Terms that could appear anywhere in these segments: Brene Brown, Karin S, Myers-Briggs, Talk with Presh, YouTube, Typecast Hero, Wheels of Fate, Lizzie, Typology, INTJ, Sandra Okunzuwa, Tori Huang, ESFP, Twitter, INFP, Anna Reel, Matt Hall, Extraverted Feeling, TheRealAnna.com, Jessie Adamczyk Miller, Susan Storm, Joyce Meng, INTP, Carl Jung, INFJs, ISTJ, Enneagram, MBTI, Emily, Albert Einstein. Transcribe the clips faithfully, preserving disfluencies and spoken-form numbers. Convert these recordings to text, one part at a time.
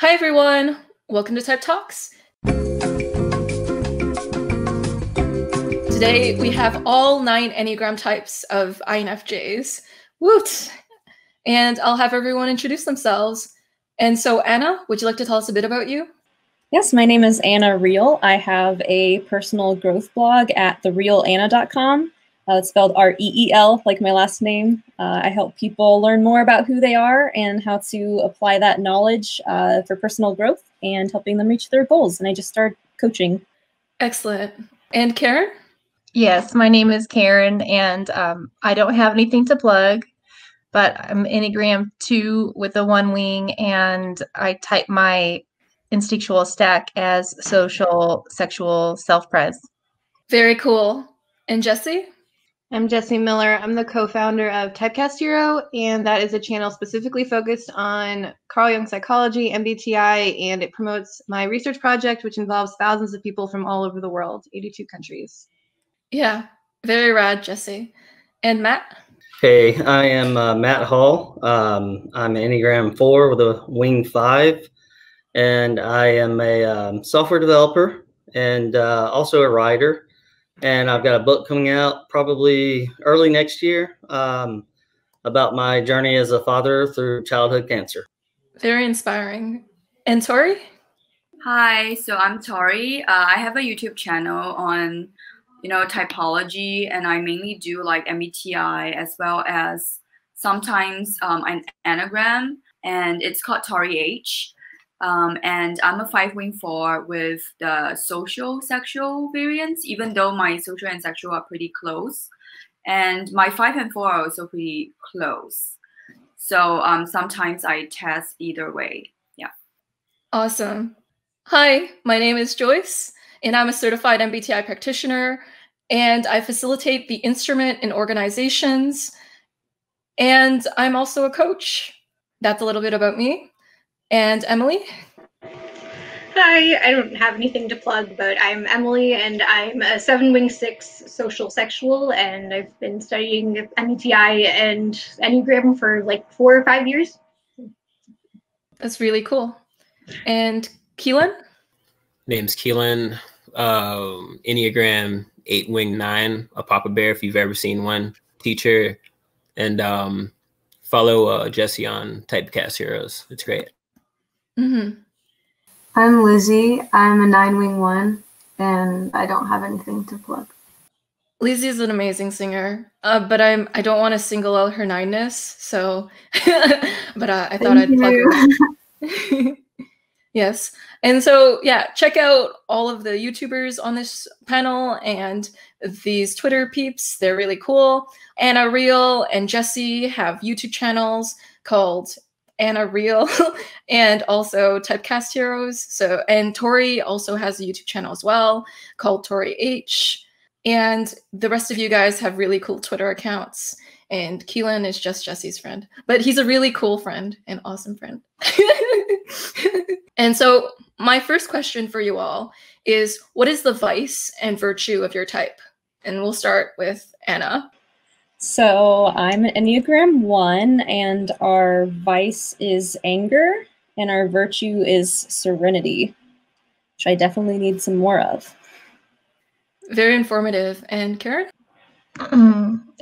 Hi everyone, welcome to Type Talks. Today we have all nine Enneagram types of I N F Js. Woot! And I'll have everyone introduce themselves. And so Anna, would you like to tell us a bit about you? Yes, my name is Anna Reel. I have a personal growth blog at The Real Anna dot com. Uh, it's spelled R E E L, like my last name. Uh, I help people learn more about who they are and how to apply that knowledge uh, for personal growth and helping them reach their goals. And I just started coaching. Excellent. And Karen? Yes, my name is Karen, and um, I don't have anything to plug, but I'm Enneagram two with a one wing, and I type my instinctual stack as social, sexual, self-pres. Very cool. And Jessie? I'm Jessie Miller. I'm the co-founder of Typecast Hero, and that is a channel specifically focused on Carl Jung psychology, M B T I, and it promotes my research project, which involves thousands of people from all over the world, eighty-two countries. Yeah, very rad, Jessie. And Matt? Hey, I am uh, Matt Hall. Um, I'm Enneagram four with a wing five, and I am a um, software developer and uh, also a writer. And I've got a book coming out probably early next year um, about my journey as a father through childhood cancer. Very inspiring. And Tori? Hi, so I'm Tori. Uh, I have a YouTube channel on, you know, typology, and I mainly do like M B T I as well as sometimes um, an Enneagram, and it's called Tori H. Um, and I'm a five wing four with the social sexual variants, even though my social and sexual are pretty close. And my five and four are also pretty close. So um, sometimes I test either way. Yeah. Awesome. Hi, my name is Joyce, and I'm a certified M B T I practitioner, and I facilitate the instrument in organizations. And I'm also a coach. That's a little bit about me. And Emily? Hi, I don't have anything to plug, but I'm Emily, and I'm a seven wing six social sexual, and I've been studying M B T I and Enneagram for like four or five years. That's really cool. And Keelan? Name's Keelan, um, Enneagram eight wing nine, a Papa Bear if you've ever seen one, teacher, and um, follow uh, Jessie on Typecast Heroes. It's great. Mm-hmm. I'm Lizzie. I'm a nine wing one, and I don't have anything to plug. Lizzie is an amazing singer, uh, but I'm I don't want to single out her nineness. So, but uh, I thought Thank I'd you. plug her. Yes, and so yeah, check out all of the YouTubers on this panel and these Twitter peeps. They're really cool. Anna Reel and Jessie have YouTube channels called Anna Reel and also Typecast Heroes. So, and Tori also has a YouTube channel as well called Tori H. And the rest of you guys have really cool Twitter accounts. And Keelan is just Jessie's friend, but he's a really cool friend and awesome friend. And so my first question for you all is, what is the vice and virtue of your type? And we'll start with Anna. So I'm an Enneagram one, and our vice is anger, and our virtue is serenity, which I definitely need some more of. Very informative. And Karen?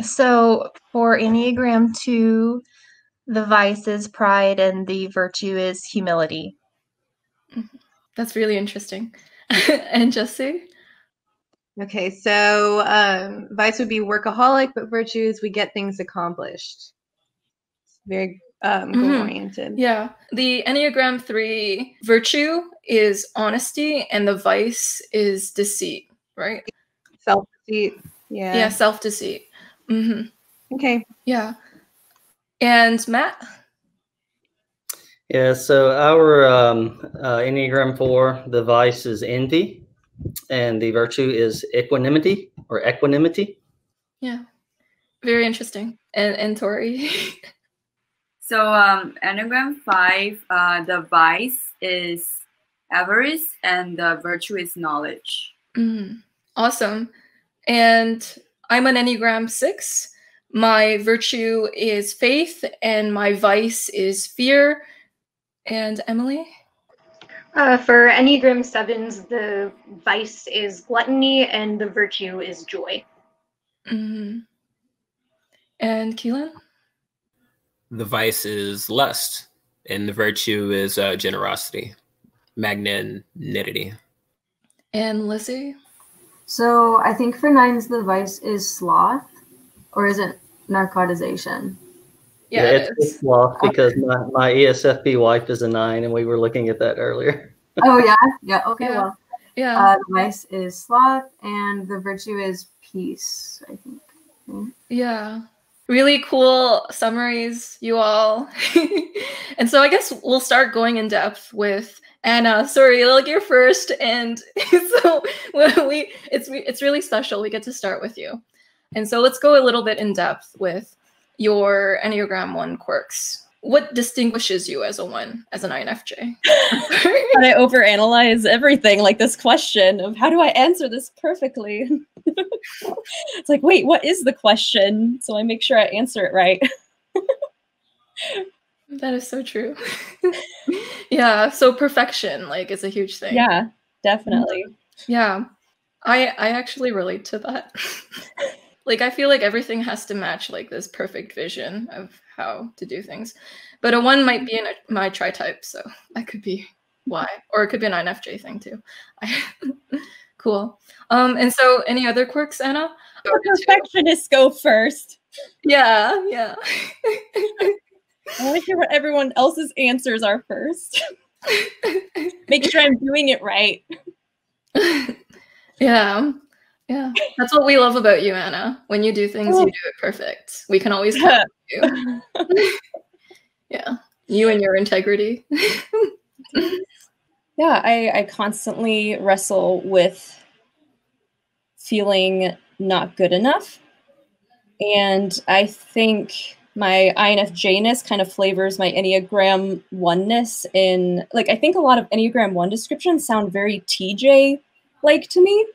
So for Enneagram two, the vice is pride, and the virtue is humility. That's really interesting. And Jessie? Okay, so um, vice would be workaholic, but virtue is we get things accomplished. It's very um, goal-oriented. Mm-hmm. Yeah. The Enneagram three virtue is honesty, and the vice is deceit, right? Self-deceit. Yeah. Yeah, self-deceit. Mm-hmm. Okay. Yeah. And Matt? Yeah, so our um, uh, Enneagram four, the vice is envy, and the virtue is equanimity or equanimity. Yeah, very interesting. And and Tori? So um, Enneagram five, uh, the vice is avarice, and the virtue is knowledge. Mm, awesome. And I'm an Enneagram six. My virtue is faith, and my vice is fear. And Emily? Uh, for Enneagram sevens, the vice is gluttony and the virtue is joy. Mm-hmm. And Keelan? The vice is lust and the virtue is uh, generosity, magnanimity. And Lizzie? So I think for nines, the vice is sloth, or is it narcotization? Yeah, yeah, it's, it's sloth because my, my E S F P wife is a nine, and we were looking at that earlier. Oh, yeah? Yeah, okay, yeah. Well. Yeah. Uh, the vice is sloth, and the virtue is peace, I think. Mm-hmm. Yeah. Really cool summaries, you all. And so I guess we'll start going in depth with Anna. Sorry, like you're first, and so when we it's it's really special. We get to start with you. And so let's go a little bit in depth with your Enneagram one quirks. What distinguishes you as a one, as an I N F J? I overanalyze everything, like this question of how do I answer this perfectly? It's like, wait, what is the question? So I make sure I answer it right. That is so true. Yeah, so perfection, like, is a huge thing. Yeah, definitely. Yeah, I, I actually relate to that. Like, I feel like everything has to match, like, this perfect vision of how to do things. But a one might be in a, my tri-type, so that could be why. Or it could be an I N F J thing, too. Cool. Um, and so, any other quirks, Anna? The perfectionists go first. Yeah, yeah. I want to hear what everyone else's answers are first. Make sure I'm doing it right. Yeah. Yeah. That's what we love about you, Anna. When you do things, oh. you do it perfect. We can always help you. Yeah. You and your integrity. Yeah, I, I constantly wrestle with feeling not good enough. And I think my I N F J-ness kind of flavors my Enneagram oneness in, like, I think a lot of Enneagram one descriptions sound very T J-like to me,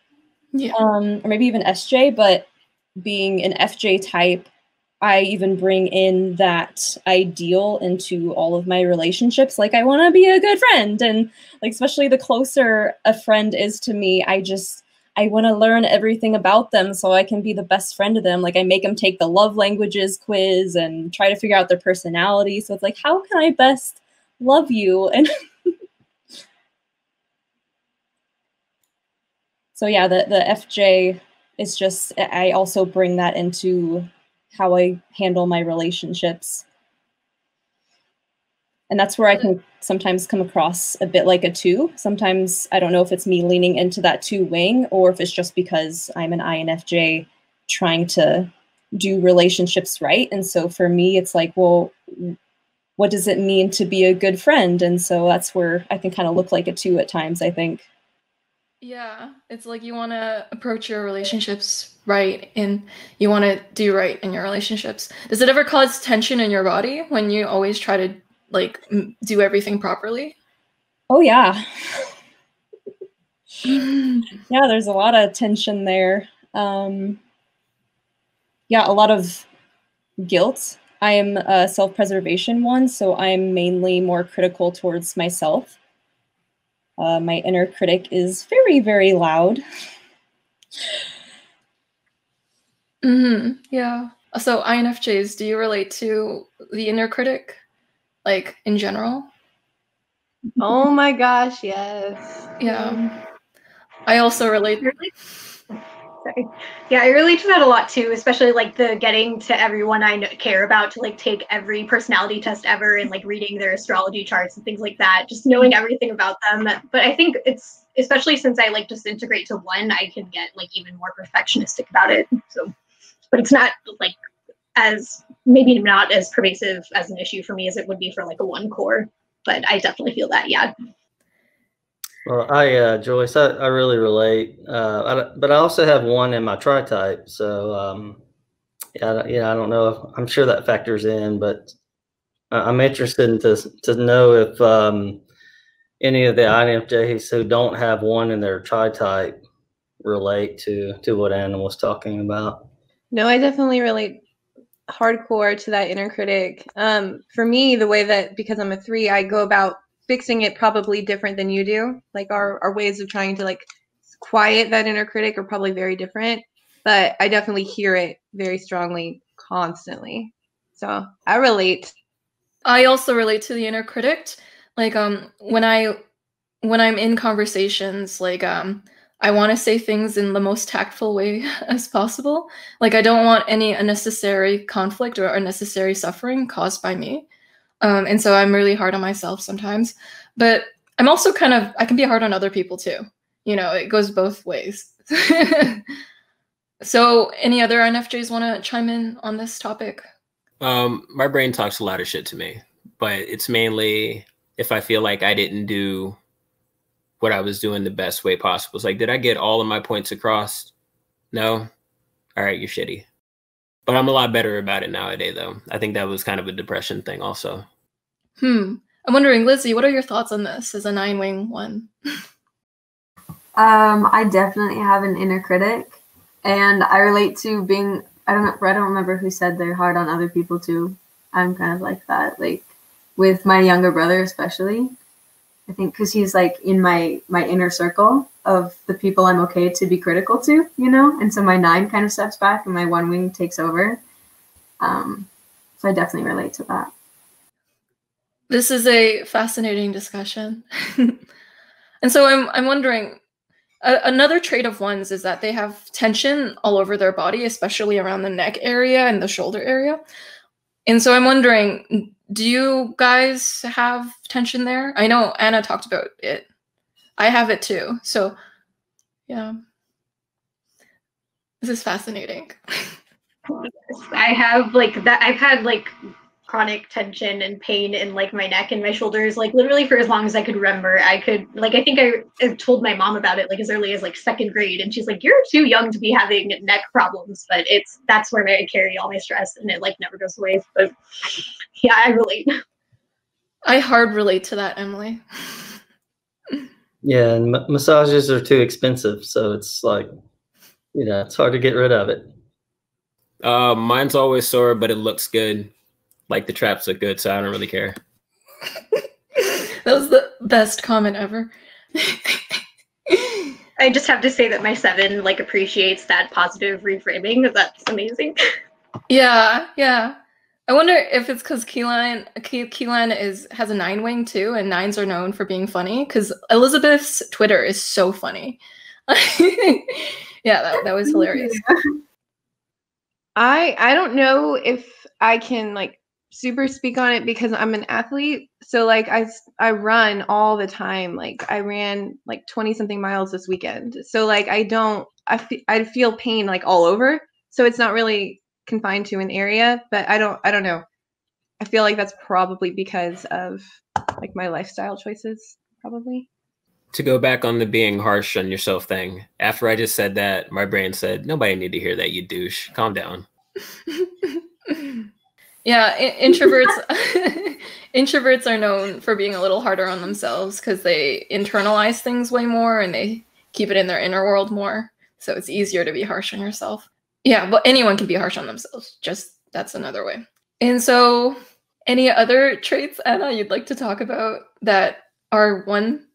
yeah. um, or maybe even S J, but being an F J type, I even bring in that ideal into all of my relationships. Like, I want to be a good friend, and, like, especially the closer a friend is to me, I just... I want to learn everything about them so I can be the best friend to them. Like, I make them take the love languages quiz and try to figure out their personality. So it's like, how can I best love you? And so, yeah, the, the F J is just, I also bring that into how I handle my relationships. And that's where I can sometimes come across a bit like a two. Sometimes I don't know if it's me leaning into that two wing or if it's just because I'm an I N F J trying to do relationships right. And so for me, it's like, well, what does it mean to be a good friend? And so that's where I can kind of look like a two at times, I think. Yeah, it's like you want to approach your relationships right, and you want to do right in your relationships. Does it ever cause tension in your body when you always try to like do everything properly? Oh yeah. Yeah, there's a lot of tension there. Um, yeah, a lot of guilt. I am a self-preservation one, so I'm mainly more critical towards myself. Uh, my inner critic is very, very loud. Mm-hmm. Yeah. So I N F Js, do you relate to the inner critic? Like, in general? Oh my gosh, yes. Yeah. I also relate. Sorry. Yeah, I relate to that a lot too, especially like the getting to everyone I care about to like take every personality test ever and like reading their astrology charts and things like that, just knowing everything about them. But I think it's, especially since I like just integrate to one, I can get like even more perfectionistic about it. So, but it's not like as maybe not as pervasive as an issue for me as it would be for like a one core, but I definitely feel that. Yeah. Well, I, uh, Joyce, I, I really relate, uh, I, but I also have one in my tri-type. So, um, yeah, I, yeah, I don't know. If, I'm sure that factors in, but I'm interested in to, to know if, um, any of the I N F Js who don't have one in their tri-type relate to, to what Anna was talking about. No, I definitely relate hardcore to that inner critic. Um, for me, the way that, because I'm a three, I go about fixing it probably different than you do. Like our, our ways of trying to like quiet that inner critic are probably very different, but I definitely hear it very strongly constantly. So I relate. I also relate to the inner critic. Like um, when I, when I'm in conversations, like um, I want to say things in the most tactful way as possible. Like I don't want any unnecessary conflict or unnecessary suffering caused by me. Um, and so I'm really hard on myself sometimes, but I'm also kind of, I can be hard on other people too. You know, it goes both ways. So any other I N F Js want to chime in on this topic? Um, my brain talks a lot of shit to me, but it's mainly if I feel like I didn't do what I was doing the best way possible. It's like, did I get all of my points across? No? All right, you're shitty. But I'm a lot better about it nowadays, though. I think that was kind of a depression thing also. Hmm. I'm wondering, Lizzie, what are your thoughts on this as a nine-wing one? um, I definitely have an inner critic, and I relate to being, I don't, I don't remember who said they're hard on other people, too. I'm kind of like that, like with my younger brother especially. I think because he's like in my, my inner circle of the people I'm okay to be critical to, you know? And so my nine kind of steps back and my one wing takes over. Um, so I definitely relate to that. This is a fascinating discussion. And so I'm, I'm wondering, a, another trait of ones is that they have tension all over their body, especially around the neck area and the shoulder area. And so I'm wondering, do you guys have tension there? I know Anna talked about it. I have it too. So yeah, this is fascinating. I have like that. I've had like chronic tension and pain in like my neck and my shoulders, like literally for as long as I could remember. I could like, I think I, I told my mom about it like as early as like second grade. And she's like, you're too young to be having neck problems, but it's, that's where I carry all my stress and it like never goes away. But yeah, I relate. I hard relate to that, Emily. Yeah, and massages are too expensive, so it's like, you know, it's hard to get rid of it. Uh, mine's always sore, but it looks good. Like the traps look good, so I don't really care. That was the best comment ever. I just have to say that my seven like appreciates that positive reframing. That's amazing. Yeah, yeah. I wonder if it's because Keelan, Keelan is has a nine wing too, and nines are known for being funny. Because Elizabeth's Twitter is so funny. Yeah, that, that was hilarious. I I don't know if I can like super speak on it because I'm an athlete. So like I I run all the time. Like I ran like twenty something miles this weekend. So like I don't I fe- I feel pain like all over. So it's not really confined to an area, but I don't, I don't know. I feel like that's probably because of like my lifestyle choices, probably. To go back on the being harsh on yourself thing, after I just said that, my brain said, nobody need to hear that, you douche. Calm down. Yeah, in introverts, introverts are known for being a little harder on themselves because they internalize things way more and they keep it in their inner world more. So it's easier to be harsh on yourself. Yeah, well, anyone can be harsh on themselves. Just that's another way. And so any other traits, Anna, you'd like to talk about that are one?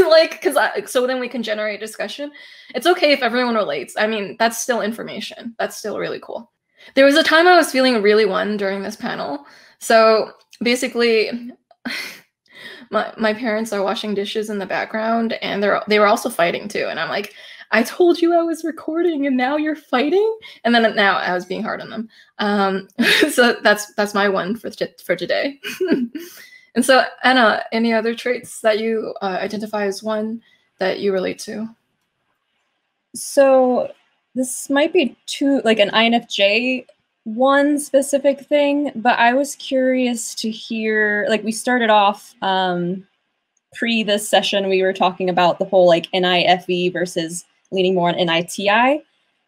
Like, because so then we can generate discussion. It's okay if everyone relates. I mean, that's still information. That's still really cool. There was a time I was feeling really one during this panel. So basically, my my parents are washing dishes in the background, and they're they were also fighting too. And I'm like, I told you I was recording and now you're fighting. And then now I was being hard on them. Um, so that's that's my one for, for today. And so Anna, any other traits that you uh, identify as one that you relate to? So this might be too, like an I N F J one specific thing, but I was curious to hear, like we started off um, pre this session, we were talking about the whole like N I F V versus leaning more on N I T I.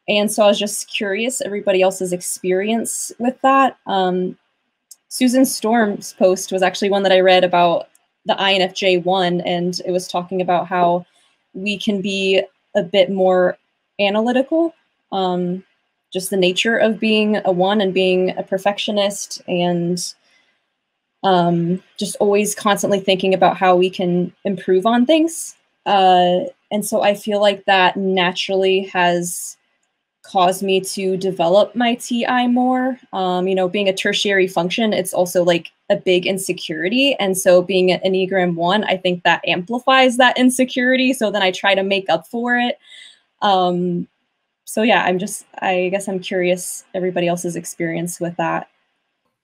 And so I was just curious everybody else's experience with that. Um, Susan Storm's post was actually one that I read about the I N F J one, and it was talking about how we can be a bit more analytical, um, just the nature of being a one and being a perfectionist and um, just always constantly thinking about how we can improve on things. Uh, and so I feel like that naturally has caused me to develop my T I more. Um, you know, being a tertiary function, it's also like a big insecurity. And so being an Enneagram one, I think that amplifies that insecurity. So then I try to make up for it. Um, so yeah, I'm just, I guess I'm curious everybody else's experience with that.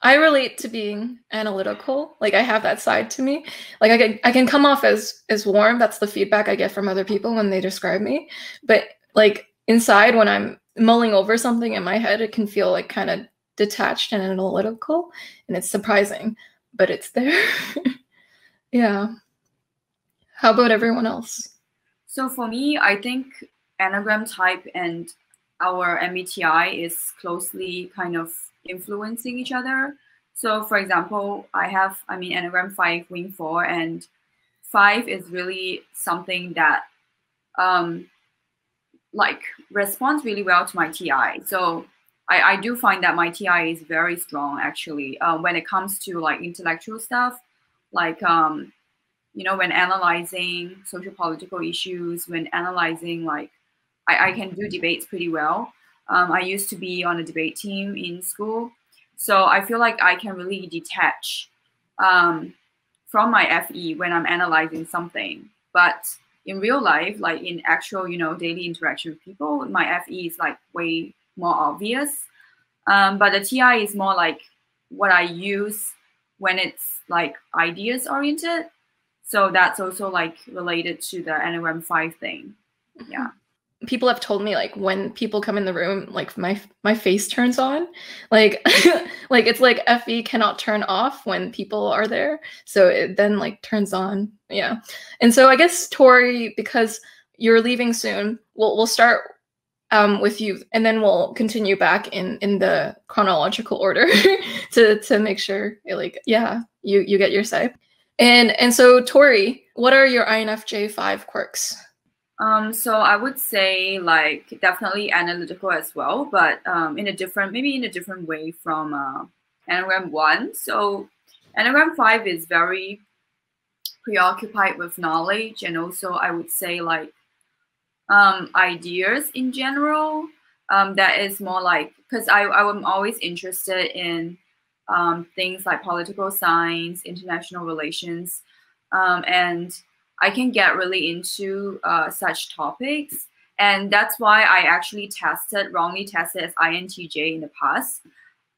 I relate to being analytical. Like, I have that side to me. Like, I can, I can come off as, as warm. That's the feedback I get from other people when they describe me. But like inside, when I'm mulling over something in my head, it can feel like kind of detached and analytical, and it's surprising, but it's there. Yeah. How about everyone else? So for me, I think Enneagram type and our M B T I is closely kind of influencing each other. So for example, I have, I mean, Enneagram five, wing four, and five is really something that um, like responds really well to my T I. So I, I do find that my T I is very strong actually uh, when it comes to like intellectual stuff, like, um, you know, when analyzing social political issues, when analyzing, like I, I can do debates pretty well. Um, I used to be on a debate team in school. So I feel like I can really detach um, from my F E when I'm analyzing something. But in real life, like in actual, you know, daily interaction with people, my F E is like way more obvious. Um, but the T I is more like what I use when it's like ideas oriented. So that's also like related to the Enneagram five thing. Yeah. People have told me, like, when people come in the room, like my my face turns on, like like it's like F E cannot turn off when people are there, so it then like turns on. Yeah. And so I guess, Tori, because you're leaving soon, we'll we'll start um with you, and then we'll continue back in in the chronological order to to make sure you're like, yeah, you you get your side. And and so, Tori, what are your I N F J five quirks? Um, so I would say, like, definitely analytical as well, but um, in a different, maybe in a different way from uh, Enneagram one. So Enneagram five is very preoccupied with knowledge, and also I would say, like, um, ideas in general. Um, that is more like, because I, I am always interested in um, things like political science, international relations, um, and I can get really into uh, such topics. And that's why I actually tested, wrongly tested as I N T J in the past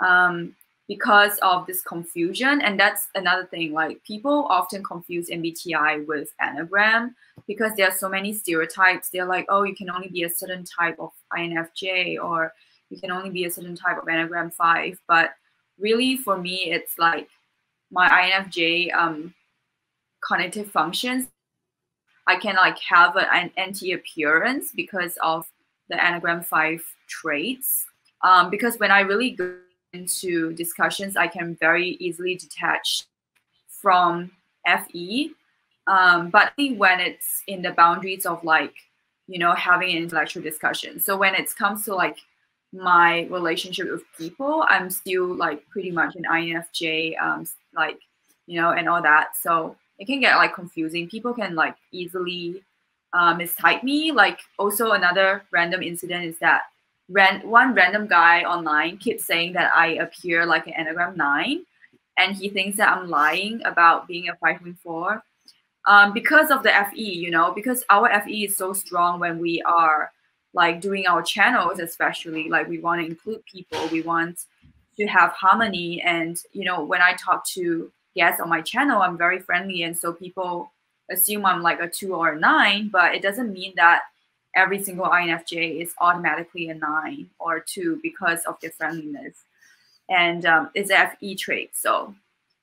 um, because of this confusion. And that's another thing, like people often confuse M B T I with Enneagram because there are so many stereotypes. They're like, oh, you can only be a certain type of I N F J, or you can only be a certain type of Enneagram five. But really for me, it's like my I N F J um, cognitive functions, I can like have an anti appearance because of the Enneagram five traits. Um, because when I really go into discussions, I can very easily detach from F E. Um, but when it's in the boundaries of like, you know, having an intellectual discussion. So when it comes to like my relationship with people, I'm still like pretty much an I N F J, um, like, you know, and all that. So it can get like confusing. People can like easily uh, mistype me. Like also another random incident is that ran one random guy online keeps saying that I appear like an Enneagram nine, and he thinks that I'm lying about being a five point four um, because of the F E, you know, because our F E is so strong when we are like doing our channels, especially like we want to include people, we want to have harmony. And, you know, when I talk to guests on my channel, I'm very friendly, and so people assume I'm like a two or a nine, but it doesn't mean that every single I N F J is automatically a nine or a two because of their friendliness. And um, it's an F E trait, so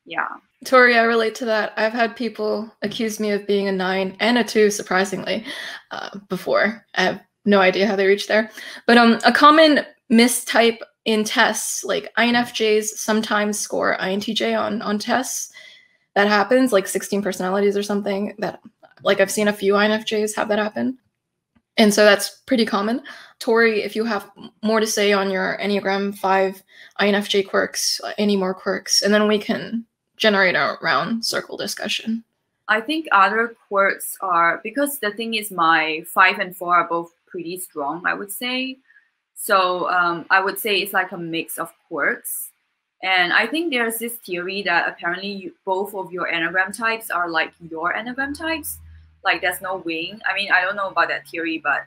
yeah. Tori, I relate to that. I've had people accuse me of being a nine and a two, surprisingly, uh, before. I have no idea how they reached there. But um, a common mistype in tests, like I N F Js sometimes score I N T J on on tests. That happens, like sixteen personalities or something. That, like, I've seen a few I N F Js have that happen, and so that's pretty common. Tori, if you have more to say on your Enneagram five I N F J quirks, any more quirks, and then we can generate our round circle discussion. I think other quirks are, because the thing is my five and four are both pretty strong, I would say. So um, I would say it's like a mix of quirks. And I think there's this theory that apparently you, both of your Enneagram types are like your Enneagram types. Like there's no wing. I mean, I don't know about that theory, but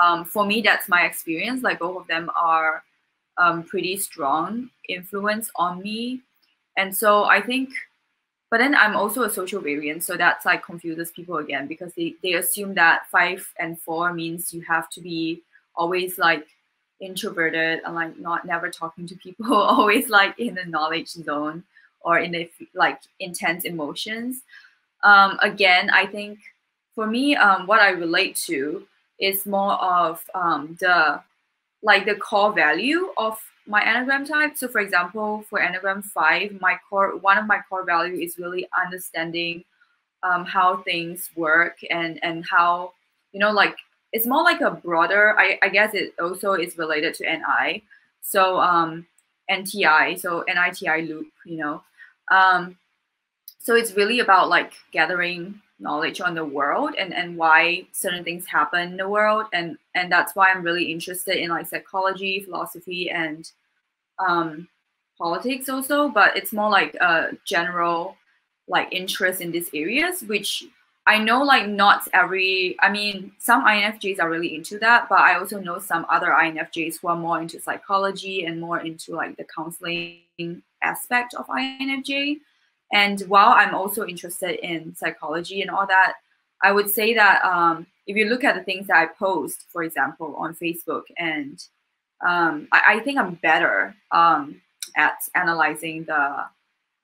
um, for me, that's my experience. Like both of them are um, pretty strong influence on me. And so I think, but then I'm also a social variant. So that's like confuses people again, because they, they assume that five and four means you have to be always like introverted and like not never talking to people, always like in the knowledge zone or in the like intense emotions. Um, again, I think for me, um, what I relate to is more of um, the like the core value of my Enneagram type. So for example, for Enneagram five, my core one of my core value is really understanding um, how things work and and how, you know, like it's more like a broader, I, I guess it also is related to N I. So um, N T I, so N I T I loop, you know. Um, so it's really about like gathering knowledge on the world and, and why certain things happen in the world. And, and that's why I'm really interested in like psychology, philosophy, and um, politics also. But it's more like a general like interest in these areas, which I know like not every, I mean, some I N F Js are really into that, but I also know some other I N F Js who are more into psychology and more into like the counseling aspect of I N F J. And while I'm also interested in psychology and all that, I would say that um, if you look at the things that I post, for example, on Facebook, and um, I, I think I'm better um, at analyzing the,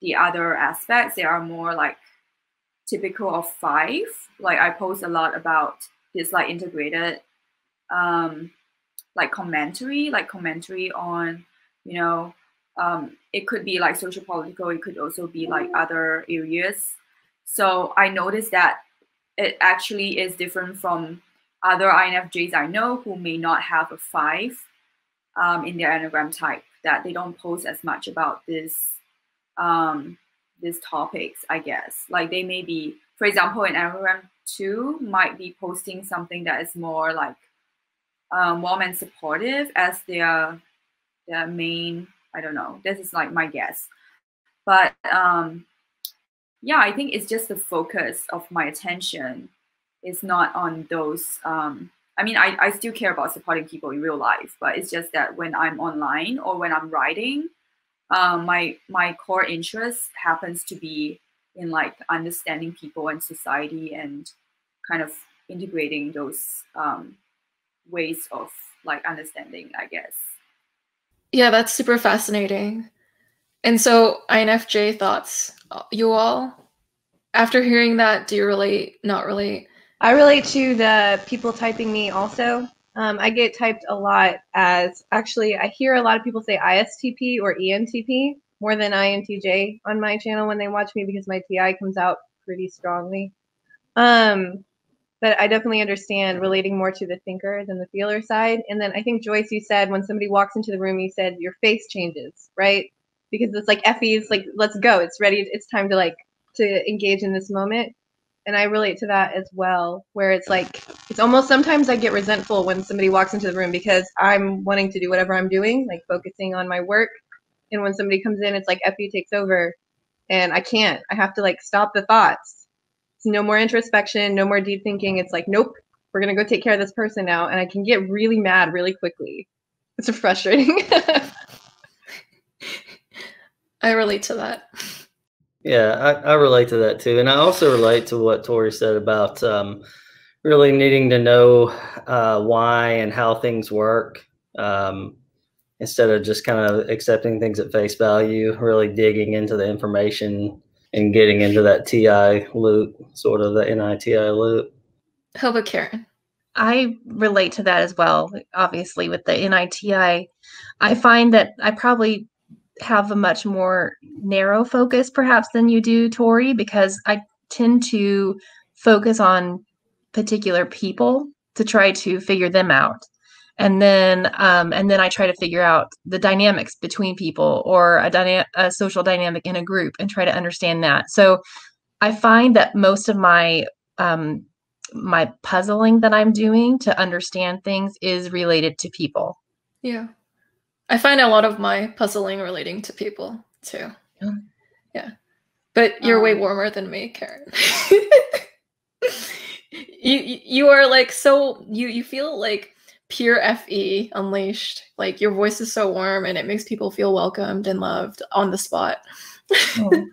the other aspects. They are more like typical of five. Like I post a lot about this like integrated um like commentary like commentary on, you know, um it could be like social political, it could also be like other areas. So I noticed that it actually is different from other I N F Js I know who may not have a five um in their Enneagram type, that they don't post as much about this um these topics, I guess. Like they may be, for example, in Enneagram two might be posting something that is more like um, warm and supportive as their, their main, I don't know, this is like my guess. But um, yeah, I think it's just the focus of my attention is not on those, um, I mean, I, I still care about supporting people in real life, but it's just that when I'm online or when I'm writing, Um, my my core interest happens to be in like understanding people and society and kind of integrating those um, ways of like understanding, I guess. Yeah, that's super fascinating. And so I N F J thoughts, you all? After hearing that, do you relate, not relate? I relate to the people typing me also. Um, I get typed a lot as, actually, I hear a lot of people say I S T P or E N T P more than I N T J on my channel when they watch me, because my T I comes out pretty strongly. Um, but I definitely understand relating more to the thinker than the feeler side. And then I think, Joyce, you said when somebody walks into the room, you said your face changes, right? Because it's like Effie's, like, let's go. It's ready. It's time to, like, to engage in this moment. And I relate to that as well, where it's like, it's almost sometimes I get resentful when somebody walks into the room because I'm wanting to do whatever I'm doing, like focusing on my work. And when somebody comes in, it's like Effie takes over and I can't. I have to like stop the thoughts. It's no more introspection, no more deep thinking. It's like, nope, we're going to go take care of this person now. And I can get really mad really quickly. It's frustrating. I relate to that. Yeah, I, I relate to that too. And I also relate to what Tori said about um, really needing to know uh, why and how things work um, instead of just kind of accepting things at face value, really digging into the information and getting into that T I loop, sort of the N I T I loop. How about Karen? I relate to that as well, obviously, with the N I T I. I find that I probably have a much more narrow focus perhaps than you do, Tori, because I tend to focus on particular people to try to figure them out. And then um, and then I try to figure out the dynamics between people, or a, dyna- a social dynamic in a group, and try to understand that. So I find that most of my um, my puzzling that I'm doing to understand things is related to people. Yeah. I find a lot of my puzzling relating to people too. Yeah. Yeah. But you're um, way warmer than me, Karen. you you are like so you you feel like pure F E unleashed. Like your voice is so warm and it makes people feel welcomed and loved on the spot. Oh.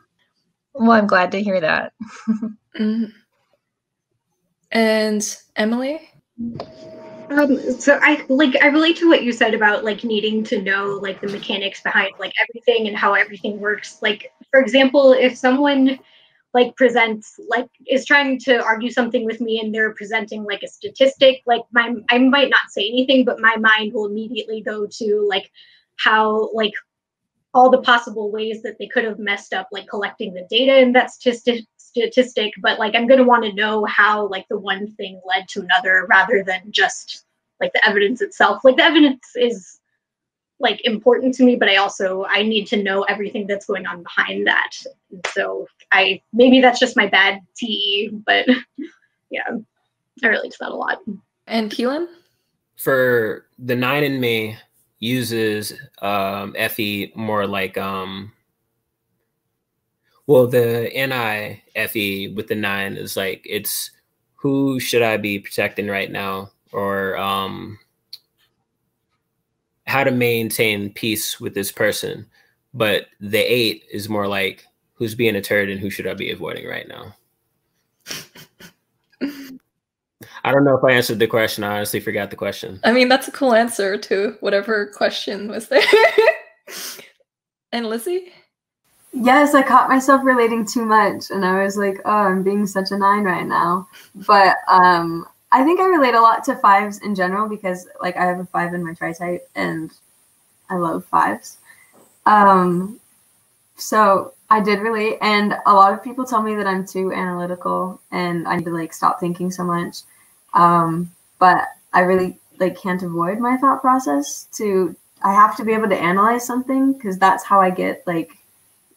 Well, I'm glad to hear that. Mm-hmm. And Emily? Um, so I like I relate to what you said about like needing to know like the mechanics behind like everything and how everything works. Like, for example, if someone like presents like is trying to argue something with me and they're presenting like a statistic, like my I might not say anything, but my mind will immediately go to like how like all the possible ways that they could have messed up like collecting the data in that statistic. statistic, but like I'm going to want to know how like the one thing led to another rather than just like the evidence itself. Like the evidence is like important to me, but I also, I need to know everything that's going on behind that. And so I, maybe that's just my bad T E, but yeah, I relate to that a lot. And Keelan? For the nine in me uses um, F E more like, um, well, the N I F E with the nine is like, it's who should I be protecting right now? Or um, how to maintain peace with this person. But the eight is more like, who's being deterred and who should I be avoiding right now? I don't know if I answered the question. I honestly forgot the question. I mean, that's a cool answer to whatever question was there. And Lizzie? Yes, I caught myself relating too much, and I was like, oh, I'm being such a nine right now. But um, I think I relate a lot to fives in general because, like, I have a five in my tri-type, and I love fives. Um, so I did relate, and a lot of people tell me that I'm too analytical, and I need to, like, stop thinking so much. Um, but I really, like, can't avoid my thought process. To I have to be able to analyze something because that's how I get, like,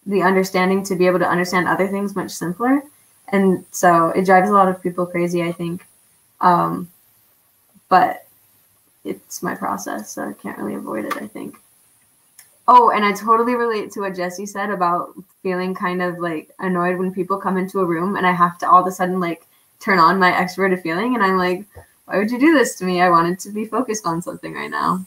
the understanding to be able to understand other things much simpler. And so it drives a lot of people crazy, I think. Um, but it's my process, so I can't really avoid it, I think. Oh, and I totally relate to what Jessie said about feeling kind of like annoyed when people come into a room and I have to all of a sudden like turn on my extroverted feeling. And I'm like, why would you do this to me? I wanted to be focused on something right now.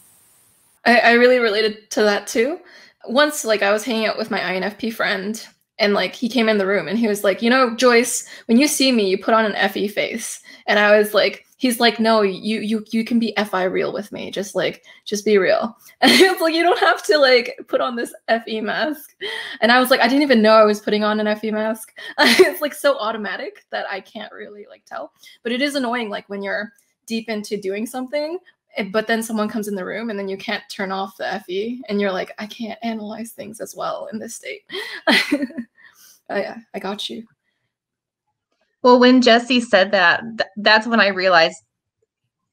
I, I really related to that too. Once, like, I was hanging out with my I N F P friend, and, like, he came in the room, and he was like, you know, Joyce, when you see me, you put on an F E face. And I was like, he's like, no, you you you can be F I real with me. Just, like, just be real. And it's like, you don't have to, like, put on this F E mask. And I was like, I didn't even know I was putting on an F E mask. It's, like, so automatic that I can't really, like, tell. But it is annoying, like, when you're deep into doing something, but then someone comes in the room and then you can't turn off the F E and you're like, I can't analyze things as well in this state. Oh yeah, I got you. Well, when Jessie said that, th- that's when I realized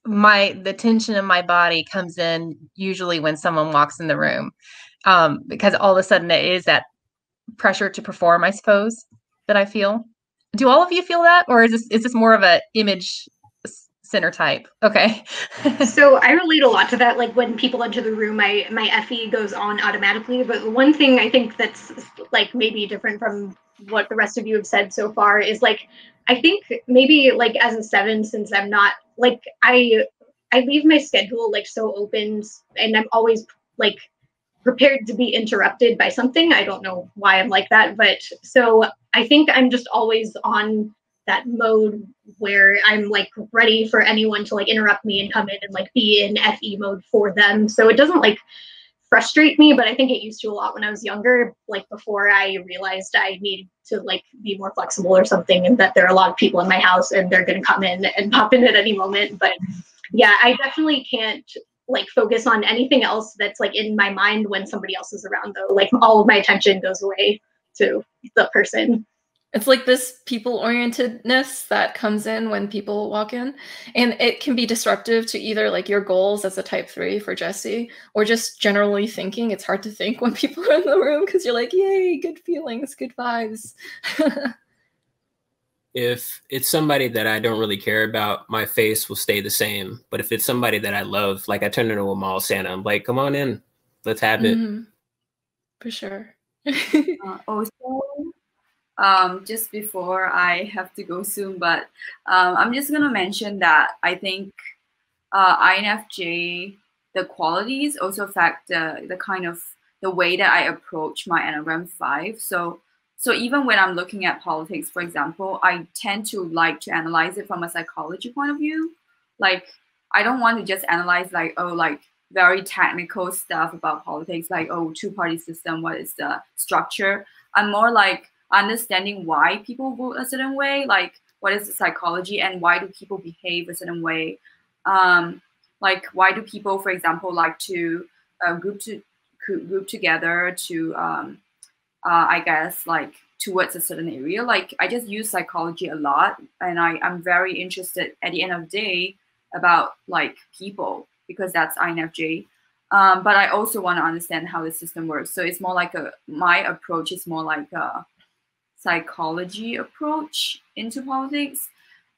my, the tension in my body comes in usually when someone walks in the room, um, because all of a sudden it is that pressure to perform, I suppose, that I feel. Do all of you feel that? Or is this, is this more of an image center type? Okay. So I relate a lot to that. Like when people enter the room, my, my F E goes on automatically. But one thing I think that's like maybe different from what the rest of you have said so far is like, I think maybe like as a seven, since I'm not like, I, I leave my schedule like so open and I'm always like prepared to be interrupted by something. I don't know why I'm like that, but so I think I'm just always on that mode where I'm like ready for anyone to like interrupt me and come in and like be in F E mode for them. So it doesn't like frustrate me, but I think it used to a lot when I was younger, like before I realized I needed to like be more flexible or something, and that there are a lot of people in my house and they're going to come in and pop in at any moment. But yeah, I definitely can't like focus on anything else that's like in my mind when somebody else is around though. Like all of my attention goes away to the person. It's like this people-orientedness that comes in when people walk in. And it can be disruptive to either like your goals as a type three for Jessie, or just generally thinking. It's hard to think when people are in the room because you're like, yay, good feelings, good vibes. If it's somebody that I don't really care about, my face will stay the same. But if it's somebody that I love, like I turn into a mall Santa, I'm like, come on in, let's have it. Mm-hmm. For sure. uh, also, Um, just before I have to go soon, but um, I'm just going to mention that I think uh, I N F J, the qualities also affect the, the kind of the way that I approach my Enneagram five. So, so even when I'm looking at politics, for example, I tend to like to analyze it from a psychology point of view. Like, I don't want to just analyze like, oh, like very technical stuff about politics, like, oh, two-party system, what is the structure? I'm more like, understanding why people vote a certain way, like what is the psychology and why do people behave a certain way? Um, like why do people, for example, like to uh, group to group together to, um, uh, I guess, like towards a certain area? Like I just use psychology a lot, and I, I'm very interested at the end of the day about like people, because that's I N F J. Um, but I also want to understand how the system works. So it's more like a, my approach is more like a psychology approach into politics.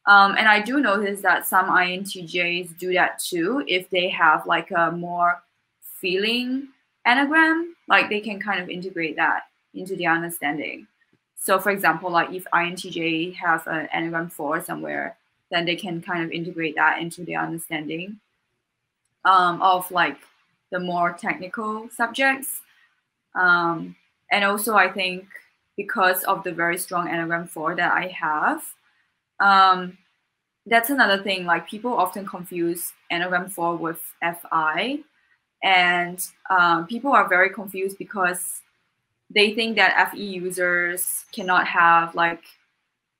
Um, and I do notice that some I N T Js do that too, if they have like a more feeling Enneagram, like they can kind of integrate that into their understanding. So for example, like if I N T J have an Enneagram four somewhere, then they can kind of integrate that into their understanding um, of like the more technical subjects. Um, and also I think because of the very strong Enneagram four that I have. Um, that's another thing, like people often confuse Enneagram four with F I, and um, people are very confused because they think that F E users cannot have like,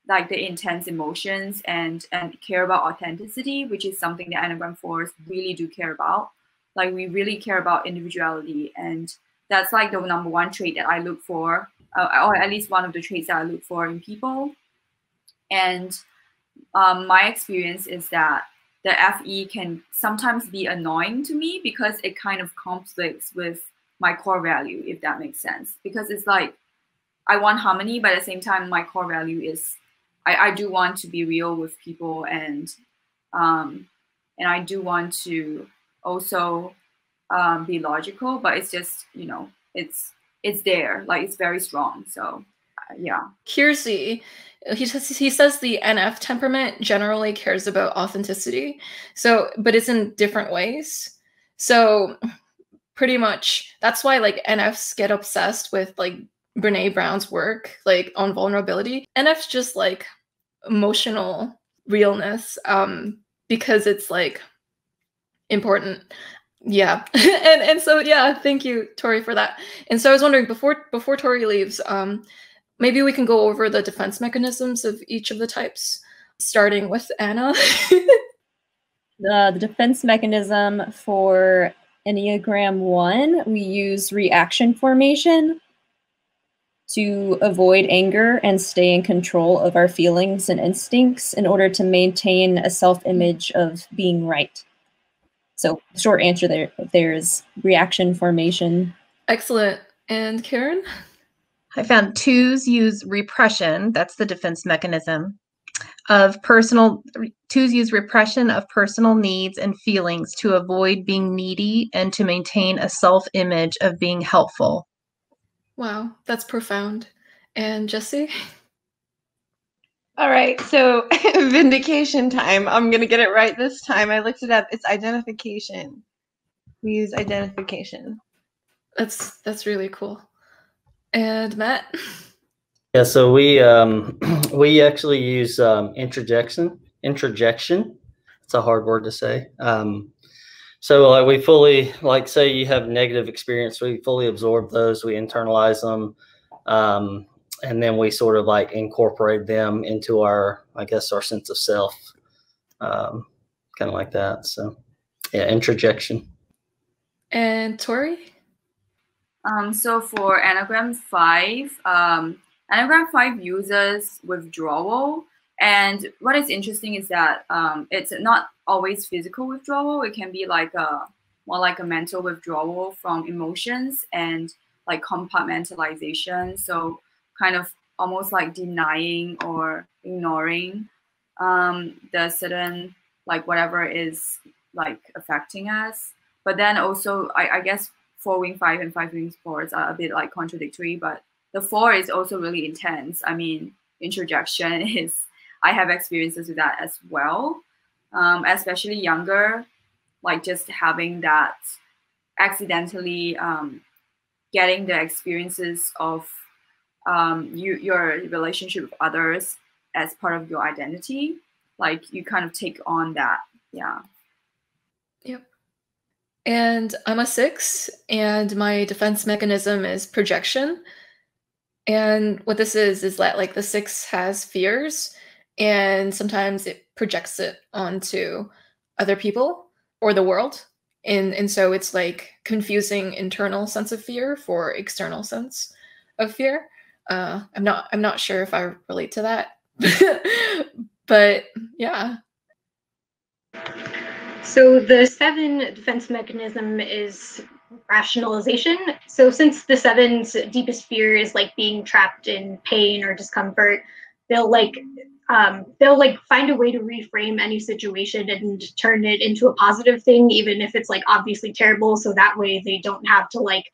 like the intense emotions and, and care about authenticity, which is something that Enneagram fours really do care about. Like we really care about individuality, and that's like the number one trait that I look for, Uh, or at least one of the traits that I look for in people. And um, my experience is that the F E can sometimes be annoying to me because it kind of conflicts with my core value, if that makes sense. Because it's like, I want harmony, but at the same time, my core value is, I, I do want to be real with people, and, um, and I do want to also um, be logical, but it's just, you know, it's, it's there, like it's very strong. So uh, yeah. Keirsey, he says, he says the N F temperament generally cares about authenticity. So, but it's in different ways. So pretty much that's why like N Fs get obsessed with like Brene Brown's work, like on vulnerability. N Fs just like emotional realness um, because it's like important. Yeah. and and so, yeah, thank you, Tori, for that. And so I was wondering, before before Tori leaves, um, maybe we can go over the defense mechanisms of each of the types, starting with Anna. the, the defense mechanism for Enneagram one, we use reaction formation to avoid anger and stay in control of our feelings and instincts in order to maintain a self-image of being right. So short answer there, there is reaction formation. Excellent. And Karen? I found twos use repression. That's the defense mechanism of personal, twos use repression of personal needs and feelings to avoid being needy and to maintain a self-image of being helpful. Wow, that's profound. And Jessie? All right, so vindication time. I'm going to get it right this time. I looked it up. It's identification. We use identification. That's that's really cool. And Matt? Yeah, so we um, we actually use um, interjection. Interjection. It's a hard word to say. Um, so like we fully, like say you have negative experience, we fully absorb those. We internalize them. Um, And then we sort of like incorporate them into our, I guess, our sense of self, um, kind of like that. So, yeah, interjection. And Tori? Um, so for Enneagram five, um, Enneagram five uses withdrawal. And what is interesting is that um, it's not always physical withdrawal. It can be like a, more like a mental withdrawal from emotions and like compartmentalization. So kind of almost like denying or ignoring um, the certain, like whatever is like affecting us. But then also, I, I guess four wing five and five wing fours are a bit like contradictory, but the four is also really intense. I mean, introjection is, I have experiences with that as well, um, especially younger, like just having that accidentally um, getting the experiences of um, you, your relationship with others as part of your identity. Like you kind of take on that. Yeah. Yep. And I'm a six, and my defense mechanism is projection. And what this is, is that like the six has fears, and sometimes it projects it onto other people or the world. And, and so it's like confusing internal sense of fear for external sense of fear. Uh, I'm not, I'm not sure if I relate to that, but yeah. So the seven defense mechanism is rationalization. So since the seven's deepest fear is like being trapped in pain or discomfort, they'll like um, they'll like find a way to reframe any situation and turn it into a positive thing, even if it's like obviously terrible. So that way they don't have to like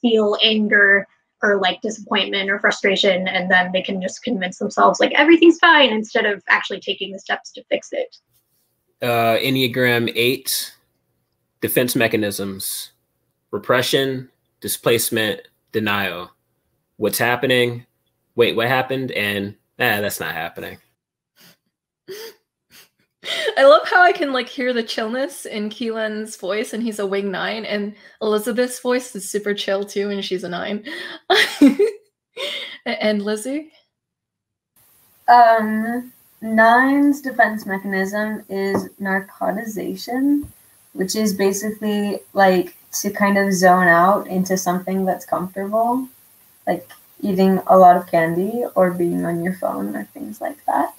feel anger or like disappointment or frustration, and then they can just convince themselves like everything's fine instead of actually taking the steps to fix it. Uh, Enneagram eight, defense mechanisms: repression, displacement, denial. What's happening? Wait, what happened? And eh, that's not happening. I love how I can like hear the chillness in Keelan's voice, and he's a wing nine, and Elizabeth's voice is super chill too, and she's a nine. And Lizzie? Um, nine's defense mechanism is narcotization, which is basically like to kind of zone out into something that's comfortable, like eating a lot of candy or being on your phone or things like that.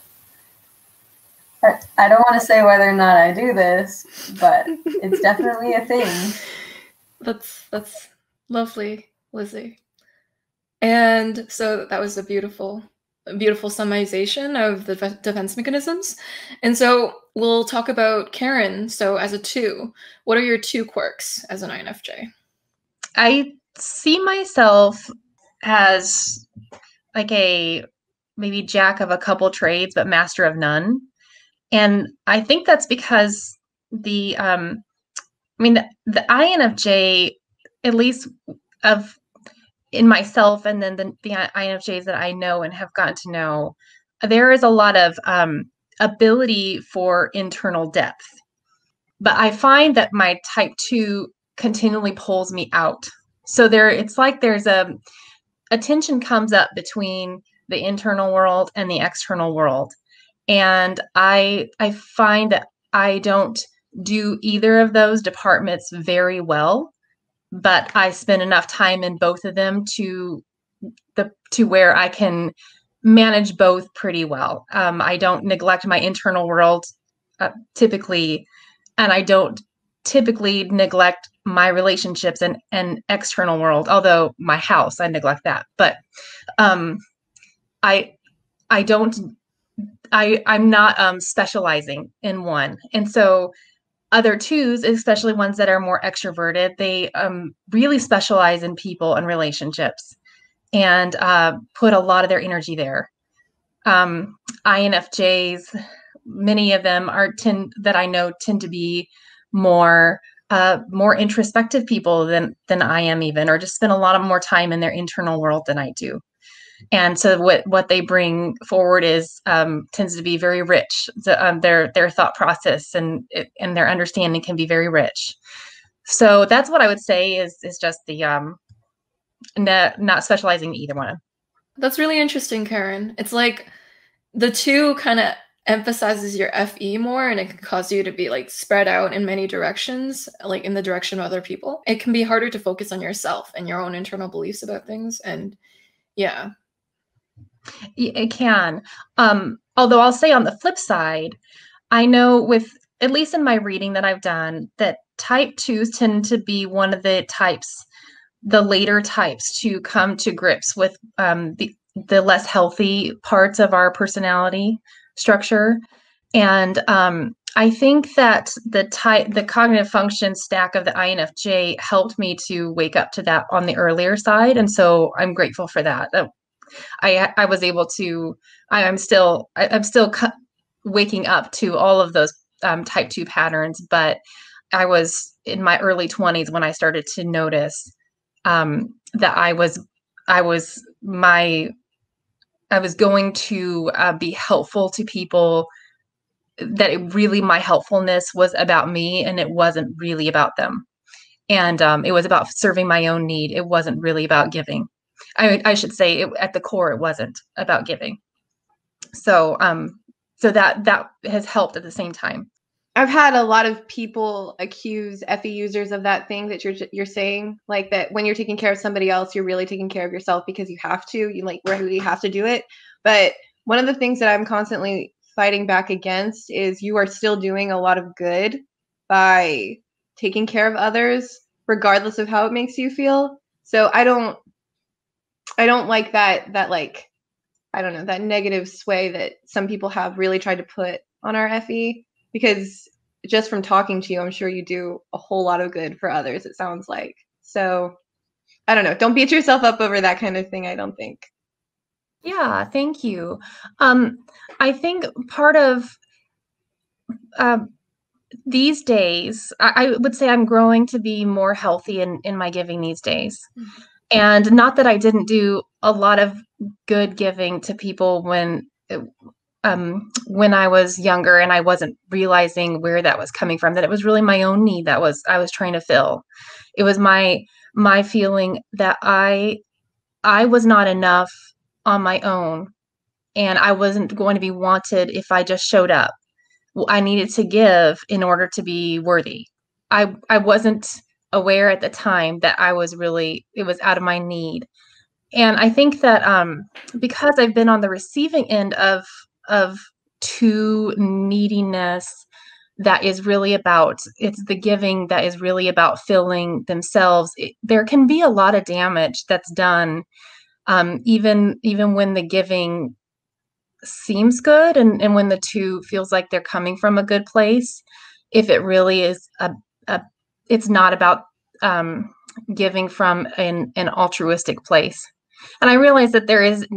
But I don't want to say whether or not I do this, but it's definitely a thing. That's, that's lovely, Lizzie. And so that was a beautiful, a beautiful summarization of the defense mechanisms. And so we'll talk about Karin. So as a two, what are your two quirks as an I N F J? I see myself as like a maybe jack of a couple trades, but master of none. And I think that's because the, um, I mean, the, the I N F J, at least of in myself, and then the, the I N F Js that I know and have gotten to know, there is a lot of um, ability for internal depth. But I find that my type two continually pulls me out. So there, it's like there's a, a tension comes up between the internal world and the external world. And I, I find that I don't do either of those departments very well, but I spend enough time in both of them to the to where I can manage both pretty well. Um, I don't neglect my internal world uh, typically, and I don't typically neglect my relationships and, and external world, although my house, I neglect that. But um, I, I don't... I, I'm not um, specializing in one. And so other twos, especially ones that are more extroverted, they um, really specialize in people and relationships and uh, put a lot of their energy there. Um, I N F Js, many of them are tend, that I know tend to be more uh, more introspective people than, than I am even, or just spend a lot of more time in their internal world than I do. And so what, what they bring forward is um, tends to be very rich. The, um, their their thought process and and their understanding can be very rich. So that's what I would say is is just the um, not, not specializing either one. That's really interesting, Karin. It's like the two kind of emphasizes your F E more, and it can cause you to be like spread out in many directions, like in the direction of other people. It can be harder to focus on yourself and your own internal beliefs about things. And yeah. It can. Um, although I'll say on the flip side, I know with, at least in my reading that I've done, that type twos tend to be one of the types, the later types to come to grips with um, the, the less healthy parts of our personality structure. And um, I think that the type, the cognitive function stack of the I N F J helped me to wake up to that on the earlier side. And so I'm grateful for that. I I was able to, I, I'm still, I, I'm still cu- waking up to all of those um, type two patterns, but I was in my early twenties when I started to notice um, that I was, I was my, I was going to uh, be helpful to people, that it really, my helpfulness was about me and it wasn't really about them. And um, it was about serving my own need. It wasn't really about giving. I, I should say it, at the core, it wasn't about giving. So um, so that that has helped at the same time. I've had a lot of people accuse F E users of that thing that you're you're saying, like that when you're taking care of somebody else, you're really taking care of yourself because you have to, you like really have to do it. But one of the things that I'm constantly fighting back against is you are still doing a lot of good by taking care of others, regardless of how it makes you feel. So I don't, I don't like that, that like, I don't know, that negative sway that some people have really tried to put on our F E, because just from talking to you, I'm sure you do a whole lot of good for others, it sounds like. So I don't know, don't beat yourself up over that kind of thing, I don't think. Yeah, thank you. Um, I think part of uh, these days, I, I would say I'm growing to be more healthy in, in my giving these days. Mm-hmm. And not that I didn't do a lot of good giving to people when um, when I was younger, and I wasn't realizing where that was coming from, that it was really my own need that was I was trying to fill. It was my my feeling that I I was not enough on my own, and I wasn't going to be wanted if I just showed up. Well, I needed to give in order to be worthy. I I wasn't aware at the time that I was really, it was out of my need. And I think that um, because I've been on the receiving end of of too neediness, that is really about, it's the giving that is really about filling themselves. It, there can be a lot of damage that's done um, even even when the giving seems good, and, and when the two feels like they're coming from a good place, if it really is a, a it's not about um, giving from an, an altruistic place. And I realize that there is,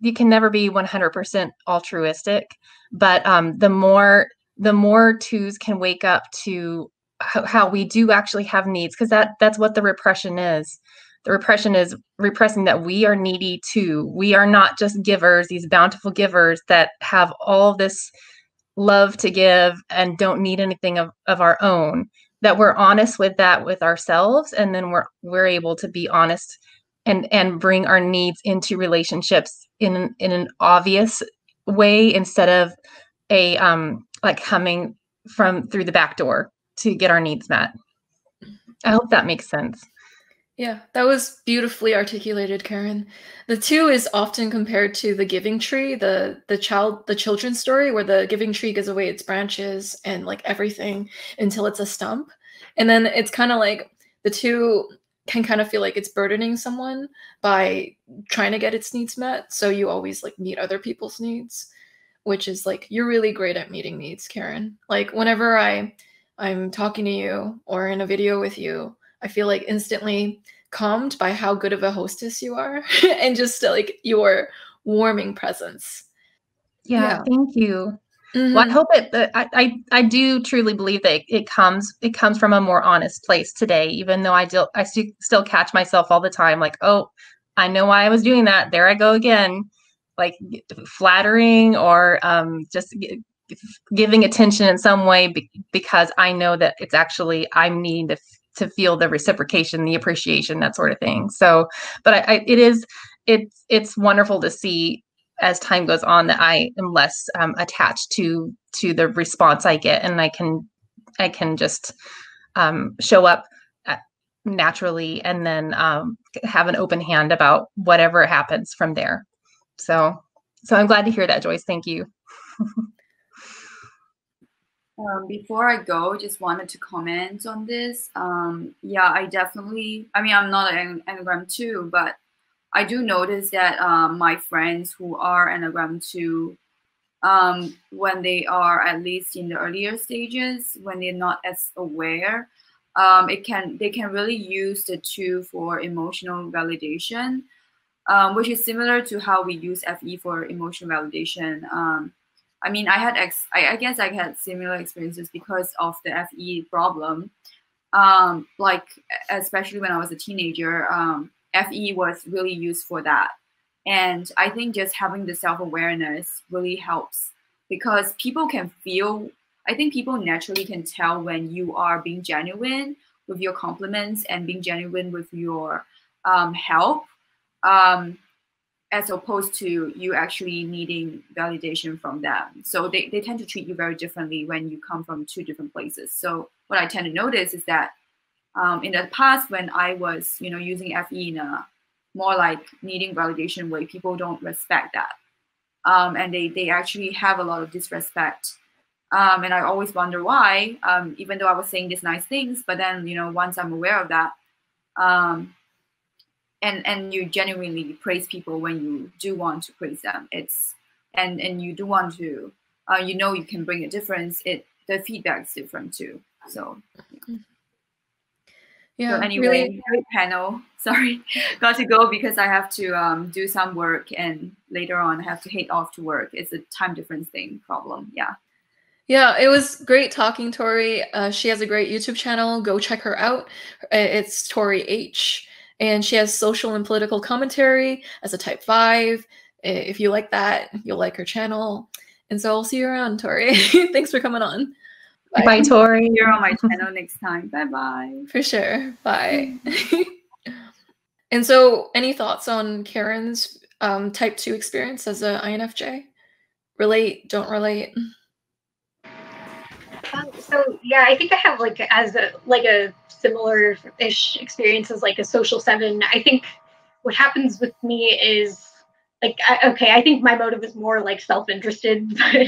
you can never be one hundred percent altruistic, but um, the more, the more twos can wake up to how, how we do actually have needs. Cause that, that's what the repression is. The repression is repressing that we are needy too. We are not just givers, these bountiful givers that have all this love to give and don't need anything of, of our own. That we're honest with that with ourselves, and then we're we're able to be honest and and bring our needs into relationships in in an obvious way, instead of a um like coming from through the back door to get our needs met. I hope that makes sense. Yeah, that was beautifully articulated, Karin. The two is often compared to the giving tree, the the child, the children's story, where the giving tree gives away its branches and like everything until it's a stump. And then it's kind of like the two can kind of feel like it's burdening someone by trying to get its needs met. So you always like meet other people's needs, which is like, you're really great at meeting needs, Karin. Like whenever I, I'm talking to you or in a video with you, I feel like instantly calmed by how good of a hostess you are and just like your warming presence. Yeah, yeah. Thank you. Mm-hmm. Well, I hope it, I, I, I do truly believe that it comes, it comes from a more honest place today, even though I do, I st- still catch myself all the time. Like, oh, I know why I was doing that. There I go again, like flattering or um, just g- giving attention in some way be- because I know that it's actually, I'm needing to f- to feel the reciprocation, the appreciation, that sort of thing. So, but I, I, it is, it's, it's wonderful to see as time goes on that I am less um, attached to, to the response I get. And I can, I can just um, show up naturally and then um, have an open hand about whatever happens from there. So So I'm glad to hear that, Joyce. Thank you. Um, before I go, just wanted to comment on this. Um, yeah, I definitely, I mean, I'm not an Enneagram two, but I do notice that um, my friends who are Enneagram two, um, when they are at least in the earlier stages, when they're not as aware, um, it can they can really use the two for emotional validation, um, which is similar to how we use F E for emotional validation. Um, I mean, I had ex I, I guess I had similar experiences because of the F E problem. Um, like, especially when I was a teenager, um, F E was really used for that. And I think just having the self-awareness really helps, because people can feel, I think people naturally can tell when you are being genuine with your compliments and being genuine with your um, help. Um, as opposed to you actually needing validation from them. So they, they tend to treat you very differently when you come from two different places. So what I tend to notice is that um, in the past, when I was, you know, using F E in a more like needing validation way, people don't respect that. Um, and they, they actually have a lot of disrespect. Um, and I always wonder why, um, even though I was saying these nice things, but then, you know, once I'm aware of that, um, And, and you genuinely praise people when you do want to praise them. It's and and you do want to, uh, you know, you can bring a difference. It the feedback's different too. So yeah. yeah so anyway, really great panel. Sorry, got to go because I have to um, do some work, and later on I have to head off to work. It's a time difference thing problem. Yeah. Yeah, it was great talking, Tori. Uh, she has a great YouTube channel. Go check her out. It's Tori H. And she has social and political commentary as a type five. If you like that, you'll like her channel. And so I'll see you around, Tori. Thanks for coming on. Bye, Bye Tori. You're on my channel next time. Bye-bye. For sure. Bye. And so any thoughts on Karen's um, type two experience as an I N F J? Relate, don't relate? Um, so yeah, I think I have like as a like a similar-ish experience as like a social seven. I think what happens with me is like I, okay, I think my motive is more like self-interested, but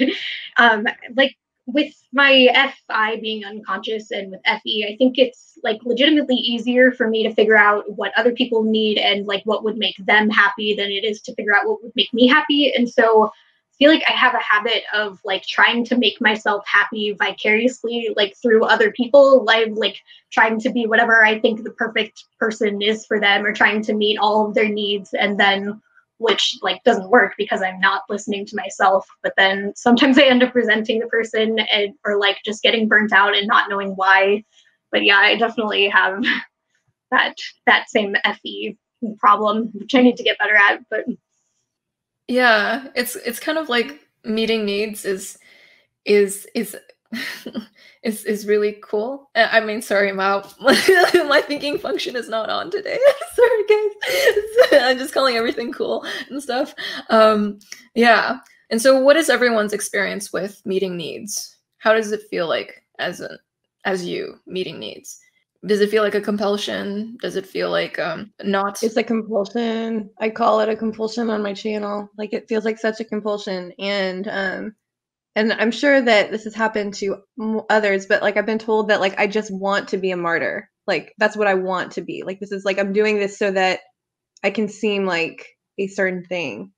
um, like with my F I being unconscious and with F E, I think it's like legitimately easier for me to figure out what other people need and like what would make them happy than it is to figure out what would make me happy, and so. I feel like I have a habit of like trying to make myself happy vicariously, like through other people. I'm like trying to be whatever I think the perfect person is for them, or trying to meet all of their needs, and then which like doesn't work because I'm not listening to myself. But then sometimes I end up resenting the person and, or like just getting burnt out and not knowing why. But yeah, I definitely have that that same F E problem, which I need to get better at. But yeah, it's it's kind of like meeting needs is is is is is really cool. I mean, sorry, my my thinking function is not on today. Sorry, guys. I'm just calling everything cool and stuff. Um, yeah. And so, what is everyone's experience with meeting needs? How does it feel like as a, as you meeting needs? Does it feel like a compulsion? Does it feel like um, not? It's a compulsion. I call it a compulsion on my channel. Like it feels like such a compulsion. And um, and I'm sure that this has happened to others, but like I've been told that like I just want to be a martyr. Like that's what I want to be. Like this is like I'm doing this so that I can seem like a certain thing,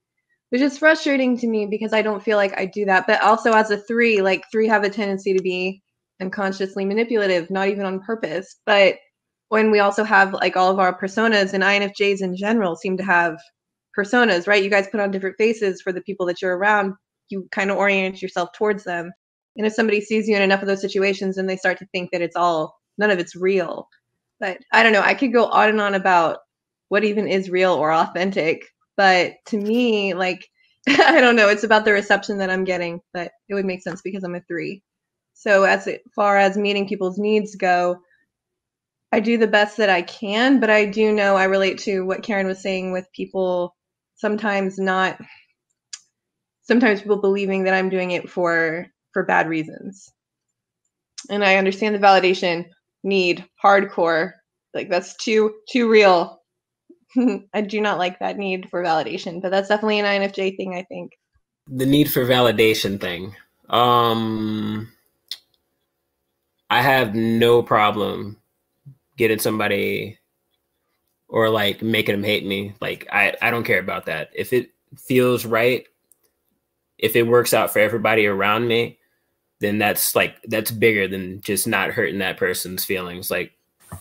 which is frustrating to me because I don't feel like I do that. But also as a three, like three have a tendency to be unconsciously manipulative, not even on purpose. But when we also have like all of our personas, and I N F Js in general seem to have personas, right? You guys put on different faces for the people that you're around. You kind of orient yourself towards them. And if somebody sees you in enough of those situations, then they start to think that it's all, none of it's real. But I don't know, I could go on and on about what even is real or authentic. But to me, like, I don't know, it's about the reception that I'm getting, but it would make sense because I'm a three. So as far as meeting people's needs go, I do the best that I can, but I do know I relate to what Karen was saying with people sometimes not, sometimes people believing that I'm doing it for, for bad reasons. And I understand the validation need, hardcore, like that's too, too real. I do not like that need for validation, but that's definitely an I N F J thing, I think. the need for validation thing. Um, I have no problem getting somebody or like making them hate me. Like I, I don't care about that. If it feels right, if it works out for everybody around me, then that's like, that's bigger than just not hurting that person's feelings. Like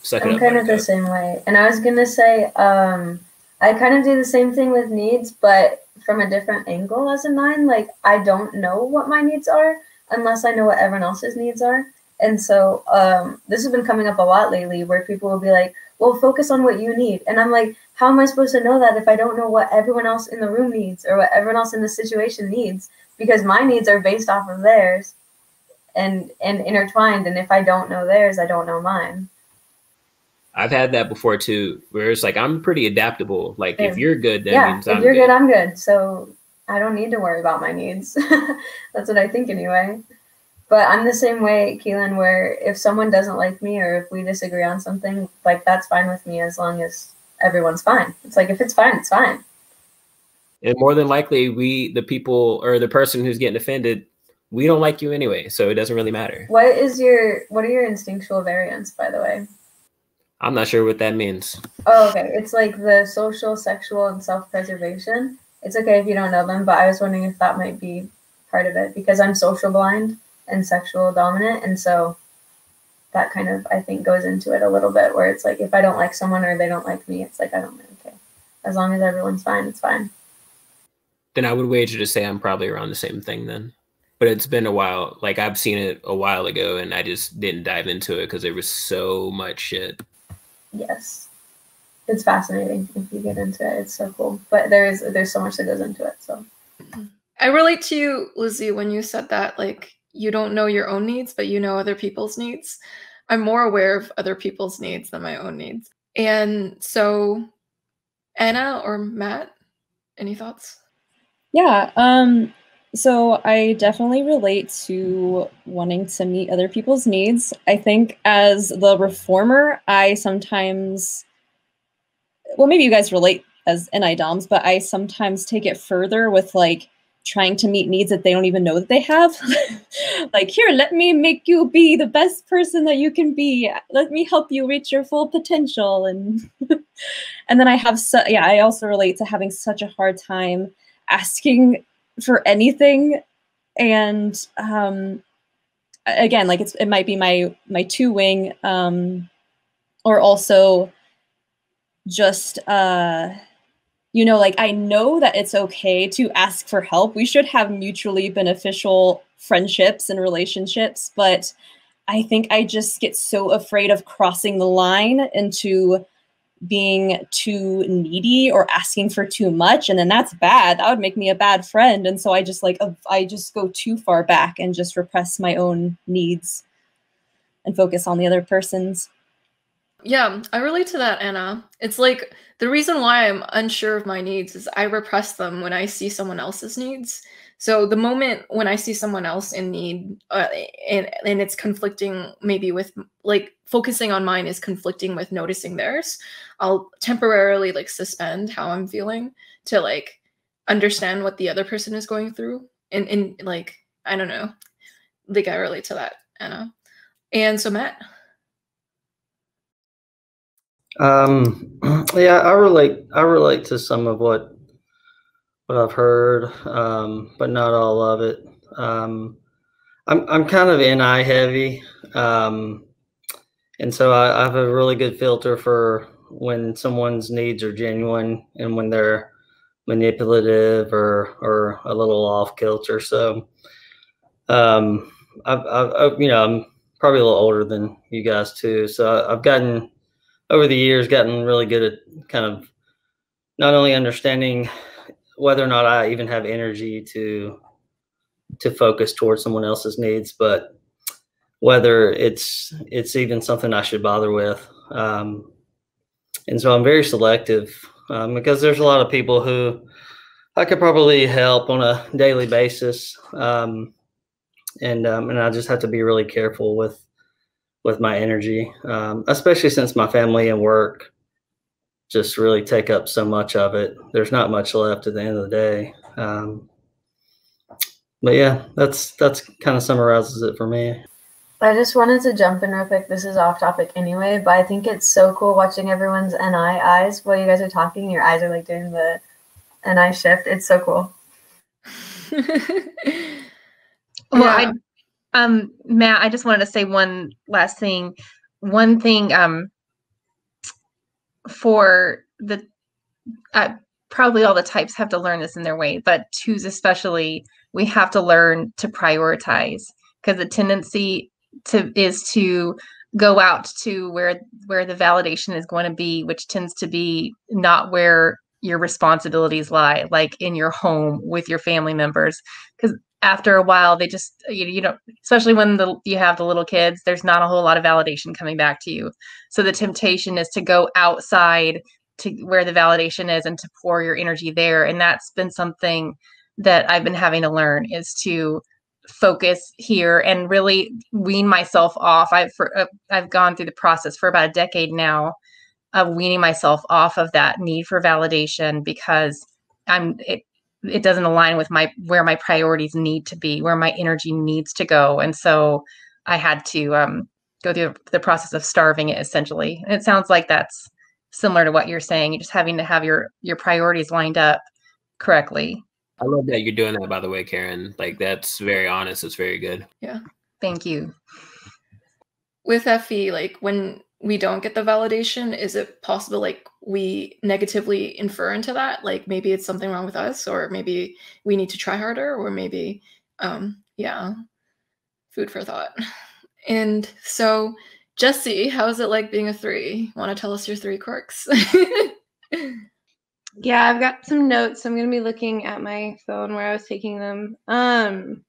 suck it up. I'm kind of the same way. And I was going to say, um, I kind of do the same thing with needs, but from a different angle as a nine. Like I don't know what my needs are unless I know what everyone else's needs are. And so um, this has been coming up a lot lately where people will be like, well, focus on what you need. And I'm like, how am I supposed to know that if I don't know what everyone else in the room needs or what everyone else in the situation needs, because my needs are based off of theirs and, and intertwined. And if I don't know theirs, I don't know mine. I've had that before too, where it's like, I'm pretty adaptable. Like yeah. if you're good, that yeah, means I'm good. If you're good, good, I'm good. So I don't need to worry about my needs. That's what I think anyway. But I'm the same way, Keelan, where if someone doesn't like me or if we disagree on something, like that's fine with me as long as everyone's fine. It's like, if it's fine, it's fine. And more than likely, we, the people or the person who's getting offended, we don't like you anyway, so it doesn't really matter. What is your, what are your instinctual variants, by the way? I'm not sure what that means. Oh, okay. It's like the social, sexual, and self-preservation. It's okay if you don't know them, but I was wondering if that might be part of it because I'm social blind and sexual dominant. And so that kind of, I think, goes into it a little bit where it's like, if I don't like someone or they don't like me, it's like, I don't really care. As long as everyone's fine, it's fine. Then I would wager to say I'm probably around the same thing then. But it's been a while. Like I've seen it a while ago and I just didn't dive into it because there was so much shit. Yes. It's fascinating if you get into it. It's so cool. But there is, there's so much that goes into it. So I relate to you, Lizzie, when you said that, like, you don't know your own needs, but you know other people's needs. I'm more aware of other people's needs than my own needs. And so Anna or Matt, any thoughts? Yeah. Um, so I definitely relate to wanting to meet other people's needs. I think as the reformer, I sometimes, well, maybe you guys relate as N I doms, but I sometimes take it further with like, trying to meet needs that they don't even know that they have. Like, here, let me make you be the best person that you can be. Let me help you reach your full potential. And and then I have, so, yeah, I also relate to having such a hard time asking for anything. And um, again, like it's, it might be my, my two wing um, or also just, uh, you know, like I know that it's okay to ask for help. We should have mutually beneficial friendships and relationships, but I think I just get so afraid of crossing the line into being too needy or asking for too much. And then that's bad. That would make me a bad friend. And so I just like, I just go too far back and just repress my own needs and focus on the other person's. Yeah, I relate to that, Anna. It's like the reason why I'm unsure of my needs is I repress them when I see someone else's needs. So the moment when I see someone else in need uh, and, and it's conflicting maybe with like focusing on mine is conflicting with noticing theirs, I'll temporarily like suspend how I'm feeling to like understand what the other person is going through. And, and like, I don't know, like I relate to that, Anna. And so Matt. Um, yeah, I relate, I relate to some of what, what I've heard, um, but not all of it. Um, I'm, I'm kind of N I heavy. Um, and so I, I have a really good filter for when someone's needs are genuine and when they're manipulative or, or a little off kilter. So, um, I've, I've, you know, I'm probably a little older than you guys too. So I've gotten, over the years, gotten really good at kind of not only understanding whether or not I even have energy to to focus towards someone else's needs, but whether it's it's even something I should bother with. Um, and so I'm very selective um, because there's a lot of people who I could probably help on a daily basis, um, and um, and I just have to be really careful with. with my energy, um, especially since my family and work just really take up so much of it. There's not much left at the end of the day. Um, But yeah, that's that's kind of summarizes it for me. I just wanted to jump in real quick. This is off topic anyway, but I think it's so cool watching everyone's N I eyes while you guys are talking. Your eyes are like doing the N I shift. It's so cool. Well, yeah. I, um, Matt, I just wanted to say one last thing. One thing um, for the uh, probably all the types have to learn this in their way, but twos especially, we have to learn to prioritize, because the tendency to is to go out to where where the validation is going to be, which tends to be not where your responsibilities lie, like in your home with your family members. Because after a while, they just you you know, especially when the, you have the little kids, there's not a whole lot of validation coming back to you. So the temptation is to go outside to where the validation is and to pour your energy there. And that's been something that I've been having to learn, is to focus here and really wean myself off. I've for, uh, I've gone through the process for about a decade now of weaning myself off of that need for validation, because I'm it, it doesn't align with my where my priorities need to be, where my energy needs to go. And so I had to um, go through the process of starving it, essentially. And it sounds like that's similar to what you're saying. You're just having to have your your priorities lined up correctly. I love that you're doing that, by the way, Karen. Like, that's very honest. It's very good. Yeah. Thank you. With F E, like, when we don't get the validation, is it possible, like, we negatively infer into that? Like, maybe it's something wrong with us, or maybe we need to try harder, or maybe, um, yeah, food for thought. And so, Jessie, how is it like being a three? Want to tell us your three quirks? Yeah, I've got some notes. I'm going to be looking at my phone where I was taking them. Um,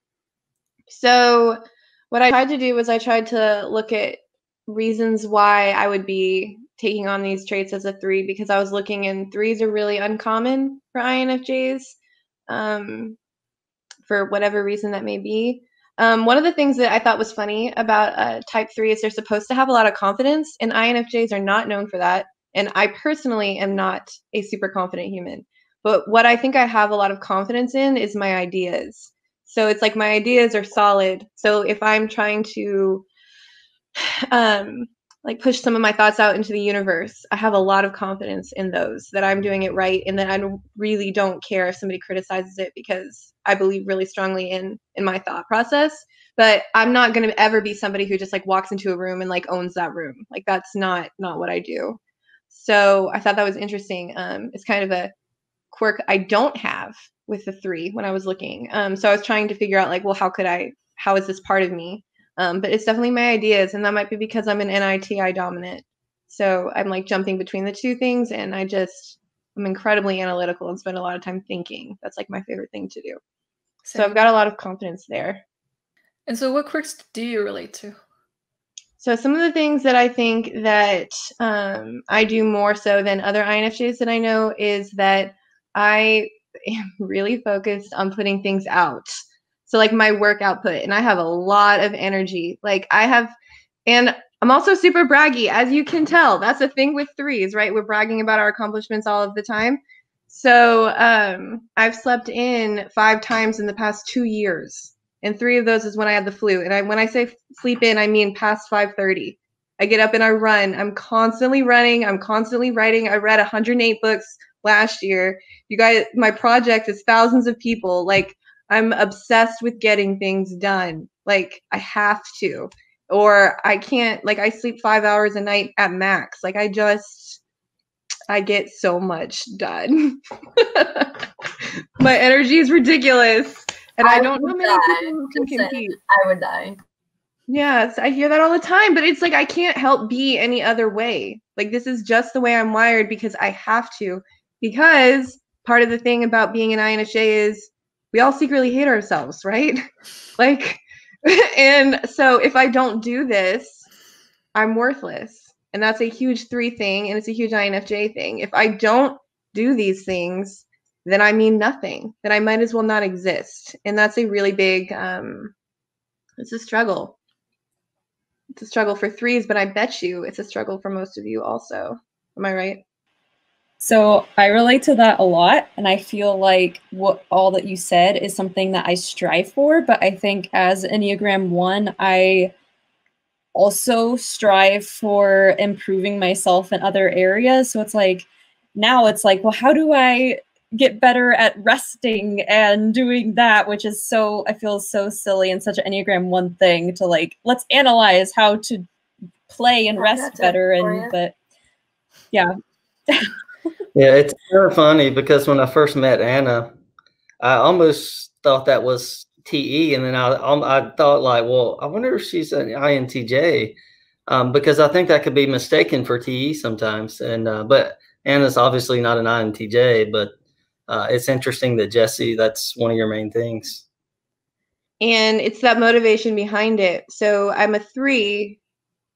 so what I tried to do was I tried to look at reasons why I would be taking on these traits as a three, because I was looking, and threes are really uncommon for I N F Js, um, for whatever reason that may be. Um, one of the things that I thought was funny about uh, type three is they're supposed to have a lot of confidence, and I N F Js are not known for that. And I personally am not a super confident human, but what I think I have a lot of confidence in is my ideas. So it's like my ideas are solid. So if I'm trying to um, like push some of my thoughts out into the universe, I have a lot of confidence in those, that I'm doing it right. And that I really don't care if somebody criticizes it, because I believe really strongly in, in my thought process. But I'm not going to ever be somebody who just like walks into a room and like owns that room. Like, that's not, not what I do. So I thought that was interesting. Um, it's kind of a quirk I don't have with the three when I was looking. Um, so I was trying to figure out like, well, how could I, how is this part of me? Um, but it's definitely my ideas. And that might be because I'm an N I T I dominant. So I'm like jumping between the two things. And I just, I'm incredibly analytical and spend a lot of time thinking. That's like my favorite thing to do. Same. So I've got a lot of confidence there. And so what quirks do you relate to? So some of the things that I think that um, I do more so than other I N F Js that I know is that I am really focused on putting things out. So like my work output, and I have a lot of energy. Like I have, and I'm also super braggy, as you can tell. That's the thing with threes, right? We're bragging about our accomplishments all of the time. So um, I've slept in five times in the past two years. And three of those is when I had the flu. And I, when I say sleep in, I mean past five thirty. I get up and I run. I'm constantly running. I'm constantly writing. I read one hundred eight books last year. You guys, my project is thousands of people. Like, I'm obsessed with getting things done. Like, I have to. Or I can't, like, I sleep five hours a night at max. Like, I just, I get so much done. My energy is ridiculous. And I, I don't know many people who can compete. I would die. Yes, I hear that all the time. But it's like, I can't help be any other way. Like, this is just the way I'm wired, because I have to. Because part of the thing about being an I N F J is we all secretly hate ourselves, right? Like, and so if I don't do this, I'm worthless. And that's a huge three thing. And it's a huge I N F J thing. If I don't do these things, then I mean nothing, then I might as well not exist. And that's a really big, um, it's a struggle. It's a struggle for threes, but I bet you it's a struggle for most of you also. Am I right? So I relate to that a lot, and I feel like what all that you said is something that I strive for, but I think as Enneagram one, I also strive for improving myself in other areas. So it's like, now it's like, well, how do I get better at resting and doing that, which is so, I feel so silly and such an Enneagram one thing to like, let's analyze how to play and rest better. And, but yeah. Yeah, it's very funny because when I first met Anna, I almost thought that was T E, and then I I thought like, well, I wonder if she's an I N T J, um, because I think that could be mistaken for T E sometimes. And uh, but Anna's obviously not an I N T J, but uh, it's interesting that Jessie, that's one of your main things. And it's that motivation behind it. So I'm a three,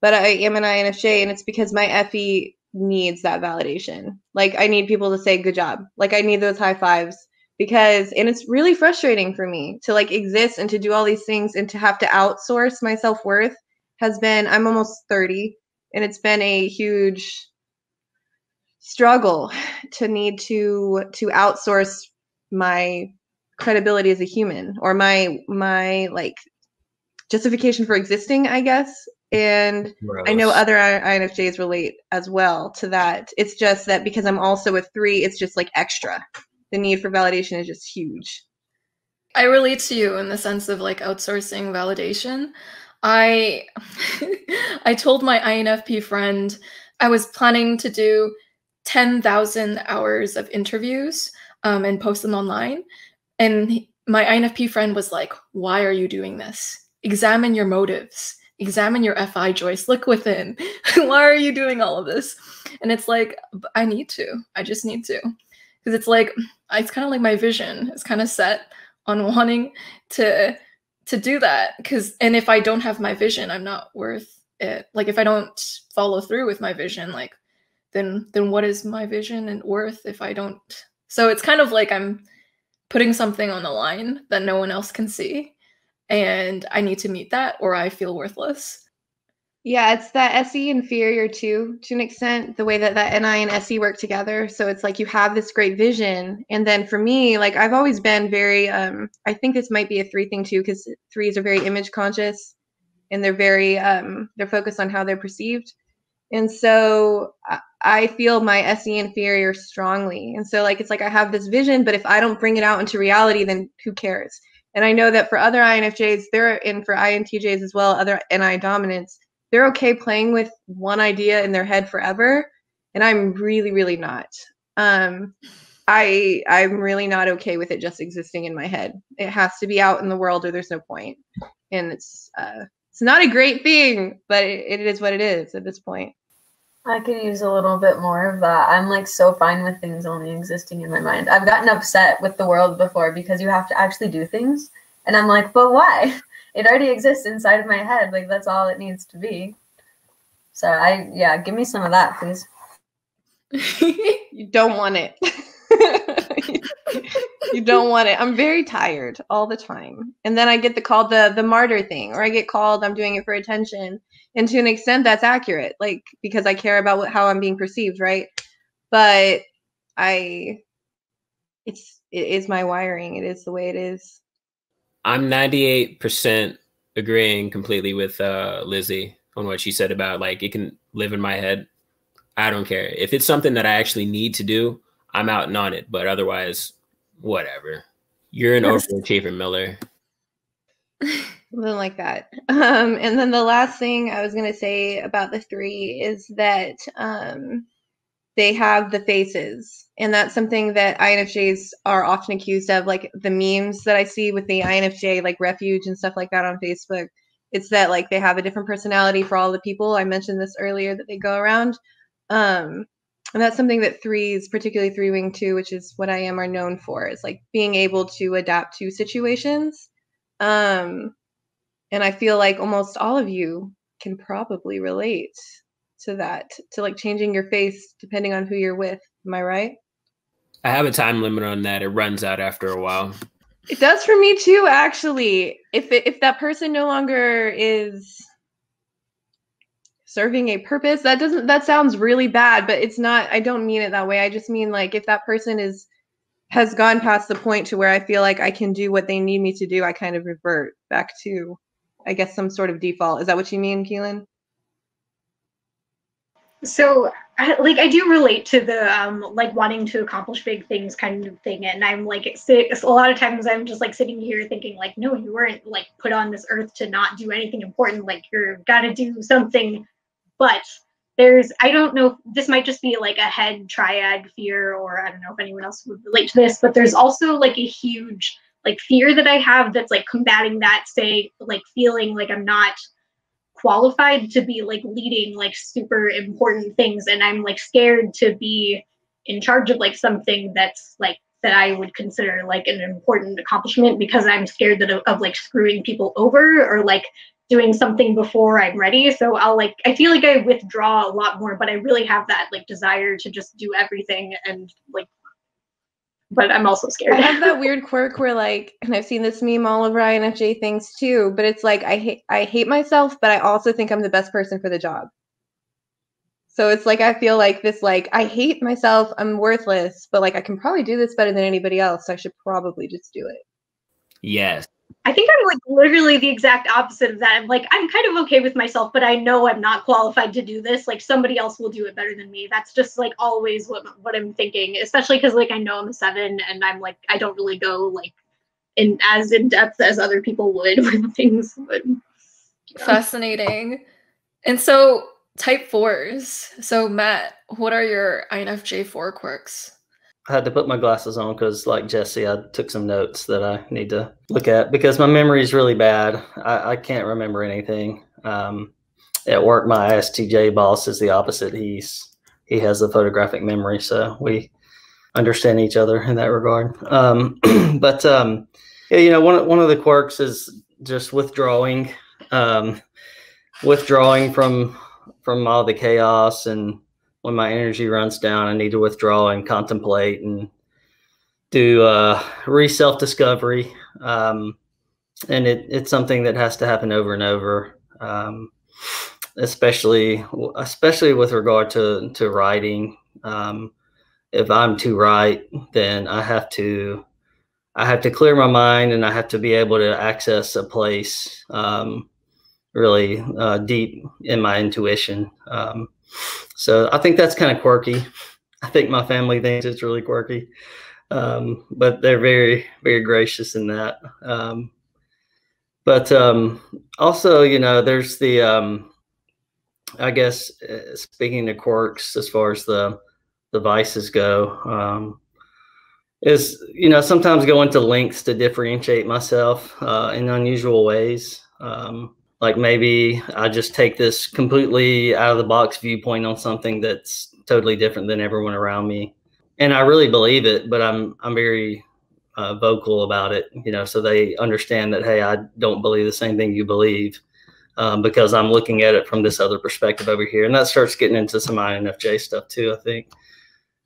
but I am an I N F J, and it's because my F E needs that validation. Like I need people to say good job. Like I need those high fives, because, and it's really frustrating for me to like exist and to do all these things and to have to outsource my self-worth has been, I'm almost thirty, and it's been a huge struggle to need to, to outsource my credibility as a human, or my, my like justification for existing, I guess. And gross. I know other I N F Js relate as well to that. It's just that because I'm also a three, it's just like extra. The need for validation is just huge. I relate to you in the sense of like outsourcing validation. I, I told my I N F P friend I was planning to do ten thousand hours of interviews um, and post them online. And he, my I N F P friend was like, why are you doing this? Examine your motives. Examine your F I, Joyce. Look within. Why are you doing all of this? And it's like, I need to. I just need to. Because it's like, it's kind of like my vision is kind of set on wanting to to do that. Because, and if I don't have my vision, I'm not worth it. Like, if I don't follow through with my vision, like, then then what is my vision and worth if I don't? So it's kind of like I'm putting something on the line that no one else can see. And I need to meet that or I feel worthless. Yeah, it's that S E inferior too, to an extent, the way that that N I and S E work together. So it's like you have this great vision. And then for me, like I've always been very, um, I think this might be a three thing too, because threes are very image conscious and they're very, um, they're focused on how they're perceived. And so I feel my S E inferior strongly. And so like, it's like I have this vision, but if I don't bring it out into reality, then who cares? And I know that for other I N F Js, they're in for I N T Js as well, other N I dominants, they're okay playing with one idea in their head forever. And I'm really, really not. Um, I, I'm really not okay with it just existing in my head. It has to be out in the world or there's no point. And it's, uh, it's not a great thing, but it, it is what it is at this point. I could use a little bit more of that. I'm like so fine with things only existing in my mind. I've gotten upset with the world before because you have to actually do things. And I'm like, but why? It already exists inside of my head. Like that's all it needs to be. So I, yeah, give me some of that, please. You don't want it. You don't want it. I'm very tired all the time. And then I get the call, the, the martyr thing, or I get called, I'm doing it for attention. And to an extent that's accurate, like, because I care about what, how I'm being perceived. Right. But I, it's, it is my wiring. It is the way it is. I'm ninety-eight percent agreeing completely with uh, Lizzie on what she said about like, it can live in my head. I don't care if it's something that I actually need to do. I'm out and on it, but otherwise, whatever. You're an overachiever, Miller. Something like that. Um, and then the last thing I was going to say about the three is that um, they have the faces. And that's something that I N F Js are often accused of, like the memes that I see with the I N F J, like Refuge and stuff like that on Facebook. It's that like they have a different personality for all the people. I mentioned this earlier that they go around. Um, And that's something that threes, particularly three wing two, which is what I am, are known for, is like being able to adapt to situations. Um, and I feel like almost all of you can probably relate to that, to like changing your face depending on who you're with. Am I right? I have a time limit on that. It runs out after a while. It does for me too, actually. If it, if that person no longer is serving a purpose. That doesn't, that sounds really bad, but it's not, I don't mean it that way. I just mean like, if that person is, has gone past the point to where I feel like I can do what they need me to do, I kind of revert back to, I guess, some sort of default. Is that what you mean, Keelan? So I, like, I do relate to the, um, like wanting to accomplish big things kind of thing. And I'm like, it's, it's a lot of times I'm just like sitting here thinking like, no, you weren't like put on this earth to not do anything important. Like you're gotta do something, but there's, I don't know, this might just be like a head triad fear, or I don't know if anyone else would relate to this, but there's also like a huge like fear that I have that's like combating that, say like feeling like I'm not qualified to be like leading like super important things, and I'm like scared to be in charge of like something that's like that I would consider like an important accomplishment, because I'm scared that of, of like screwing people over or like doing something before I'm ready. So I'll like, I feel like I withdraw a lot more, but I really have that like desire to just do everything and like, but I'm also scared. I have that weird quirk where like, and I've seen this meme all over I N F J things too, but it's like, I hate, I hate myself, but I also think I'm the best person for the job. So it's like, I feel like this, like, I hate myself, I'm worthless, but like, I can probably do this better than anybody else. So I should probably just do it. Yes. I think I'm like literally the exact opposite of that. I'm like, I'm kind of okay with myself, but I know I'm not qualified to do this. Like somebody else will do it better than me. That's just like always what what I'm thinking, especially because like I know I'm a seven and I'm like, I don't really go like in as in depth as other people would with things. But, yeah. Fascinating. And so type fours. So Matt, what are your I N F J four quirks? I had to put my glasses on because, like Jessie, I took some notes that I need to look at because my memory is really bad. I, I can't remember anything. Um, at work, my I S T J boss is the opposite. He's he has a photographic memory, so we understand each other in that regard. Um, but um, yeah, you know, one one of the quirks is just withdrawing, um, withdrawing from from all the chaos and. When my energy runs down, I need to withdraw and contemplate and do uh, re-self-discovery. Um, and it, it's something that has to happen over and over, um, especially especially with regard to, to writing. Um, if I'm to write, then I have to I have to clear my mind and I have to be able to access a place um, really uh, deep in my intuition. Um, So I think that's kind of quirky. I think my family thinks it's really quirky, um, but they're very, very gracious in that. Um, but um, also, you know, there's the, um, I guess, uh, speaking to quirks as far as the, the vices go, um, is, you know, sometimes going to lengths to differentiate myself uh, in unusual ways. Um, Like maybe I just take this completely out of the box viewpoint on something that's totally different than everyone around me. And I really believe it, but I'm, I'm very uh, vocal about it, you know, so they understand that, hey, I don't believe the same thing you believe um, because I'm looking at it from this other perspective over here. And that starts getting into some I N F J stuff too, I think.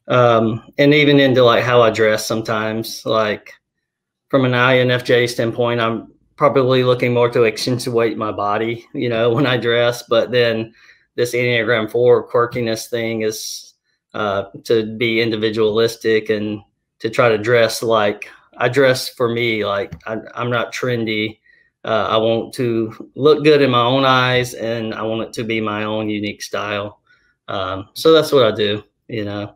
Um, and even into like how I dress sometimes, like from an I N F J standpoint, I'm, probably looking more to accentuate my body, you know, when I dress. But then this Enneagram four quirkiness thing is uh, to be individualistic and to try to dress like I dress for me. Like I, I'm not trendy. Uh, I want to look good in my own eyes and I want it to be my own unique style. Um, so that's what I do, you know.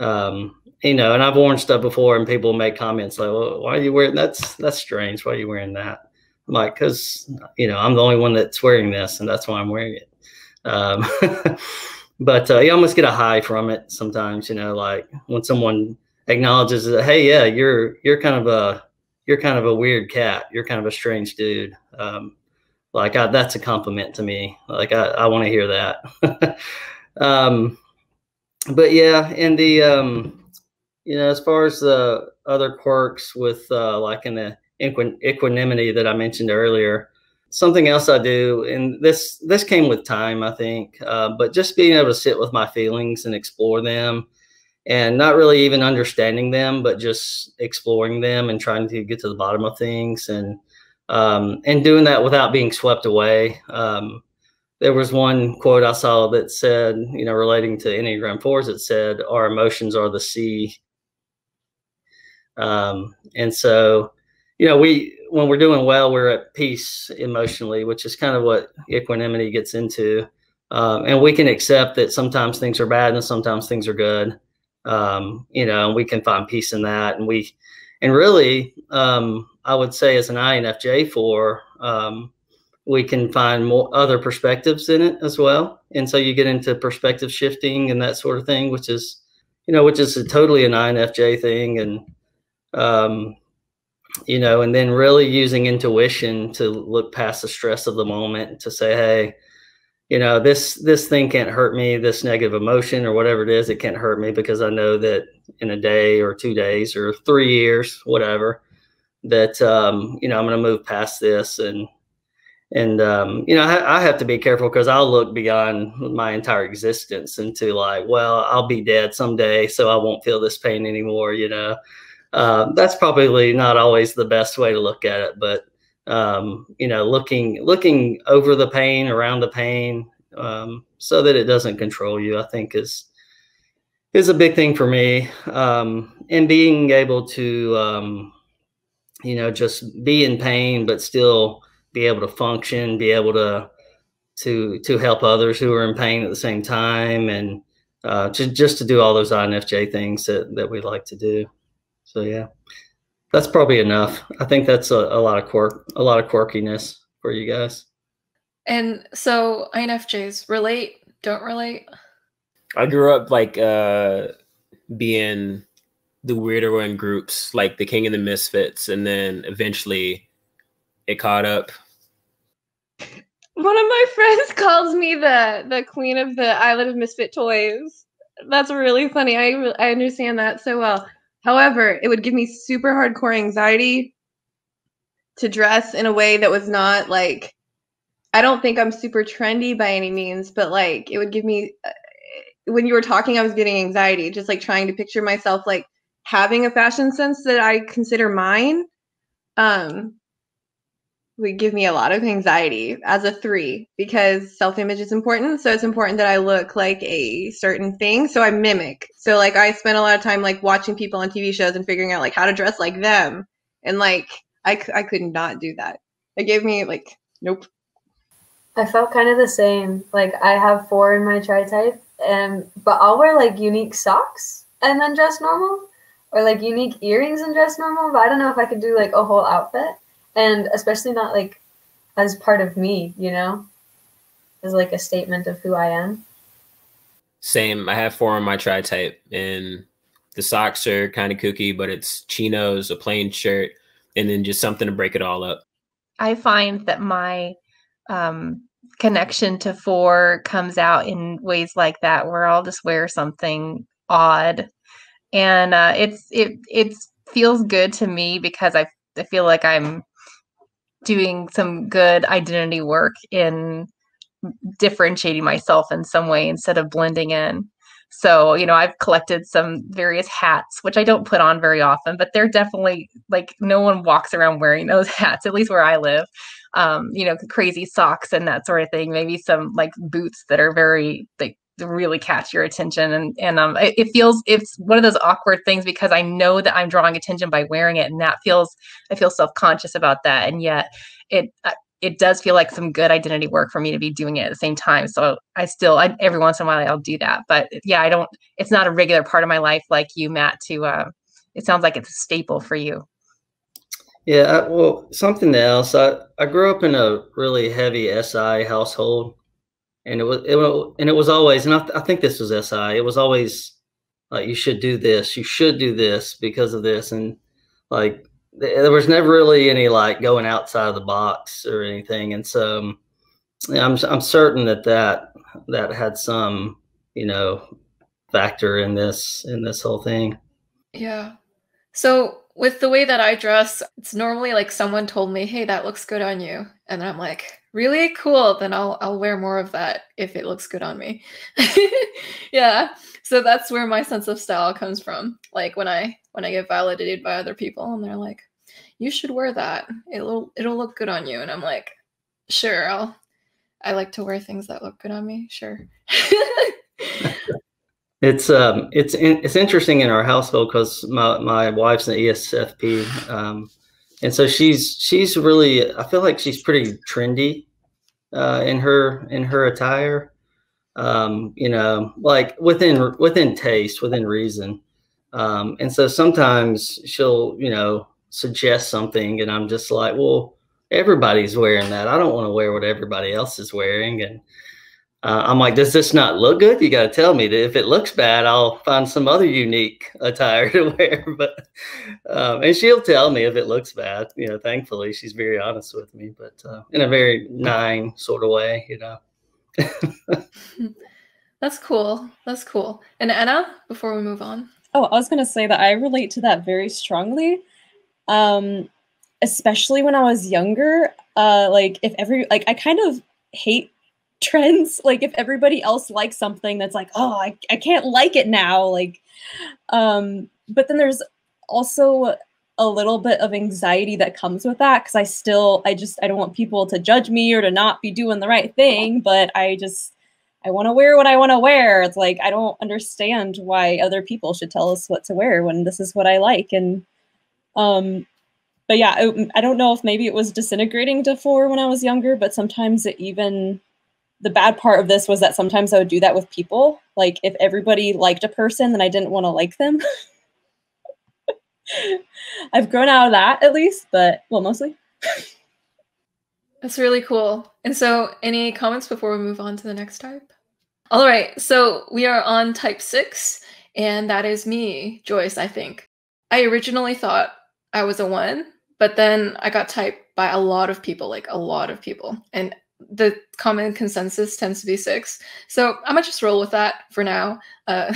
Um, you know, and I've worn stuff before and people make comments like, well, why are you wearing that's that's strange. Why are you wearing that? Like, because, you know, I'm the only one that's wearing this and that's why I'm wearing it. Um, but uh, you almost get a high from it sometimes, you know, like when someone acknowledges that, hey, yeah, you're you're kind of a you're kind of a weird cat. You're kind of a strange dude. Um, like I, that's a compliment to me. Like I, I want to hear that. um, but yeah, and the um, you know, as far as the other quirks with uh, like in the equanimity that I mentioned earlier. Something else I do, and this this came with time, I think, uh, but just being able to sit with my feelings and explore them and not really even understanding them, but just exploring them and trying to get to the bottom of things and um, and doing that without being swept away. Um, there was one quote I saw that said, you know, relating to Enneagram fours, it said, our emotions are the sea. Um, and so, you know, we, when we're doing well, we're at peace emotionally, which is kind of what equanimity gets into. Um, and we can accept that sometimes things are bad and sometimes things are good. Um, you know, and we can find peace in that. And we, and really, um, I would say as an I N F J four, um, we can find more other perspectives in it as well. And so you get into perspective shifting and that sort of thing, which is, you know, which is a totally an I N F J thing. And, um, you know, and then really using intuition to look past the stress of the moment to say, hey, you know, this, this thing can't hurt me, this negative emotion or whatever it is, it can't hurt me because I know that in a day or two days or three years, whatever, that, um, you know, I'm going to move past this. And, and, um, you know, I, I have to be careful because I'll look beyond my entire existence into like, well, I'll be dead someday, so I won't feel this pain anymore. You know, uh, that's probably not always the best way to look at it, but, um, you know, looking, looking over the pain, around the pain, um, so that it doesn't control you, I think is, is a big thing for me. Um, and being able to, um, you know, just be in pain, but still be able to function, be able to, to, to help others who are in pain at the same time. And, uh, to, just to do all those I N F J things that, that we like to do. So, yeah. That's probably enough. I think that's a, a lot of quirk, a lot of quirkiness for you guys. And so I N F Js relate, don't relate. I grew up like uh, being the weirder one in groups, like the King of the Misfits, and then eventually it caught up. One of my friends calls me the the queen of the Island of Misfit Toys. That's really funny. I I understand that so well. However, it would give me super hardcore anxiety to dress in a way that was not like, I don't think I'm super trendy by any means, but like it would give me, when you were talking, I was getting anxiety, just like trying to picture myself like having a fashion sense that I consider mine um, would give me a lot of anxiety as a three, because self-image is important. So it's important that I look like a certain thing. So I mimic. So like I spent a lot of time like watching people on T V shows and figuring out like how to dress like them. And like, I, I could not do that. It gave me like, nope. I felt kind of the same. Like I have four in my tri-type, and, but I'll wear like unique socks and then dress normal, or like unique earrings and dress normal. But I don't know if I could do like a whole outfit. And especially not like as part of me, you know, as like a statement of who I am. Same. I have four on my tri-type, and the socks are kind of kooky, but it's chinos, a plain shirt, and then just something to break it all up. I find that my um, connection to four comes out in ways like that, where I'll just wear something odd. And uh, it's it, it feels good to me because I, I feel like I'm doing some good identity work in differentiating myself in some way instead of blending in. So, you know, I've collected some various hats, which I don't put on very often, but they're definitely like, no one walks around wearing those hats, at least where I live. Um, you know, crazy socks and that sort of thing. Maybe some like boots that are very like really catch your attention. And, and um, it, it feels, it's one of those awkward things because I know that I'm drawing attention by wearing it. And that feels, I feel self-conscious about that. And yet it, it does feel like some good identity work for me to be doing it at the same time. So I still, I, every once in a while I'll do that, but yeah, I don't, it's not a regular part of my life like you, Matt, to, uh, it sounds like it's a staple for you. Yeah. I, well, something else. I, I grew up in a really heavy S I household. And it was, it, and it was always, and I, th I think this was S I, it was always like, you should do this, you should do this because of this. And like, there was never really any like going outside of the box or anything. And so um, I'm, I'm certain that, that that had some, you know, factor in this, in this whole thing. Yeah. So with the way that I dress, it's normally like someone told me, hey, that looks good on you. And I'm like, really cool, then I'll, I'll wear more of that if it looks good on me. Yeah, so that's where my sense of style comes from. Like when I when I get validated by other people and they're like, you should wear that. It'll, it'll look good on you. And I'm like, sure, I'll I like to wear things that look good on me. Sure. It's um, it's in, it's interesting in our household because my my wife's an E S F P, um, and so she's she's really, I feel like she's pretty trendy uh, in her in her attire. Um, you know, like within within taste, within reason. Um, and so sometimes she'll, you know, suggest something, and I'm just like, well, everybody's wearing that. I don't want to wear what everybody else is wearing, and Uh, I'm like, does this not look good? You got to tell me. That if it looks bad, I'll find some other unique attire to wear. But um, and she'll tell me if it looks bad. You know, thankfully, she's very honest with me, but uh, in a very nine sort of way, you know. That's cool. That's cool. And Anna, before we move on. Oh, I was going to say that I relate to that very strongly, um, especially when I was younger. Uh, like if every like I kind of hate trends. Like if everybody else likes something, that's like, oh, I, I can't like it now. Like, um, but then there's also a little bit of anxiety that comes with that. Cause I still, I just, I don't want people to judge me or to not be doing the right thing, but I just, I want to wear what I want to wear. It's like, I don't understand why other people should tell us what to wear when this is what I like. And, um, but yeah, I, I don't know if maybe it was disintegrating to four when I was younger, but sometimes it even, the bad part of this was that sometimes I would do that with people. Like if everybody liked a person, then I didn't want to like them. I've grown out of that at least, but well, mostly. That's really cool. And so any comments before we move on to the next type? All right. So we are on type six, and that is me, Joyce, I think. I originally thought I was a one, but then I got typed by a lot of people, like a lot of people. And the common consensus tends to be six. So I'm gonna just roll with that for now. Uh,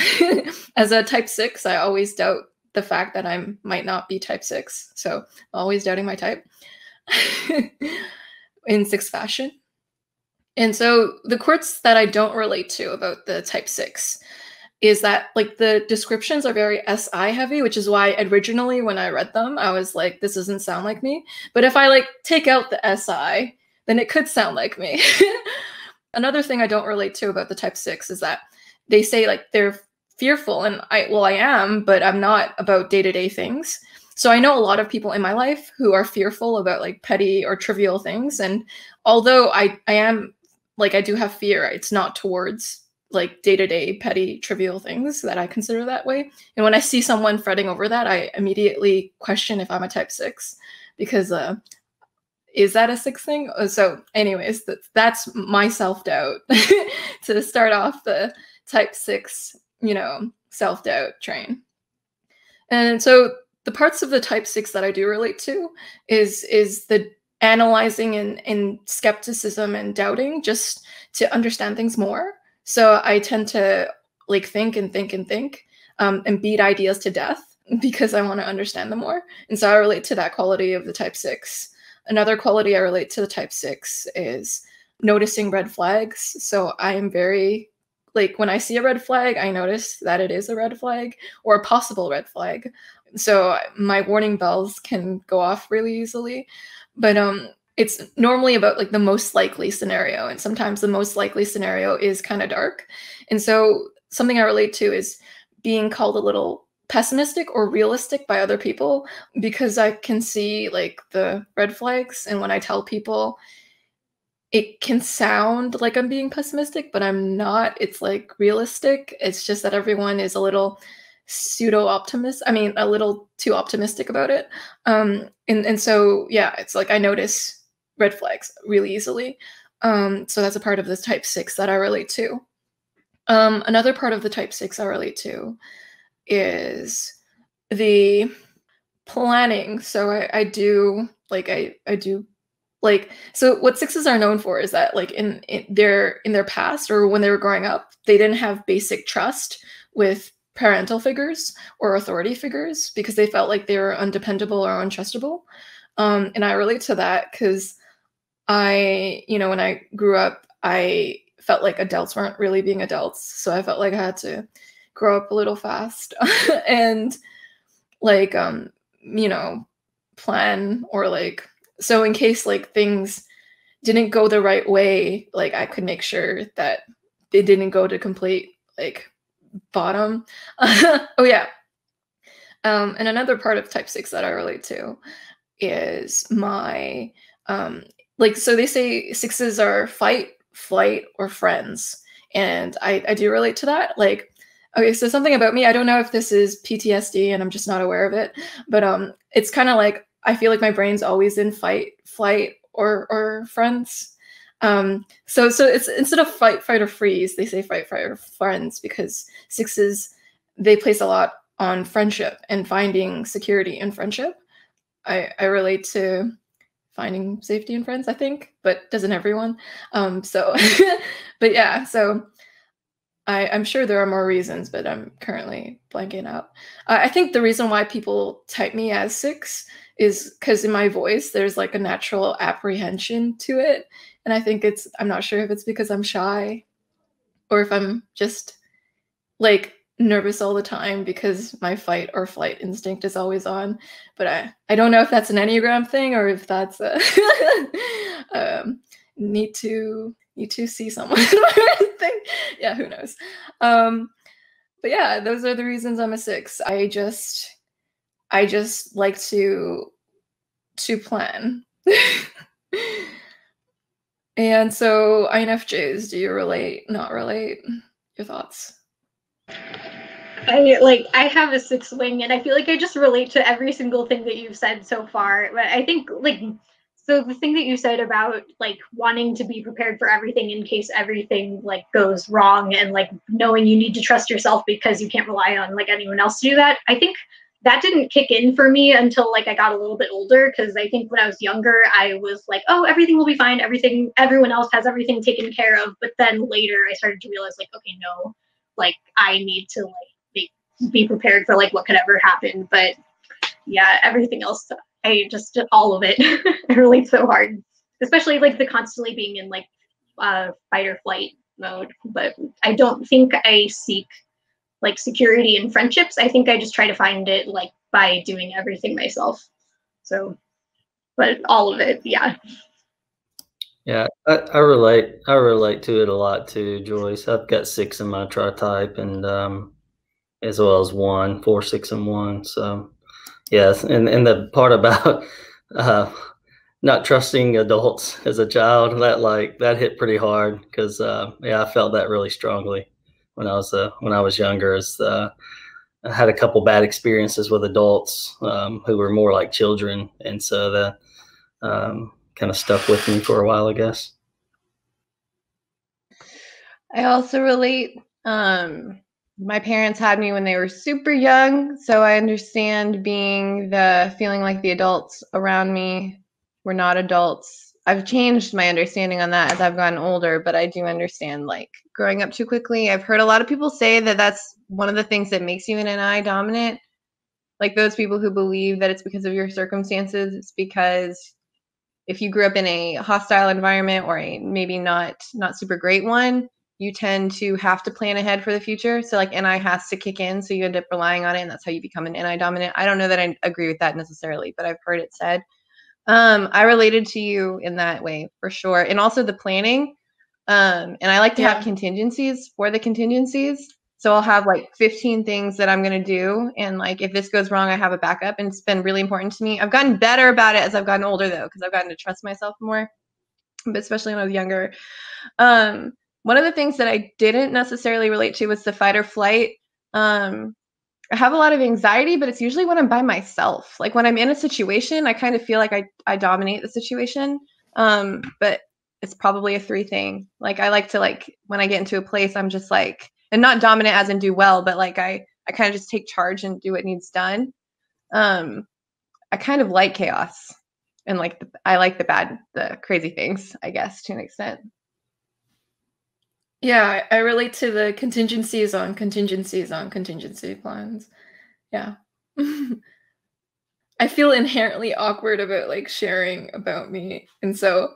as a type six, I always doubt the fact that I might not be type six. So always doubting my type in six fashion. And so the quirks that I don't relate to about the type six is that like the descriptions are very S I heavy, which is why originally when I read them, I was like, this doesn't sound like me. But if I like take out the S I, then it could sound like me. Another thing I don't relate to about the type six is that they say like they're fearful, and I, well, I am, but I'm not about day-to-day things. So I know a lot of people in my life who are fearful about like petty or trivial things. And although I, I am like, I do have fear, it's not towards like day-to-day petty trivial things that I consider that way. And when I see someone fretting over that, I immediately question if I'm a type six, because, uh, is that a six thing? So anyways, that, that's my self-doubt to start off the type six, you know, self-doubt train. And so the parts of the type six that I do relate to is, is the analyzing and, and skepticism and doubting just to understand things more. So I tend to like think and think and think um, and beat ideas to death because I want to understand them more. And so I relate to that quality of the type six. Another quality I relate to the type six is noticing red flags. So I am very, like when I see a red flag, I notice that it is a red flag or a possible red flag. So my warning bells can go off really easily, but um, it's normally about like the most likely scenario. And sometimes the most likely scenario is kind of dark. And so something I relate to is being called a little pessimistic or realistic by other people, because I can see like the red flags. And when I tell people, it can sound like I'm being pessimistic, but I'm not. It's like realistic. It's just that everyone is a little pseudo-optimist. I mean, a little too optimistic about it. Um, and, and so, yeah, it's like I notice red flags really easily. Um, so that's a part of this type six that I relate to. Um, another part of the type six I relate to is the planning. So I, I do like I I do like so what sixes are known for is that like in, in their in their past or when they were growing up, they didn't have basic trust with parental figures or authority figures because they felt like they were undependable or untrustable. Um, and I relate to that because I you know when I grew up, I felt like adults weren't really being adults, so I felt like I had to grow up a little fast and like, um, you know, plan or like, so in case like things didn't go the right way, like I could make sure that they didn't go to complete like bottom. Oh yeah. Um, and another part of type six that I relate to is my, um, like, so they say sixes are fight, flight, or friends. And I, I do relate to that. Like, okay, so something about me, I don't know if this is P T S D and I'm just not aware of it, but um, it's kind of like, I feel like my brain's always in fight, flight, or or friends. Um, so so it's instead of fight, fight, or freeze, they say fight, fight, or friends, because sixes, they place a lot on friendship and finding security in friendship. I, I relate to finding safety in friends, I think, but doesn't everyone? Um, so, but yeah, so I, I'm sure there are more reasons, but I'm currently blanking out. Uh, I think the reason why people type me as six is because in my voice, there's like a natural apprehension to it. And I think it's, I'm not sure if it's because I'm shy or if I'm just like nervous all the time because my fight or flight instinct is always on. But I, I don't know if that's an Enneagram thing or if that's a um, need to need to see someone thing. Yeah, who knows? Um, but yeah, those are the reasons I'm a six. I just, I just like to, to plan. And so I N F Js, do you relate, not relate? Your thoughts? I like, I have a six wing and I feel like I just relate to every single thing that you've said so far. But I think like, so the thing that you said about like wanting to be prepared for everything in case everything like goes wrong and like knowing you need to trust yourself because you can't rely on like anyone else to do that. I think that didn't kick in for me until like I got a little bit older. Cause I think when I was younger, I was like, oh, everything will be fine. Everything, everyone else has everything taken care of. But then later I started to realize like, okay, no, like I need to like, be prepared for like what could ever happen. But yeah, everything else, I just, all of it, I relate so hard, especially like the constantly being in like uh fight or flight mode. But I don't think I seek like security in friendships. I think I just try to find it like by doing everything myself. So, but all of it. Yeah. Yeah, I, I relate I relate to it a lot too, Joyce. I've got six in my tri-type, and um as well as one, four, six, and one. So, yes, and, and the part about uh, not trusting adults as a child, that like that hit pretty hard because uh, yeah, I felt that really strongly when I was uh, when I was younger. As uh, I had a couple bad experiences with adults um, who were more like children, and so that um, kind of stuck with me for a while, I guess. I also relate. Um... My parents had me when they were super young, so I understand being the feeling like the adults around me were not adults. I've changed my understanding on that as I've gotten older, but I do understand like growing up too quickly. I've heard a lot of people say that that's one of the things that makes you an N I dominant. Like those people who believe that it's because of your circumstances, it's because if you grew up in a hostile environment or a maybe not not super great one, you tend to have to plan ahead for the future. So like N I has to kick in. So you end up relying on it. And that's how you become an N I dominant. I don't know that I agree with that necessarily, but I've heard it said. Um, I related to you in that way for sure. And also the planning. Um, and I like to yeah. have contingencies for the contingencies. So I'll have like fifteen things that I'm going to do. And like, if this goes wrong, I have a backup, and it's been really important to me. I've gotten better about it as I've gotten older though, because I've gotten to trust myself more, but especially when I was younger. Um, One of the things that I didn't necessarily relate to was the fight or flight. Um, I have a lot of anxiety, but it's usually when I'm by myself. Like when I'm in a situation, I kind of feel like I, I dominate the situation, um, but it's probably a three thing. Like I like to like, when I get into a place, I'm just like, and not dominant as in do well, but like I, I kind of just take charge and do what needs done. Um, I kind of like chaos and like, the, I like the bad, the crazy things, I guess, to an extent. Yeah, I relate to the contingencies on contingencies on contingency plans. Yeah. I feel inherently awkward about like sharing about me. And so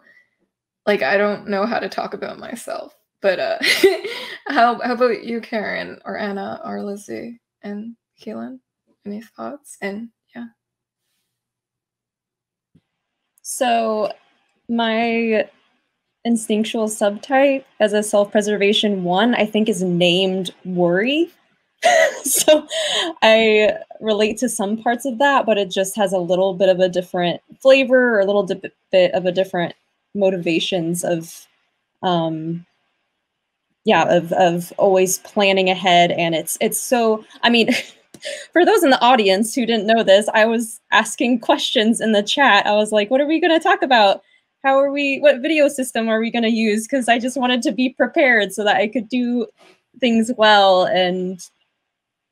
like, I don't know how to talk about myself, but uh, how, how about you, Karin or Anna or Lizzie and Keelan? Any thoughts? And yeah. So my instinctual subtype as a self-preservation one, I think, is named worry. So I relate to some parts of that, but it just has a little bit of a different flavor or a little di- bit of a different motivations of, um, yeah, of, of always planning ahead. And it's, it's so, I mean, for those in the audience who didn't know this, I was asking questions in the chat. I was like, what are we going to talk about? How are we, what video system are we going to use? Because I just wanted to be prepared so that I could do things well. And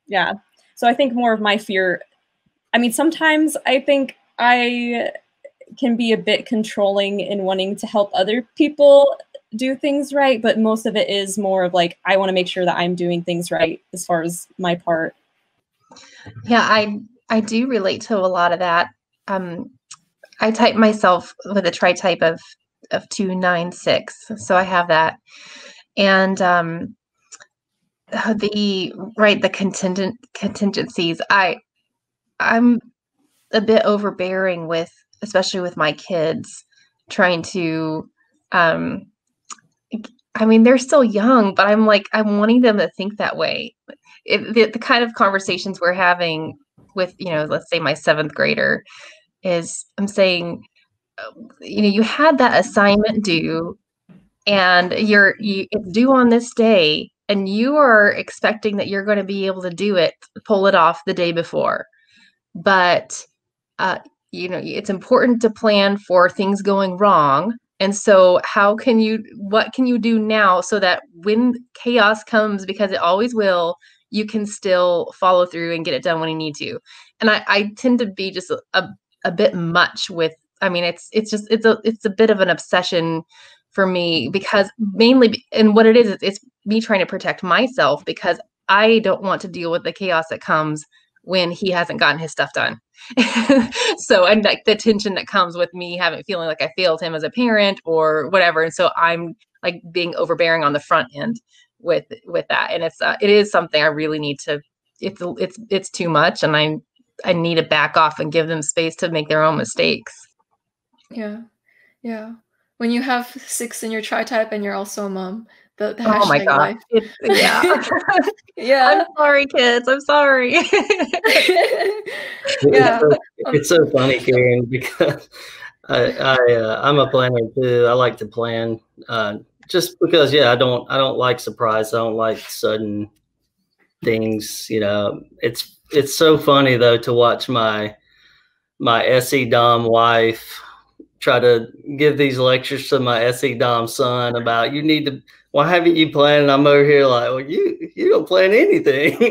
yeah, so I think more of my fear, I mean, sometimes I think I can be a bit controlling in wanting to help other people do things right, but most of it is more of like, I want to make sure that I'm doing things right as far as my part. Yeah, I I do relate to a lot of that. Um, I type myself with a tri-type of of two, nine, six, so I have that, and um, the right the contingent contingencies. I I'm a bit overbearing with, especially with my kids, trying to. Um, I mean, they're still young, but I'm like, I'm wanting them to think that way. It, the, the kind of conversations we're having with, you know, let's say my seventh grader is I'm saying, you know, you had that assignment due and you're you, it's due on this day and you are expecting that you're going to be able to do it, pull it off the day before. But, uh, you know, it's important to plan for things going wrong. And so how can you, what can you do now so that when chaos comes, because it always will, you can still follow through and get it done when you need to. And I, I tend to be just a, a bit much with, I mean, it's, it's just, it's a, it's a bit of an obsession for me because mainly, and what it is, it's me trying to protect myself because I don't want to deal with the chaos that comes when he hasn't gotten his stuff done. So, and like the tension that comes with me having feeling like I failed him as a parent or whatever. And so I'm like being overbearing on the front end with, with that. And it's, uh, it is something I really need to, it's, it's, it's too much. And I, I need to back off and give them space to make their own mistakes. Yeah. Yeah. When you have six in your tri-type and you're also a mom, the, the oh my God. It's, yeah. Yeah. I'm sorry, kids. I'm sorry. Yeah. It's so, it's so funny, Karen, because I, I, uh, I'm a planner too. I like to plan uh, just because, yeah, I don't, I don't like surprise. I don't like sudden things, you know. It's, it's so funny though, to watch my, my S E Dom wife try to give these lectures to my S E Dom son about you need to, why haven't you planned? And I'm over here like, well, you, you don't plan anything.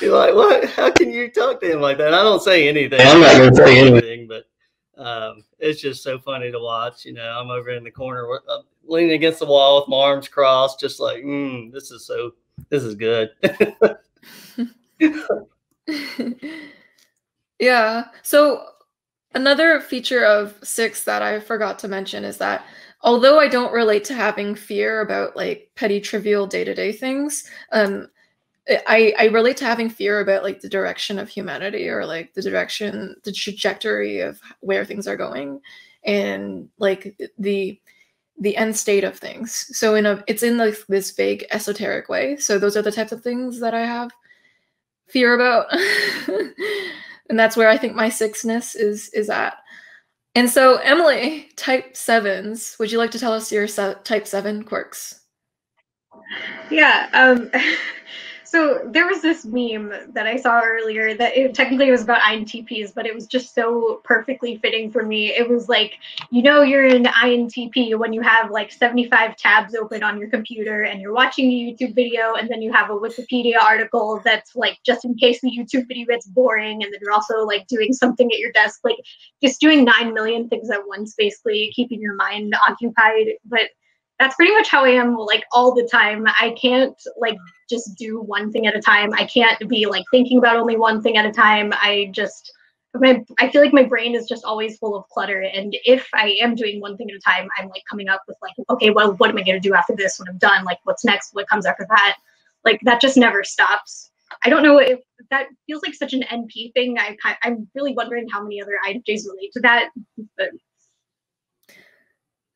You're like, what? How can you talk to him like that? I don't say anything. I'm not going to say anything, but um, it's just so funny to watch. You know, I'm over in the corner I'm leaning against the wall with my arms crossed, just like, mm, this is so, this is good. Yeah. So another feature of six that I forgot to mention is that although I don't relate to having fear about like petty, trivial day-to-day things, um, I, I relate to having fear about like the direction of humanity or like the direction, the trajectory of where things are going and like the the end state of things. So in a, it's in like this vague esoteric way. So those are the types of things that I have fear about. And that's where I think my sixness is is at. And so, Emily, type sevens, would you like to tell us your se- type seven quirks? Yeah. Um, so there was this meme that I saw earlier that it technically was about I N T Ps, but it was just so perfectly fitting for me. It was like, you know, you're an I N T P when you have like seventy-five tabs open on your computer and you're watching a YouTube video and then you have a Wikipedia article that's like just in case the YouTube video gets boring, and then you're also like doing something at your desk, like just doing nine million things at once, basically keeping your mind occupied. But that's pretty much how I am, like, all the time. I can't, like, just do one thing at a time. I can't be, like, thinking about only one thing at a time. I just, my, I feel like my brain is just always full of clutter. And if I am doing one thing at a time, I'm, like, coming up with, like, okay, well, what am I going to do after this when I'm done? Like, what's next? What comes after that? Like, that just never stops. I don't know if that feels like such an N P thing. I, I'm really wondering how many other I N F Js relate to that. But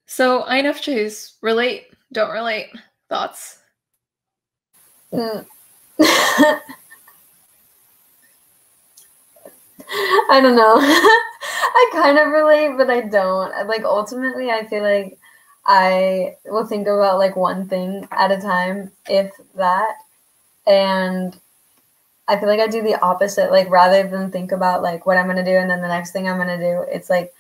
So I N F Js relate, don't relate, thoughts? Mm. I don't know. I kind of relate, but I don't. Like, ultimately, I feel like I will think about, like, one thing at a time, if that. And I feel like I do the opposite. Like, rather than think about, like, what I'm going to do and then the next thing I'm going to do, it's like,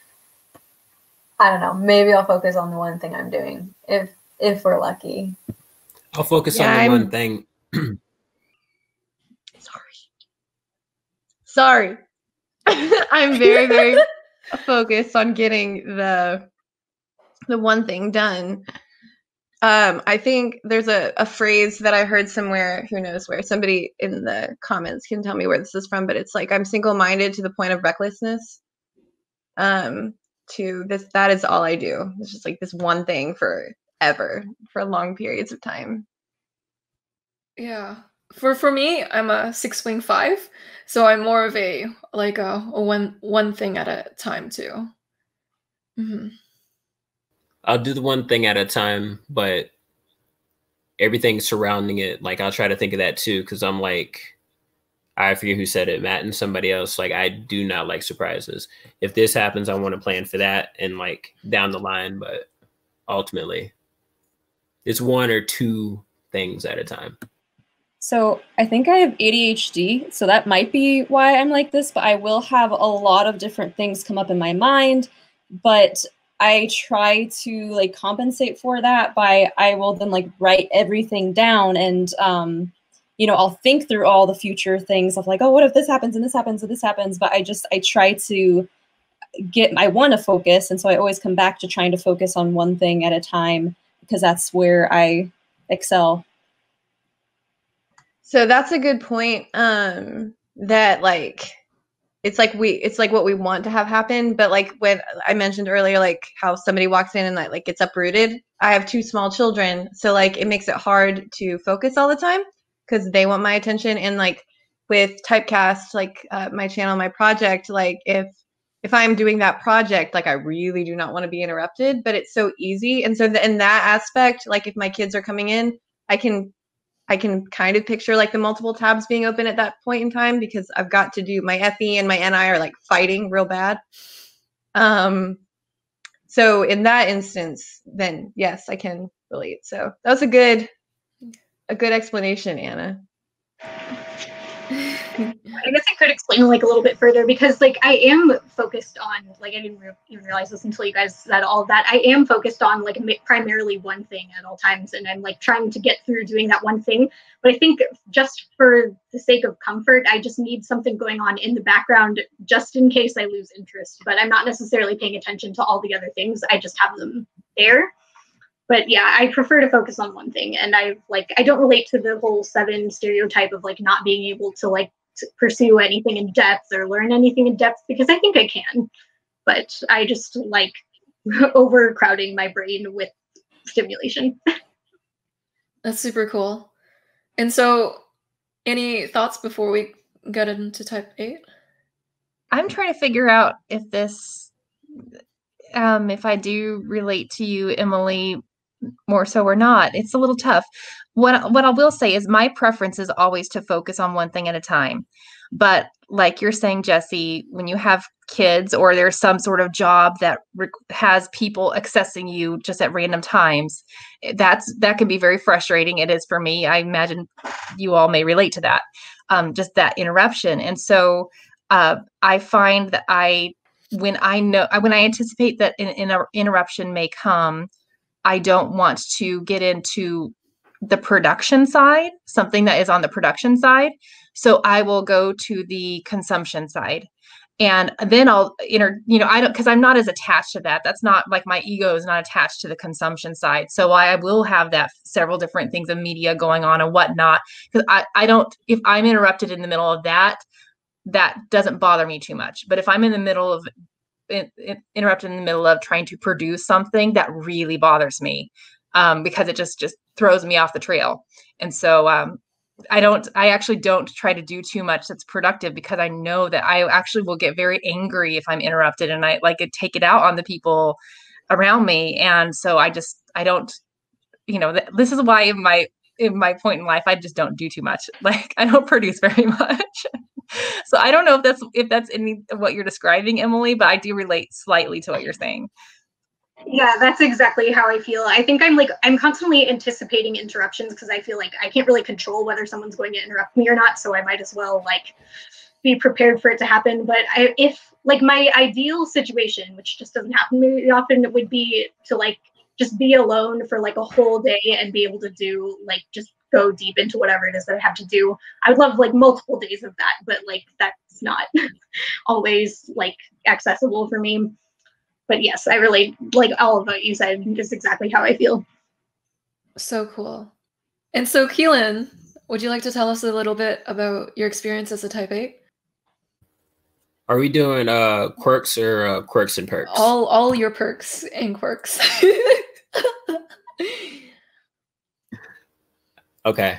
I don't know. Maybe I'll focus on the one thing I'm doing, if if we're lucky. I'll focus yeah, on the I'm... one thing. Sorry. Sorry. I'm very, very focused on getting the the one thing done. Um, I think there's a, a phrase that I heard somewhere, who knows where, somebody in the comments can tell me where this is from, but it's like, I'm single-minded to the point of recklessness. Um, to this, that is all I do. It's just like this one thing forever, for long periods of time. Yeah. For for me, I'm a six wing five, so I'm more of a like a, a one one thing at a time too. Mm-hmm. I'll do the one thing at a time, but everything surrounding it, like I'll try to think of that too, because I'm like, I forget who said it, Matt and somebody else. Like, I do not like surprises. If this happens, I want to plan for that and like down the line, but ultimately, it's one or two things at a time. So I think I have A D H D, so that might be why I'm like this, but I will have a lot of different things come up in my mind, but I try to like compensate for that by, I will then like write everything down and, um, you know, I'll think through all the future things of like, oh, what if this happens and this happens and this happens, but I just, I try to get, I want to focus. And so I always come back to trying to focus on one thing at a time because that's where I excel. So that's a good point, um, that like, it's like we, it's like what we want to have happen. But like when I mentioned earlier, like how somebody walks in and like, like gets uprooted, I have two small children. So like, it makes it hard to focus all the time because they want my attention. And like with Typecast, like uh, my channel, my project, like if, if I'm doing that project, like I really do not want to be interrupted, but it's so easy. And so the, in that aspect, like if my kids are coming in, I can I can kind of picture like the multiple tabs being open at that point in time because I've got to do my F E and my N I are like fighting real bad. Um, so in that instance, then yes, I can relate. So that was a good, a good explanation, Anna. I guess I could explain like a little bit further because like I am focused on, like I didn't re even realize this until you guys said all that, I am focused on like primarily one thing at all times and I'm like trying to get through doing that one thing. But I think just for the sake of comfort, I just need something going on in the background just in case I lose interest, but I'm not necessarily paying attention to all the other things. I just have them there. But yeah, I prefer to focus on one thing. And I like, I don't relate to the whole seven stereotype of like not being able to like to pursue anything in depth or learn anything in depth because I think I can, but I just like overcrowding my brain with stimulation. That's super cool. And so any thoughts before we get into type eight? I'm trying to figure out if this, um, if I do relate to you, Emily, more so or not. It's a little tough. What what I will say is my preference is always to focus on one thing at a time. But like you're saying, Jessie, when you have kids or there's some sort of job that has people accessing you just at random times, that's that can be very frustrating. It is for me. I imagine you all may relate to that, um, just that interruption. And so uh, I find that I when I know when I anticipate that an, an interruption may come, I don't want to get into the production side, something that is on the production side. So I will go to the consumption side and then I'll inter, you know, I don't, cause I'm not as attached to that. That's not like my ego is not attached to the consumption side. So I will have that several different things of media going on and whatnot. Cause I, I don't, if I'm interrupted in the middle of that, that doesn't bother me too much. But if I'm in the middle of In, in, interrupted in the middle of trying to produce something, that really bothers me um, because it just just throws me off the trail. And so um, I don't, I actually don't try to do too much that's productive because I know that I actually will get very angry if I'm interrupted and I like take it out on the people around me. And so I just, I don't, you know, th- this is why in my, in my point in life, I just don't do too much. Like I don't produce very much. So I don't know if that's, if that's any what you're describing, Emily, but I do relate slightly to what you're saying. Yeah, that's exactly how I feel. I think I'm like, I'm constantly anticipating interruptions because I feel like I can't really control whether someone's going to interrupt me or not. So I might as well like be prepared for it to happen. But I, if like my ideal situation, which just doesn't happen very often, would be to like, just be alone for like a whole day and be able to do like, just go deep into whatever it is that I have to do. I would love like multiple days of that, but like, that's not always like accessible for me. But yes, I relate, like all of what you said is exactly how I feel. So cool. And so Keelan, would you like to tell us a little bit about your experience as a type eight? Are we doing uh, quirks or uh, quirks and perks? All all your perks and quirks. Okay.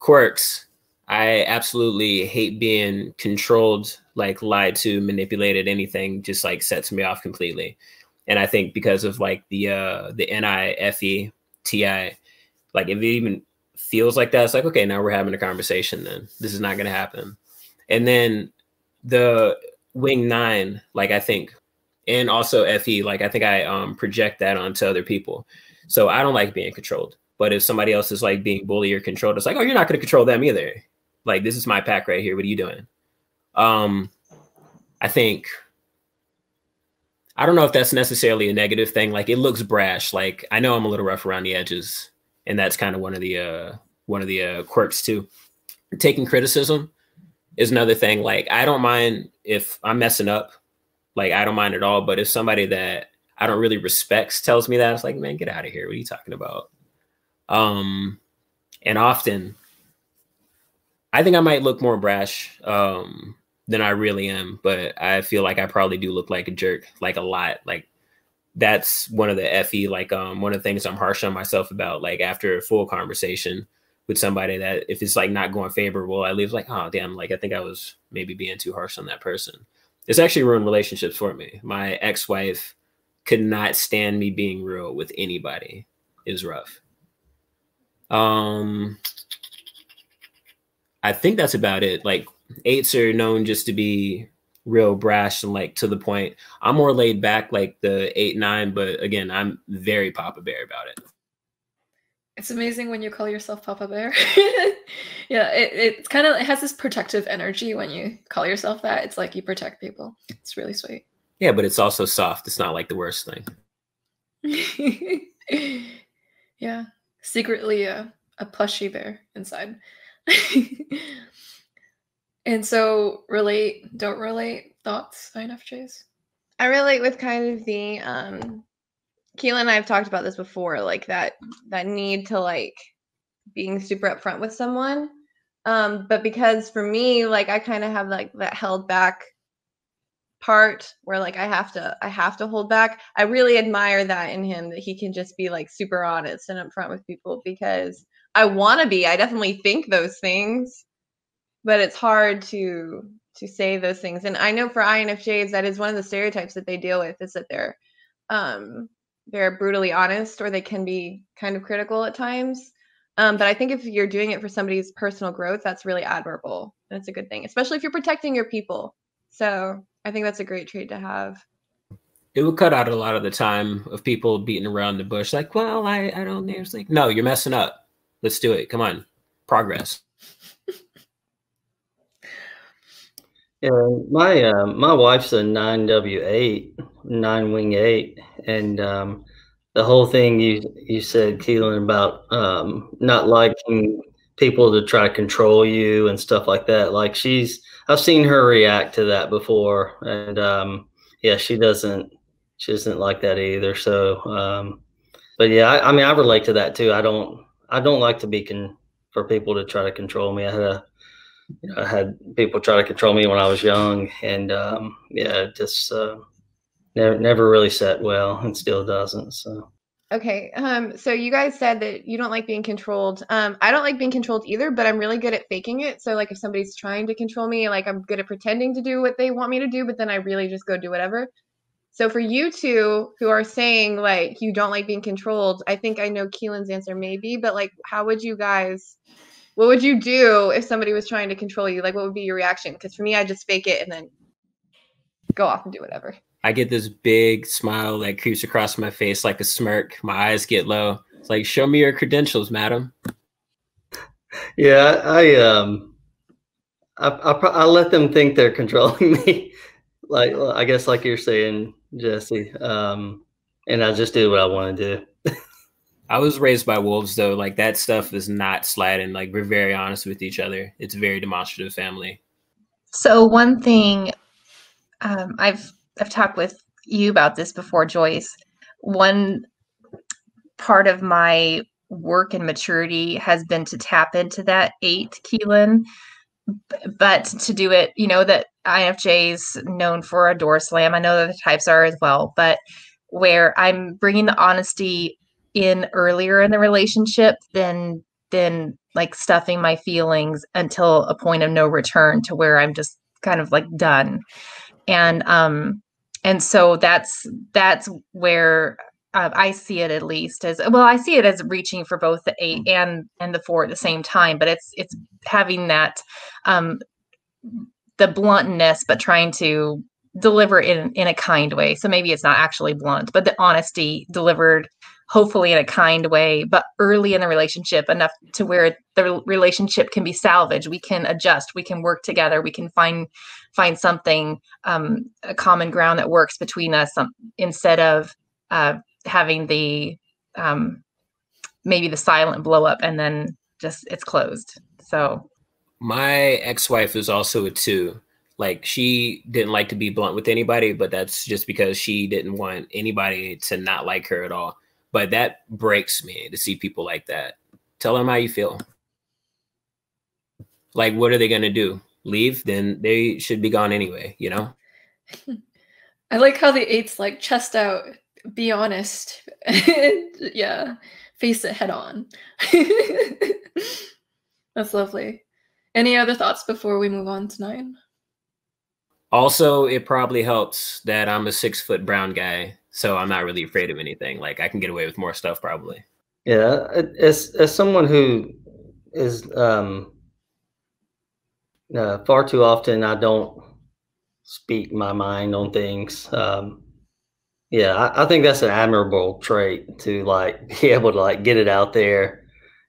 Quirks. I absolutely hate being controlled, like lied to, manipulated, anything just like sets me off completely. And I think because of like the uh, the N I F E T I, like if it even feels like that, it's like, okay, now we're having a conversation then. This is not going to happen. And then the wing nine, like I think, and also F E, like I think I um, project that onto other people. So I don't like being controlled. But if somebody else is like being bullied or controlled, it's like, oh, you're not going to control them either. Like, this is my pack right here. What are you doing? Um, I think, I don't know if that's necessarily a negative thing. Like, it looks brash. Like, I know I'm a little rough around the edges. And that's kind of one of the uh, one of the uh, quirks too. Taking criticism is another thing. Like, I don't mind if I'm messing up. Like, I don't mind at all. But if somebody that I don't really respect tells me that, it's like, man, get out of here. What are you talking about? Um, and often I think I might look more brash, um, than I really am, but I feel like I probably do look like a jerk, like a lot. Like that's one of the F E, like, um, one of the things I'm harsh on myself about, like after a full conversation with somebody that if it's like not going favorable, I leave like, oh damn, like I think I was maybe being too harsh on that person. It's actually ruined relationships for me. My ex-wife could not stand me being real with anybody. It was rough. Um, I think that's about it. Like eights are known just to be real brash and like to the point. I'm more laid back like the eight, nine, but again, I'm very Papa Bear about it. It's amazing when you call yourself Papa Bear. Yeah, it, it's kind of, it has this protective energy when you call yourself that. It's like you protect people. It's really sweet. Yeah, but it's also soft. It's not like the worst thing. Yeah. Secretly a, a plushy bear inside. And so relate, don't relate, thoughts, I N F Js? I relate with kind of the, um, Keelan and I have talked about this before, like that that need to like being super upfront with someone. Um, but because for me, like I kind of have like that held back part where like I have to I have to hold back. I really admire that in him, that he can just be like super honest and upfront with people, because I want to be. I definitely think those things, but it's hard to to say those things. And I know for I N F Js that is one of the stereotypes that they deal with, is that they're um they're brutally honest, or they can be kind of critical at times. Um, but I think if you're doing it for somebody's personal growth, that's really admirable. And it's a good thing, especially if you're protecting your people. So I think that's a great trait to have. It would cut out a lot of the time of people beating around the bush. Like, well, I, I don't know. It's like, no, you're messing up. Let's do it. Come on. Progress. Yeah, my uh, my wife's a nine W eight, nine wing eight. And um, the whole thing you, you said, Keelan, about um, not liking people to try to control you and stuff like that. Like she's, I've seen her react to that before, and um, yeah, she doesn't, she doesn't like that either. So, um, but yeah, I, I mean, I relate to that too. I don't, I don't like to be con- for people to try to control me. I had, a, you know, I had people try to control me when I was young, and um, yeah, it just uh, never, never really sat well, and still doesn't. So. Okay. Um, so you guys said that you don't like being controlled. Um, I don't like being controlled either, but I'm really good at faking it. So like if somebody's trying to control me, like I'm good at pretending to do what they want me to do, but then I really just go do whatever. So for you two who are saying like you don't like being controlled, I think I know Keelan's answer maybe, but like how would you guys, what would you do if somebody was trying to control you? Like what would be your reaction? Because for me, I just fake it and then go off and do whatever. I get this big smile that creeps across my face like a smirk. My eyes get low. It's like, show me your credentials, madam. Yeah, I um, I I, I let them think they're controlling me, like I guess like you're saying, Jessie. Um, and I just do what I want to do. I was raised by wolves, though. Like that stuff is not sliding. Like we're very honest with each other. It's a very demonstrative family. So one thing, um, I've I've talked with you about this before, Joyce. One part of my work and maturity has been to tap into that eight, Keelan, but to do it, you know, that I N F J is known for a door slam. I know that the types are as well, but where I'm bringing the honesty in earlier in the relationship than, than like stuffing my feelings until a point of no return to where I'm just kind of like done. And, um, and so that's, that's where Uh, I see it at least as, well, I see it as reaching for both the eight and, and the four at the same time, but it's, it's having that, um, the bluntness, but trying to deliver in, in a kind way. So maybe it's not actually blunt, but the honesty delivered hopefully in a kind way, but early in the relationship enough to where the relationship can be salvaged. We can adjust, we can work together. We can find, find something, um, a common ground that works between us, um, instead of, uh, having the um maybe the silent blow up and then just it's closed. So my ex-wife is also a two. Like she didn't like to be blunt with anybody, but that's just because she didn't want anybody to not like her at all. But that breaks me to see people like that. Tell them how you feel. Like what are they gonna do? Leave? Then they should be gone anyway, you know? I like how the eight's like chest out. Be honest. Yeah. Face it head on. That's lovely. Any other thoughts before we move on to nine? Also, it probably helps that I'm a six foot brown guy, so I'm not really afraid of anything. Like I can get away with more stuff probably. Yeah. As, as someone who is um, uh, far too often, I don't speak my mind on things. Um, Yeah, I, I think that's an admirable trait to like be able to like get it out there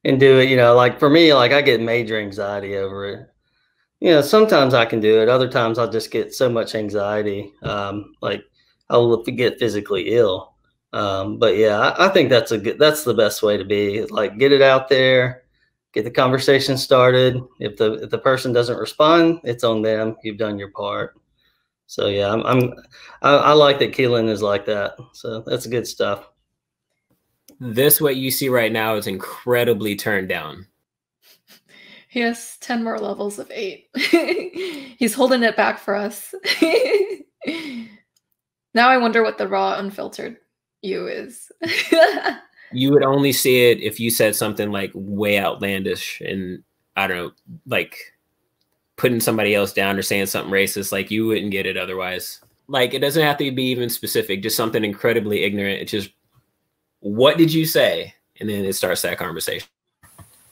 and do it. You know, like for me, like I get major anxiety over it. You know, sometimes I can do it. Other times I'll just get so much anxiety. Um, like I'll get physically ill. Um, but yeah, I, I think that's a good, that's the best way to be. Like get it out there, get the conversation started. If the, if the person doesn't respond, it's on them. You've done your part. So yeah, I'm, I'm I, I like that Keelan is like that. So that's good stuff. This what you see right now is incredibly turned down. He has ten more levels of eight. He's holding it back for us. Now I wonder what the raw unfiltered you is. You would only see it if you said something like way outlandish and I don't know, like putting somebody else down or saying something racist, like you wouldn't get it otherwise. Like it doesn't have to be even specific, just something incredibly ignorant. It's just, what did you say? And then it starts that conversation.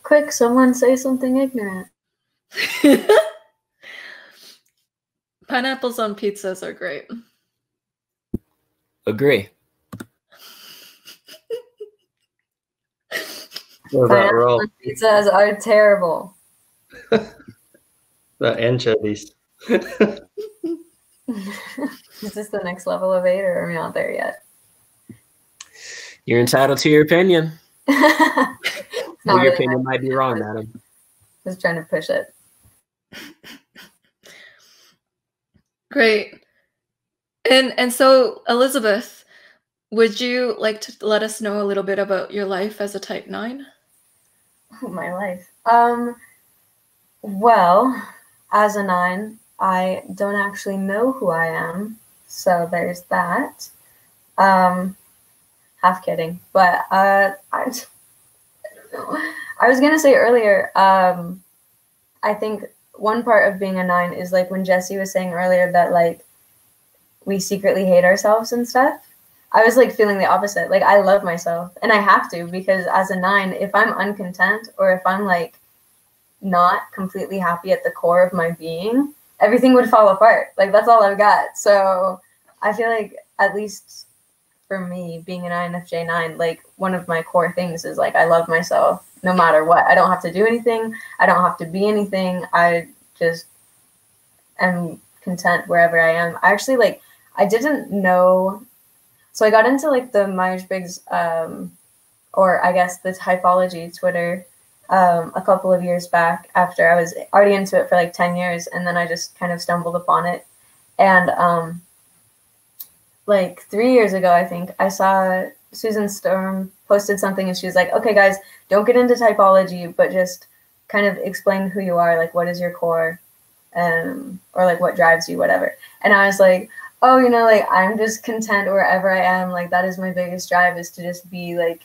Quick, someone say something ignorant. Pineapples on pizzas are great. Agree. Pineapples on pizzas are terrible. The anchovies. Is this the next level of eight, or are we not there yet? You're entitled to your opinion. Well, your really opinion might be wrong, madam. I was trying to push it. Great. And and so, Elizabeth, would you like to let us know a little bit about your life as a type nine? Oh, my life. Um. Well. As a nine, I don't actually know who I am, so there's that. Um, half kidding, but uh, I, I don't know. I was gonna say earlier, um, I think one part of being a nine is like when Jessie was saying earlier that like we secretly hate ourselves and stuff. I was like feeling the opposite. Like I love myself and I have to, because as a nine, if I'm uncontent or if I'm like not completely happy at the core of my being, everything would fall apart. Like that's all I've got. So I feel like, at least for me, being an I N F J nine, like one of my core things is like I love myself no matter what. I don't have to do anything. I don't have to be anything. I just am content wherever I am. I actually like, I didn't know. So I got into like the Myers-Briggs, um, or I guess the typology Twitter um, a couple of years back after I was already into it for like ten years. And then I just kind of stumbled upon it. And um, like three years ago, I think I saw Susan Storm posted something and she was like, okay, guys, don't get into typology, but just kind of explain who you are. Like, what is your core, um, or like what drives you, whatever. And I was like, oh, you know, like, I'm just content wherever I am. Like, that is my biggest drive, is to just be, like,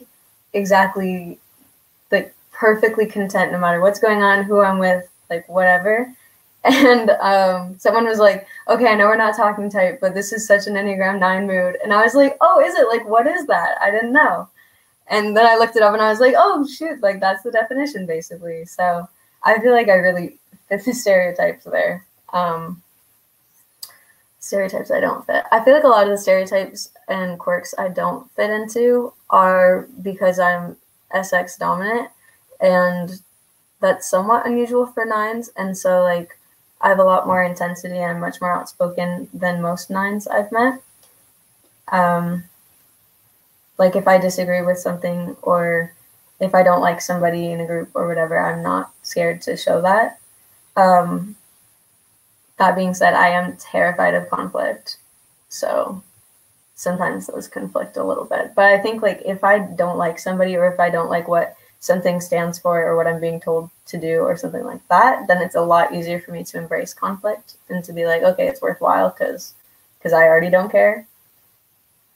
exactly, like, perfectly content no matter what's going on, who I'm with, like, whatever. And um, someone was like, okay, I know we're not talking type, but this is such an Enneagram nine mood. And I was like, oh, is it? Like, what is that? I didn't know. And then I looked it up, and I was like, oh, shoot, like, that's the definition, basically. So I feel like I really fit the stereotypes there. Um stereotypes I don't fit. I feel like a lot of the stereotypes and quirks I don't fit into are because I'm S X dominant, and that's somewhat unusual for nines. And so like I have a lot more intensity and I'm much more outspoken than most nines I've met. Um, like if I disagree with something or if I don't like somebody in a group or whatever, I'm not scared to show that. Um, That being said, I am terrified of conflict, so sometimes those conflict a little bit. But I think like if I don't like somebody or if I don't like what something stands for or what I'm being told to do or something like that, then it's a lot easier for me to embrace conflict and to be like, okay, it's worthwhile because because I already don't care.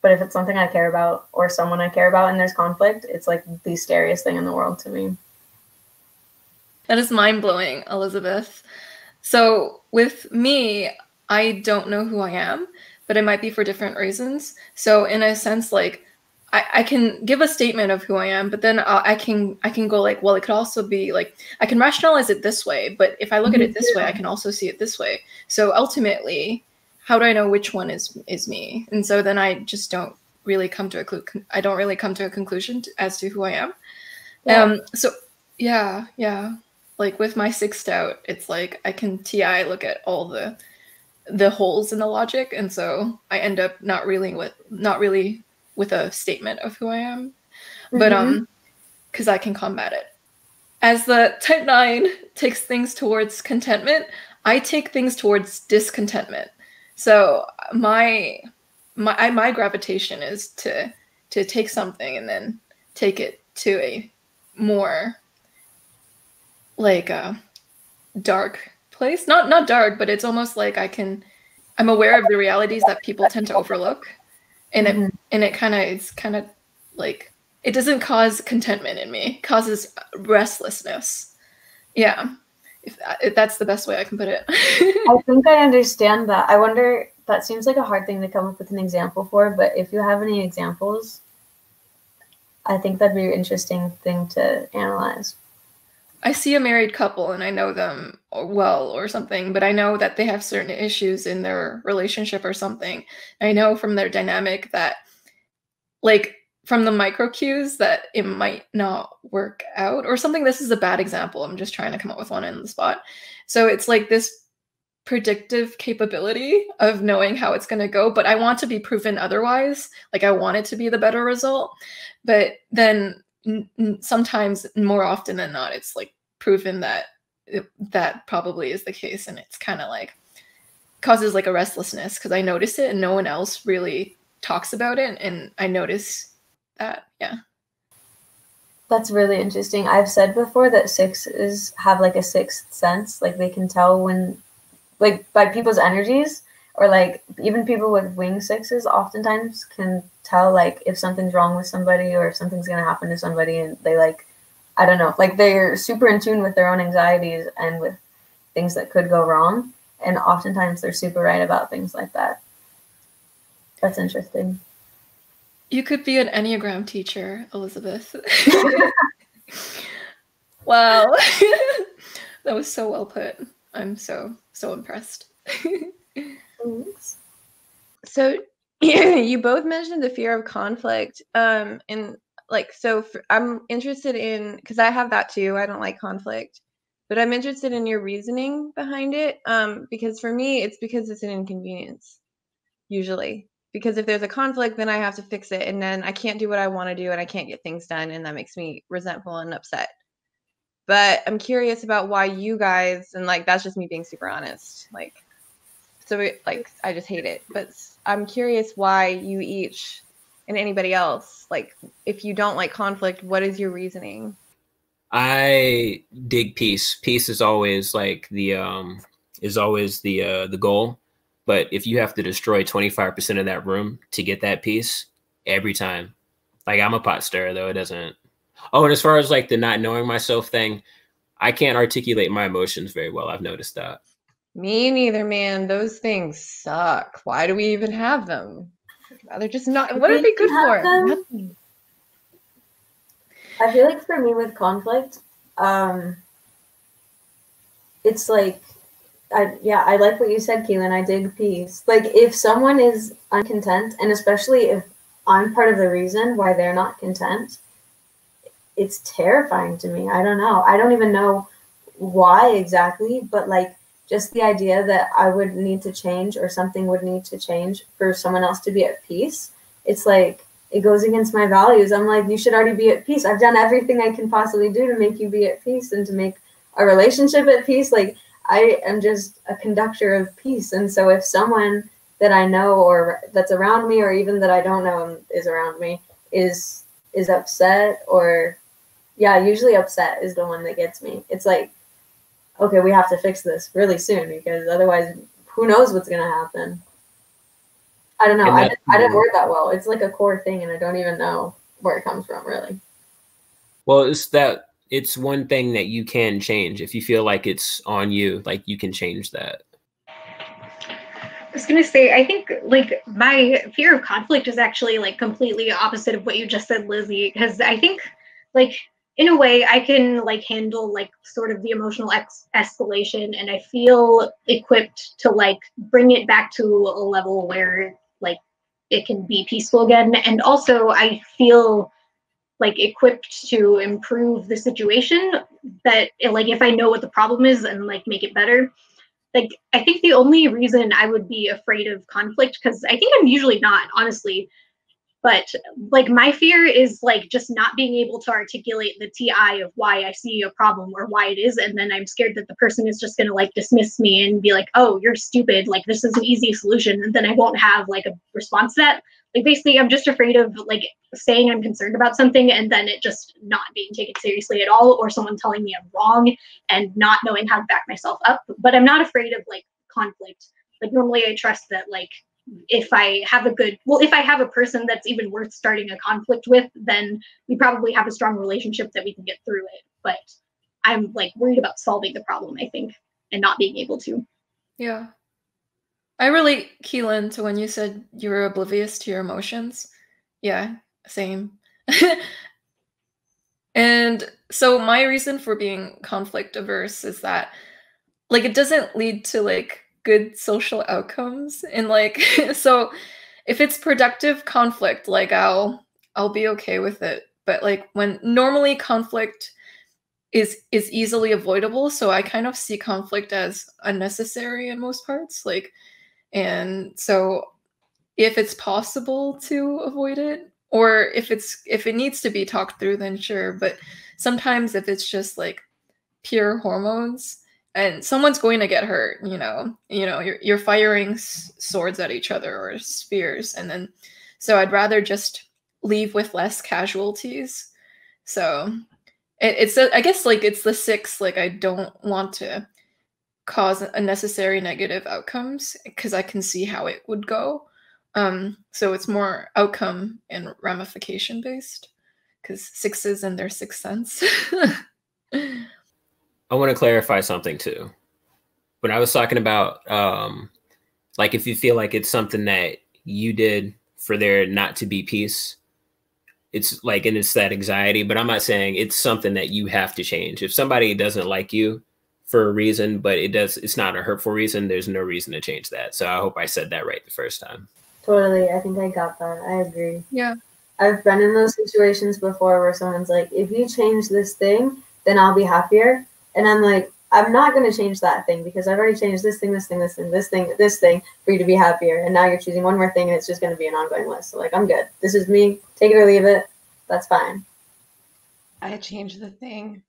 But if it's something I care about or someone I care about and there's conflict, it's like the scariest thing in the world to me. That is mind-blowing, Elizabeth. So with me, I don't know who I am, but it might be for different reasons. So in a sense, like I, I can give a statement of who I am, but then I, I can I can go like, well, it could also be like, I can rationalize it this way, but if I look at it this way, I can also see it this way. So ultimately, how do I know which one is is me? And so then I just don't really come to a I don't really come to a conclusion to, as to who I am. Yeah. Um. So yeah, yeah. Like with my sixth out, it's like I can T I look at all the the holes in the logic, and so I end up not really with not really with a statement of who I am, mm-hmm. but um, because I can combat it. As the type nine takes things towards contentment, I take things towards discontentment. So my my I, my gravitation is to to take something and then take it to a more like a dark place, not not dark, but it's almost like I can, I'm aware of the realities that people tend to overlook, and mm-hmm. it and it kind of it's kind of like it doesn't cause contentment in me, it causes restlessness. Yeah, if, if that's the best way I can put it. I think I understand that. I wonder, that seems like a hard thing to come up with an example for, but if you have any examples, I think that'd be an interesting thing to analyze. I see a married couple and I know them well or something, but I know that they have certain issues in their relationship or something. I know from their dynamic that, like, from the micro cues that it might not work out or something. This is a bad example. I'm just trying to come up with one in the spot. So it's like this predictive capability of knowing how it's going to go, but I want to be proven otherwise. Like, I want it to be the better result, but then sometimes, more often than not, it's like proven that it, that probably is the case, and it's kind of like causes like a restlessness because I notice it and no one else really talks about it, and I notice that. Yeah, that's really interesting. I've said before that sixes have like a sixth sense, like they can tell when, like, by people's energies, or like even people with wing sixes oftentimes can tell like if something's wrong with somebody or if something's going to happen to somebody, and they like, I don't know, like they're super in tune with their own anxieties and with things that could go wrong. And oftentimes they're super right about things like that. That's interesting. You could be an Enneagram teacher, Elizabeth. Wow. That was so well put. I'm so, so impressed. Thanks. So you both mentioned the fear of conflict. Um, and like, so for, I'm interested in, because I have that too. I don't like conflict, but I'm interested in your reasoning behind it. Um, because for me, it's because it's an inconvenience, usually. Because if there's a conflict, then I have to fix it. And then I can't do what I want to do and I can't get things done. And that makes me resentful and upset. But I'm curious about why you guys, and like, that's just me being super honest. Like, so it, like, I just hate it. But I'm curious why you each and anybody else, like, if you don't like conflict, what is your reasoning? I dig peace. Peace is always like the, um, is always the, uh, the goal. But if you have to destroy twenty-five percent of that room to get that piece every time, like I'm a pot stirrer, though it doesn't. Oh, and as far as like the not knowing myself thing, I can't articulate my emotions very well. I've noticed that. Me neither, man. Those things suck. Why do we even have them? They're just not. What are they good for? Nothing. I feel like for me with conflict, um, it's like, I, yeah, I like what you said, Keelan. I dig peace. Like, if someone is uncontent, and especially if I'm part of the reason why they're not content, it's terrifying to me. I don't know. I don't even know why exactly, but, like, just the idea that I would need to change or something would need to change for someone else to be at peace, it's like it goes against my values. I'm like, you should already be at peace. I've done everything I can possibly do to make you be at peace and to make our relationship at peace. Like, I am just a conductor of peace. And so if someone that I know or that's around me or even that I don't know is around me is is upset or, yeah, usually upset is the one that gets me. It's like, okay, we have to fix this really soon because otherwise who knows what's going to happen. I don't know. I didn't, I didn't word that well. It's like a core thing and I don't even know where it comes from really. Well, it's that. It's one thing that you can change. If you feel like it's on you, like you can change that. I was going to say, I think like my fear of conflict is actually like completely opposite of what you just said, Lizzie, because I think like in a way I can like handle like sort of the emotional ex escalation and I feel equipped to like bring it back to a level where like it can be peaceful again. And also I feel like equipped to improve the situation, that like if I know what the problem is and like make it better. Like I think the only reason I would be afraid of conflict, because I think I'm usually not, honestly, but like my fear is like just not being able to articulate the T I of why I see a problem or why it is, and then I'm scared that the person is just gonna like dismiss me and be like, oh, you're stupid, like this is an easy solution, and then I won't have like a response to that. Like basically I'm just afraid of like saying I'm concerned about something and then it just not being taken seriously at all, or someone telling me I'm wrong and not knowing how to back myself up. But I'm not afraid of like conflict. Like normally I trust that like if I have a good, well, if I have a person that's even worth starting a conflict with, then we probably have a strong relationship that we can get through it. But I'm like worried about solving the problem, I think, and not being able to. Yeah. I relate, Keelan, to when you said you were oblivious to your emotions. Yeah, same. And so my reason for being conflict averse is that, like, it doesn't lead to, like, good social outcomes. And, like, so if it's productive conflict, like, I'll, I'll be okay with it. But, like, when normally conflict is is easily avoidable, so I kind of see conflict as unnecessary in most parts, like, and so if it's possible to avoid it, or if it's if it needs to be talked through, then sure. But sometimes if it's just like pure hormones and someone's going to get hurt, you know, you know, you're you're firing s swords at each other or spears, and then so I'd rather just leave with less casualties. So it, it's a, I guess like it's the six. Like I don't want to cause unnecessary negative outcomes because I can see how it would go. Um, so it's more outcome and ramification based, because sixes and their sixth sense. I want to clarify something too. When I was talking about, um, like, if you feel like it's something that you did for there not to be peace. It's like, and it's that anxiety, but I'm not saying it's something that you have to change. If somebody doesn't like you for a reason, but it does, it's not a hurtful reason, there's no reason to change that. So I hope I said that right the first time. Totally. I think I got that. I agree. Yeah. I've been in those situations before where someone's like, if you change this thing, then I'll be happier. And I'm like, I'm not going to change that thing because I've already changed this thing, this thing, this thing, this thing, this thing for you to be happier. And now you're choosing one more thing and it's just going to be an ongoing list. So like, I'm good. This is me. Take it or leave it. That's fine. I changed the thing.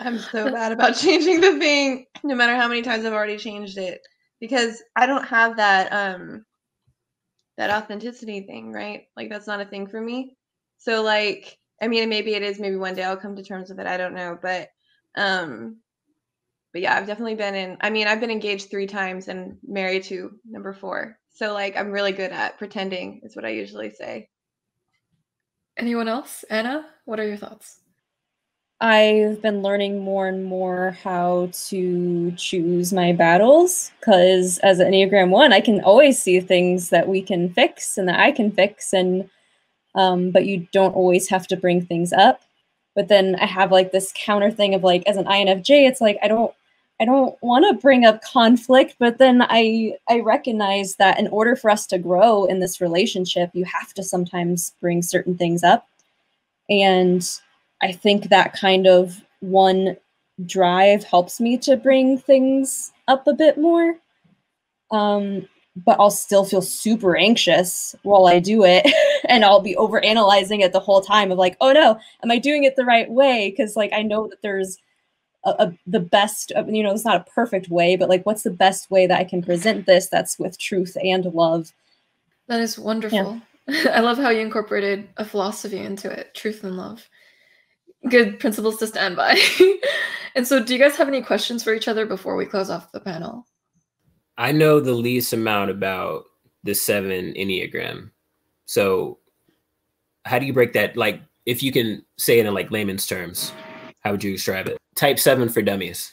I'm so bad about changing the thing, no matter how many times I've already changed it, because I don't have that, um, that authenticity thing, right? Like that's not a thing for me. So like, I mean, maybe it is, maybe one day I'll come to terms with it. I don't know. But, um, but yeah, I've definitely been in, I mean, I've been engaged three times and married to number four. So like, I'm really good at pretending is what I usually say. Anyone else? Anna, what are your thoughts? I've been learning more and more how to choose my battles, because as an Enneagram one, I can always see things that we can fix and that I can fix, and um, but you don't always have to bring things up. But then I have like this counter thing of like, as an I N F J, it's like I don't I don't want to bring up conflict, but then I I recognize that in order for us to grow in this relationship, you have to sometimes bring certain things up. And I think that kind of one drive helps me to bring things up a bit more, um, but I'll still feel super anxious while I do it, and I'll be overanalyzing it the whole time of like, oh no, am I doing it the right way? Because like I know that there's a, a, the best, you know, it's not a perfect way, but like what's the best way that I can present this that's with truth and love? That is wonderful. Yeah. I love how you incorporated a philosophy into it, truth and love. Good principles to stand by. And so do you guys have any questions for each other before we close off the panel? I know the least amount about the seven Enneagram. So how do you break that? Like, if you can say it in like layman's terms, how would you describe it? Type seven for dummies.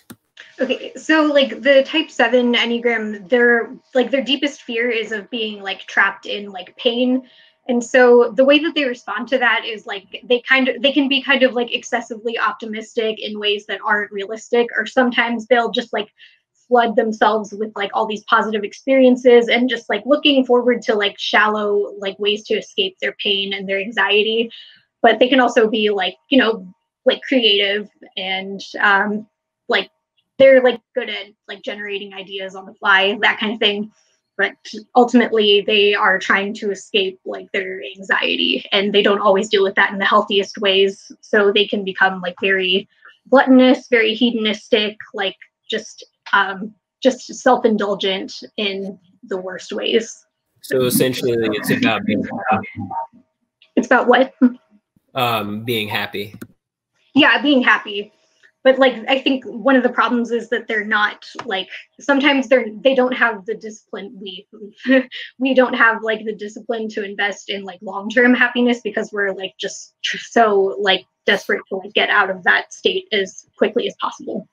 Okay, so like the type seven Enneagram, their like their deepest fear is of being like trapped in like pain. And so the way that they respond to that is like they kind of they can be kind of like excessively optimistic in ways that aren't realistic, or sometimes they'll just like flood themselves with like all these positive experiences and just like looking forward to like shallow like ways to escape their pain and their anxiety. But they can also be like, you know, like creative and um, like they're like good at like generating ideas on the fly, that kind of thing. But ultimately they are trying to escape like their anxiety, and they don't always deal with that in the healthiest ways. So they can become like very gluttonous, very hedonistic, like just, um, just self-indulgent in the worst ways. So essentially it's about being happy. It's about what? Um, being happy. Yeah, being happy. But like, I think one of the problems is that they're not like, sometimes they're, they don't have the discipline. We, we don't have like the discipline to invest in like long-term happiness, because we're like just so like desperate to like get out of that state as quickly as possible.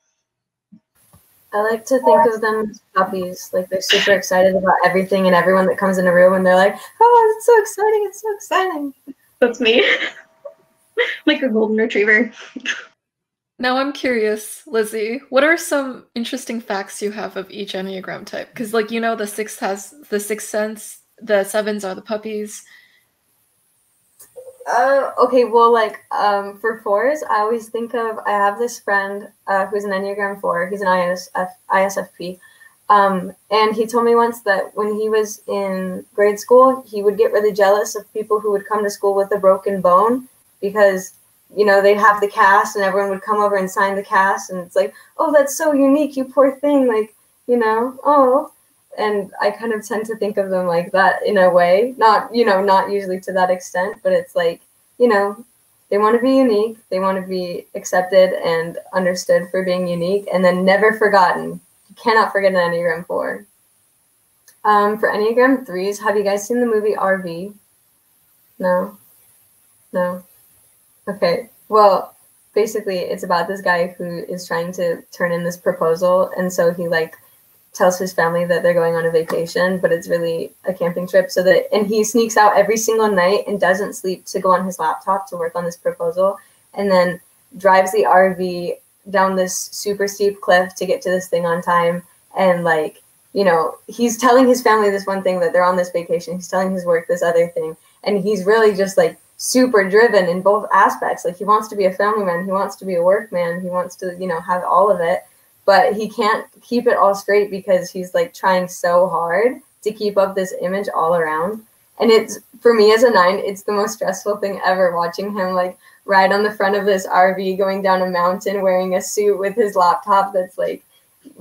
I like to think of them as puppies. Like they're super excited about everything and everyone that comes in a room, and they're like, oh, it's so exciting. It's so exciting. That's me. Like a golden retriever. Now I'm curious, Lizzie, what are some interesting facts you have of each Enneagram type? Because like, you know, the sixth has the sixth sense, the sevens are the puppies. Uh, okay, well, like um, for fours, I always think of, I have this friend uh, who's an Enneagram four, he's an I S F P, um, and he told me once that when he was in grade school, he would get really jealous of people who would come to school with a broken bone, because you know, they'd have the cast and everyone would come over and sign the cast. And it's like, oh, that's so unique, you poor thing. Like, you know, oh. And I kind of tend to think of them like that in a way. Not, you know, not usually to that extent, but it's like, you know, they want to be unique. They want to be accepted and understood for being unique, and then never forgotten. You cannot forget an Enneagram four. Um, for Enneagram threes, have you guys seen the movie R V? No? No? Okay, well, basically it's about this guy who is trying to turn in this proposal, and so he like tells his family that they're going on a vacation, but it's really a camping trip. So that, and he sneaks out every single night and doesn't sleep to go on his laptop to work on this proposal, and then drives the R V down this super steep cliff to get to this thing on time. And like, you know, he's telling his family this one thing, that they're on this vacation. He's telling his work this other thing. And he's really just like super driven in both aspects. Like, he wants to be a family man. He wants to be a workman. He wants to, you know, have all of it. But he can't keep it all straight because he's like trying so hard to keep up this image all around. And it's, for me as a nine, it's the most stressful thing ever, watching him like ride on the front of this R V going down a mountain wearing a suit with his laptop that's like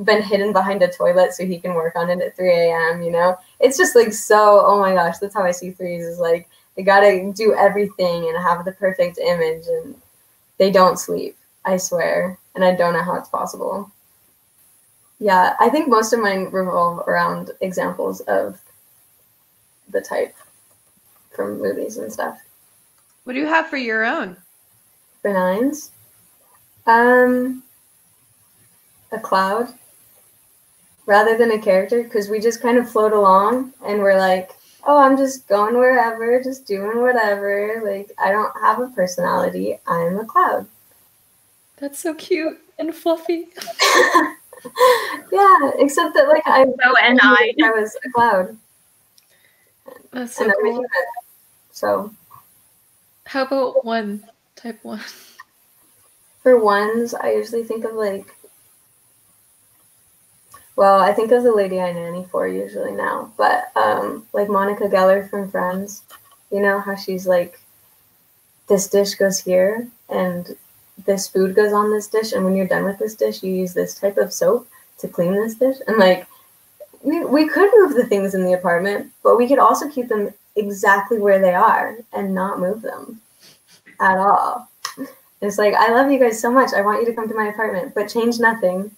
been hidden behind a toilet so he can work on it at three a m, you know? It's just like, so, oh my gosh, that's how I see threes, is like, they gotta do everything and have the perfect image, and they don't sleep, I swear. And I don't know how it's possible. Yeah, I think most of mine revolve around examples of the type from movies and stuff. What do you have for your own? For nines? Um, a cloud rather than a character, because we just kind of float along and we're like, oh, I'm just going wherever, just doing whatever. Like, I don't have a personality. I'm a cloud. That's so cute and fluffy. Yeah, except that like I, so and I. I was a cloud. That's so and cool. I'm a human, so. How about one, type one? For ones, I usually think of like, well, I think of the lady I nanny for usually now, but um, like Monica Geller from Friends, you know how she's like, this dish goes here and this food goes on this dish, and when you're done with this dish, you use this type of soap to clean this dish. And like, we, we could move the things in the apartment, but we could also keep them exactly where they are and not move them at all. It's like, I love you guys so much. I want you to come to my apartment, but change nothing.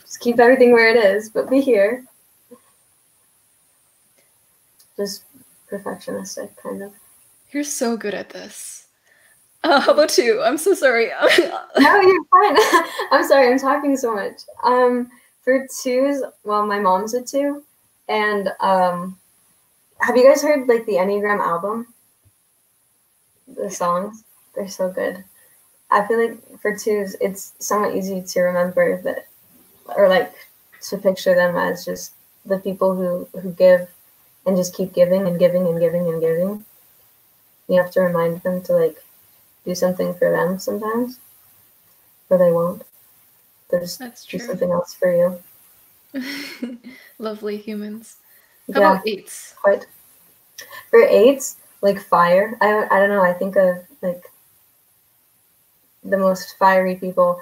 Just keep everything where it is, but be here. Just perfectionistic, kind of. You're so good at this. Uh, how about you? I'm so sorry. No, you're fine. I'm sorry. I'm talking so much. Um, for twos, well, my mom's a two. And um, have you guys heard like the Enneagram album? The songs? They're so good. I feel like for twos, it's somewhat easy to remember that, or like to picture them as just the people who, who give and just keep giving and giving and giving and giving. You have to remind them to like, do something for them sometimes, or they won't. They'll just do something else for you. Lovely humans. How yeah, about eights? Quite. For eights, like fire. I don't, I don't know. I think of like the most fiery people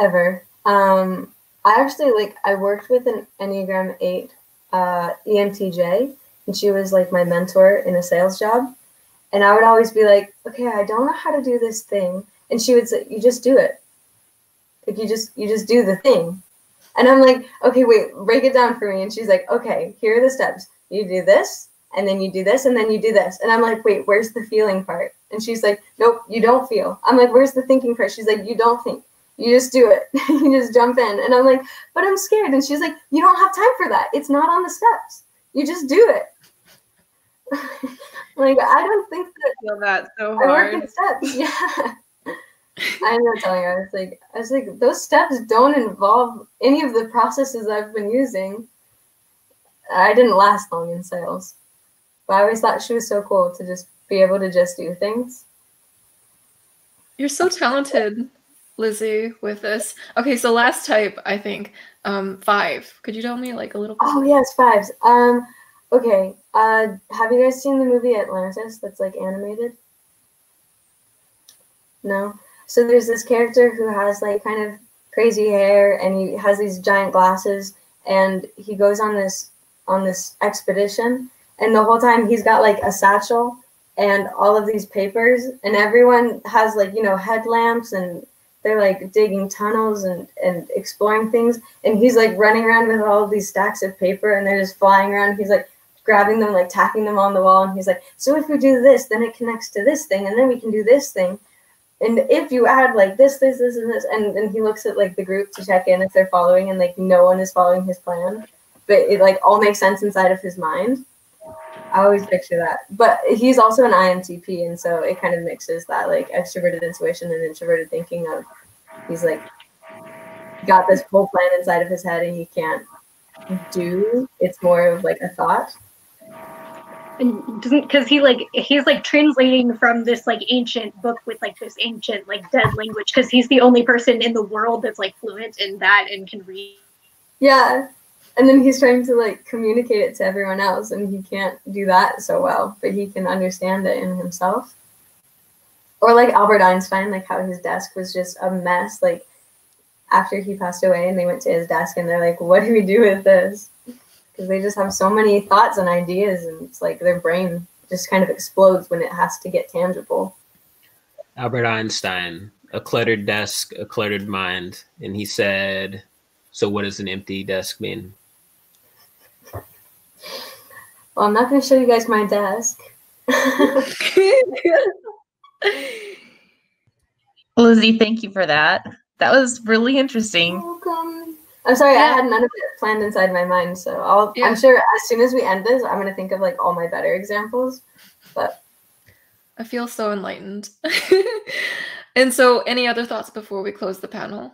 ever. Um, I actually like I worked with an Enneagram eight uh, I N T J, and she was like my mentor in a sales job. And I would always be like, okay, I don't know how to do this thing. And she would say, you just do it. Like, you just, you just do the thing. And I'm like, okay, wait, break it down for me. And she's like, okay, here are the steps. You do this, and then you do this, and then you do this. And I'm like, wait, where's the feeling part? And she's like, nope, you don't feel. I'm like, where's the thinking part? She's like, you don't think. You just do it. You just jump in. And I'm like, but I'm scared. And she's like, you don't have time for that. It's not on the steps. You just do it. Like, I don't think that I feel that so hard. I work in steps. Yeah. I ended up telling her, I was like, I was like, those steps don't involve any of the processes I've been using. I didn't last long in sales. But I always thought she was so cool to just be able to just do things. You're so talented, Lizzie, with this. Okay, so last type, I think. Um, five. Could you tell me like a little bit? Oh yes, fives. Um Okay, uh, have you guys seen the movie Atlantis that's like animated? No? So there's this character who has like kind of crazy hair, and he has these giant glasses, and he goes on this on this expedition, and the whole time he's got like a satchel and all of these papers, and everyone has like, you know, headlamps, and they're like digging tunnels and, and exploring things. And he's like running around with all of these stacks of paper, and they're just flying around. He's like grabbing them, like tacking them on the wall. And he's like, so if we do this, then it connects to this thing, and then we can do this thing. and if you add like this, this, this, and this, and, and he looks at like the group to check in if they're following, and like no one is following his plan, but it like all makes sense inside of his mind. I always picture that. But he's also an I N T P, and so it kind of mixes that like extroverted intuition and introverted thinking of he's like got this whole plan inside of his head and he can't do. It's more of like a thought. And doesn't, because he like he's like translating from this like ancient book with like this ancient like dead language, because he's the only person in the world that's like fluent in that and can read. Yeah. And then he's trying to like communicate it to everyone else, and he can't do that so well, but he can understand it in himself. Or like Albert Einstein, like how his desk was just a mess, like after he passed away and they went to his desk and they're like, what do we do with this? Because they just have so many thoughts and ideas, and it's like their brain just kind of explodes when it has to get tangible. Albert Einstein, a cluttered desk, a cluttered mind. And he said, so what does an empty desk mean? Well, I'm not going to show you guys my desk. Lizzie, thank you for that. That was really interesting. You're welcome. I'm sorry, yeah. I had none of it planned inside my mind, so I'll, yeah. I'm sure as soon as we end this, I'm going to think of like all my better examples. But I feel so enlightened. And so, any other thoughts before we close the panel?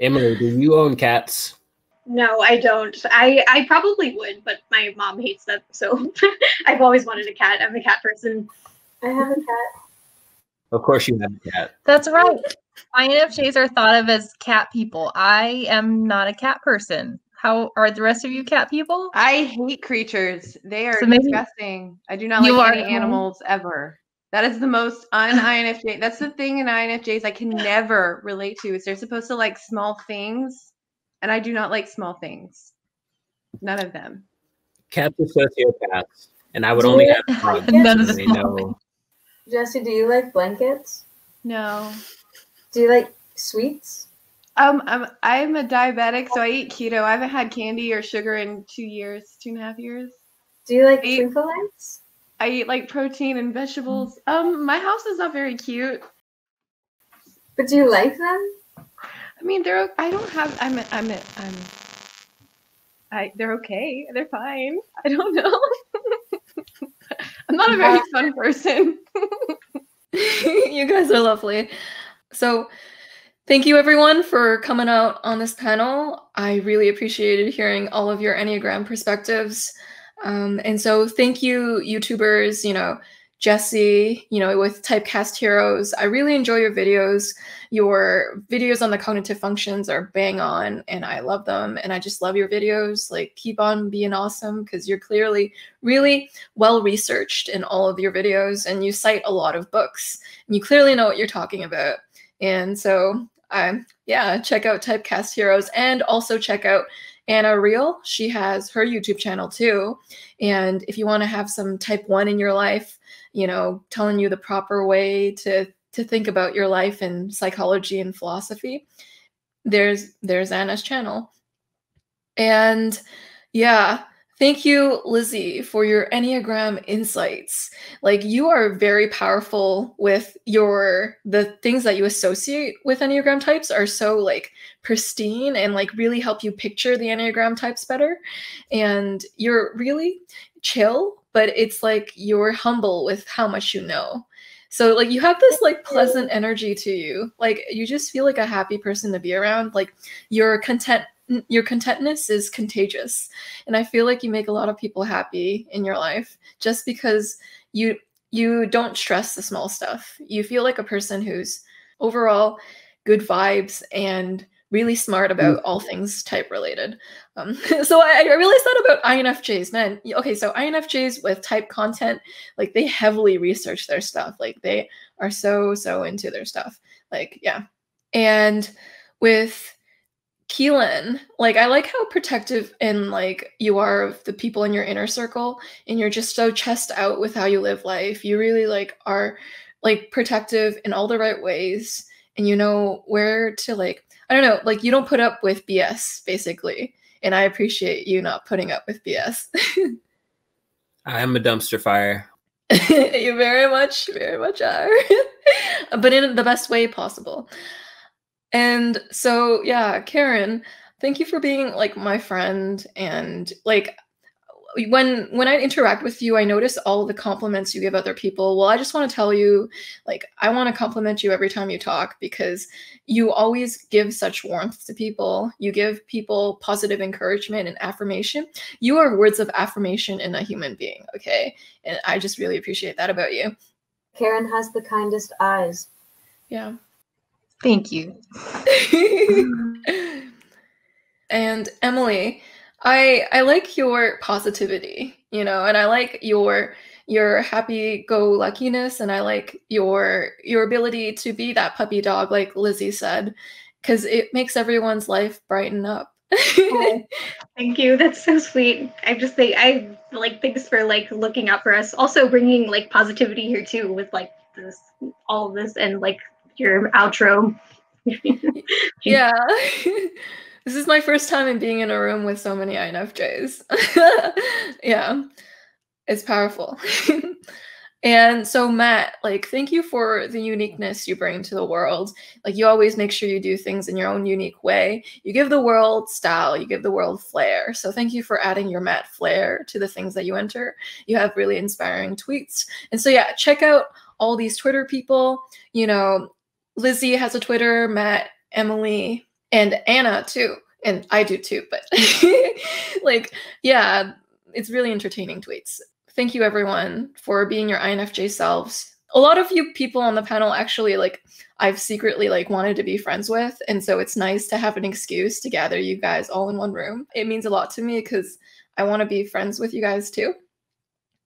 Emily, do you own cats? No, I don't. I, I probably would, but my mom hates them, so I've always wanted a cat. I'm a cat person. I have a cat. Of course you have a cat. That's right. I N F Js are thought of as cat people. I am not a cat person. How are the rest of you cat people? I hate creatures. They are so disgusting. I do not like any animals ever. That is the most un I N F J. That's the thing in I N F Js I can never relate to, is they're supposed to like small things, and I do not like small things. None of them. Cats are sociopaths, and I would only have dogs. None of the small things. Jessie, do you like blankets? No. Do you like sweets? Um, I'm, I'm a diabetic, so I eat keto. I haven't had candy or sugar in two years, two and a half years. Do you like twinkle lights? I eat like protein and vegetables. Mm. Um, my house is not very cute. But do you like them? I mean, they're. I don't have. I'm. A, I'm. A, I'm. I. They're okay. They're fine. I don't know. I'm not a very fun person. You guys are lovely. So thank you everyone for coming out on this panel. I really appreciated hearing all of your Enneagram perspectives. Um, and so thank you, YouTubers, you know, Jessie, you know, with Typecast Heroes. I really enjoy your videos. Your videos on the cognitive functions are bang on, and I love them. And I just love your videos. Like, keep on being awesome, because you're clearly really well-researched in all of your videos, and you cite a lot of books, and you clearly know what you're talking about. And so, um, yeah, check out Typecast Heroes, and also check out Anna Reel. She has her YouTube channel too. And if you want to have some type one in your life, you know, telling you the proper way to, to think about your life and psychology and philosophy, there's, there's Anna's channel. And yeah, thank you, Lizzie, for your Enneagram insights. Like, you are very powerful with your, the things that you associate with Enneagram types are so like pristine and like really help you picture the Enneagram types better. And you're really chill, but it's like you're humble with how much you know. So like you have this like pleasant energy to you. Like you just feel like a happy person to be around. Like you're content. Your contentness is contagious, and I feel like you make a lot of people happy in your life just because you you don't stress the small stuff. You feel like a person who's overall good vibes and really smart about all things type related. Um, so I, I realized that about I N F Js, man. Okay, so I N F Js with type content, like they heavily research their stuff. Like they are so, so into their stuff. Like, yeah. And with Keelan, like I like how protective and like you are of the people in your inner circle, and you're just so chest out with how you live life. You really like are like protective in all the right ways, and you know where to like, I don't know, like you don't put up with B S basically, and I appreciate you not putting up with B S. I am a dumpster fire. You very much, very much are. but in the best way possible. And so, yeah, Karin, thank you for being like my friend. And like, when when I interact with you, I notice all the compliments you give other people. Well, I just want to tell you, like, I want to compliment you every time you talk, because you always give such warmth to people. You give people positive encouragement and affirmation. You are words of affirmation in a human being, okay? And I just really appreciate that about you. Karin has the kindest eyes. Yeah. Thank you. And Emily, I, I like your positivity, you know, and I like your your happy-go-luckiness, and I like your your ability to be that puppy dog, like Lizzie said, because it makes everyone's life brighten up. Oh, thank you. That's so sweet. I just think I like thanks for like looking out for us. Also bringing like positivity here too with like this all of this and like your outro. Yeah. This is my first time in being in a room with so many I N F Js. Yeah, it's powerful. And so Matt, like, thank you for the uniqueness you bring to the world. Like, you always make sure you do things in your own unique way. You give the world style, you give the world flair. So thank you for adding your Matt flair to the things that you enter. You have really inspiring tweets. And so, yeah, check out all these Twitter people. You know, Lizzie has a Twitter, Matt, Emily, and Anna too, and I do too, but like, yeah, it's really entertaining tweets. Thank you everyone for being your I N F J selves. A lot of you people on the panel actually, like, I've secretly like wanted to be friends with, and so it's nice to have an excuse to gather you guys all in one room. It means a lot to me because I want to be friends with you guys too.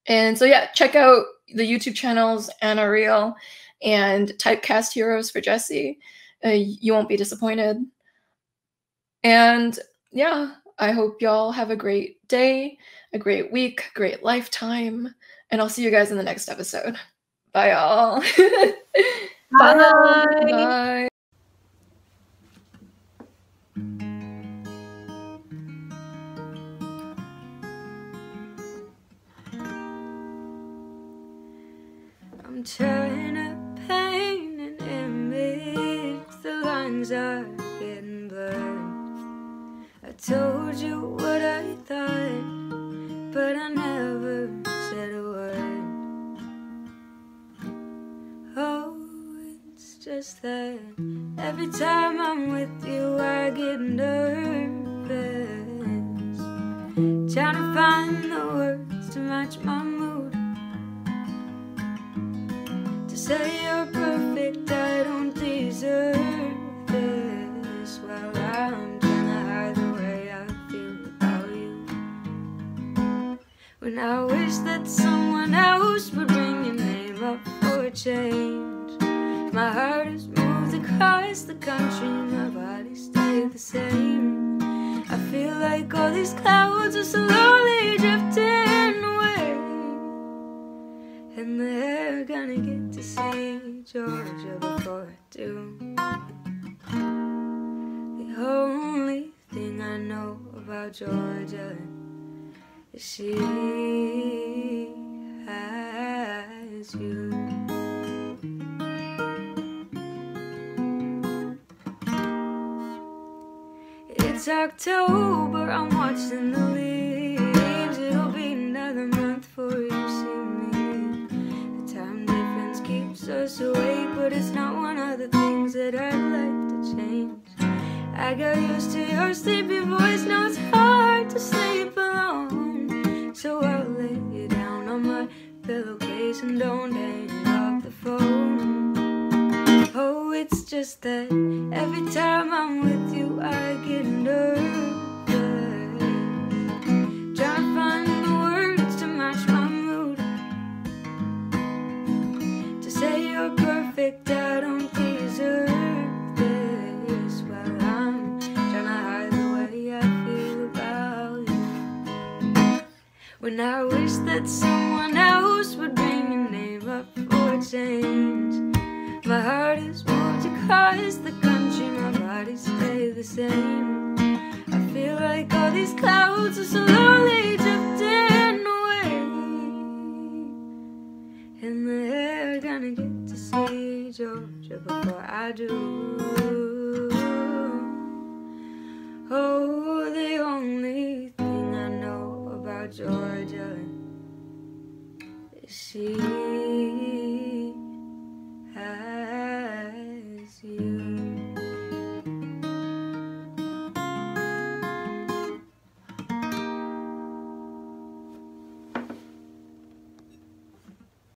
And so yeah, check out the YouTube channels, Anna Reel and Typecast Heroes for Jessie. Uh, you won't be disappointed. And yeah, I hope y'all have a great day, a great week, great lifetime, and I'll see you guys in the next episode. Bye, y'all. Bye. Bye. Bye. I'm tearing up pain and image, the lines are getting blurred. I told you what I thought, but I never said a word. Oh, it's just that every time I'm with you I get nervous, trying to find the words to match my mood. To say you're perfect, I don't deserve this while I'm when I wish that someone else would bring your name up for a change. My heart has moved across the country, my body stayed the same. I feel like all these clouds are slowly drifting away, and they're gonna get to see Georgia before I do. The only thing I know about Georgia, she has you. It's October, I'm watching the leaves. It'll be another month for you see me. The time difference keeps us awake, but it's not one of the things that I'd like to change. I got used to your sleepy voice, now it's hard to sleep alone. So I'll lay you down on my pillowcase and don't hang up the phone. Oh, it's just that every time I'm with you I get nervous, trying to find the words to match my mood. To say you're perfect, I don't deserve this while I'm trying to hide the way I feel about you. When I wish that someone else would bring your name up for a change. My heart has moved across the country, my body stays the same. I feel like all these clouds are slowly drifting away, and they're gonna get to see Georgia before I do. Oh, the only thing I know about Georgia is she.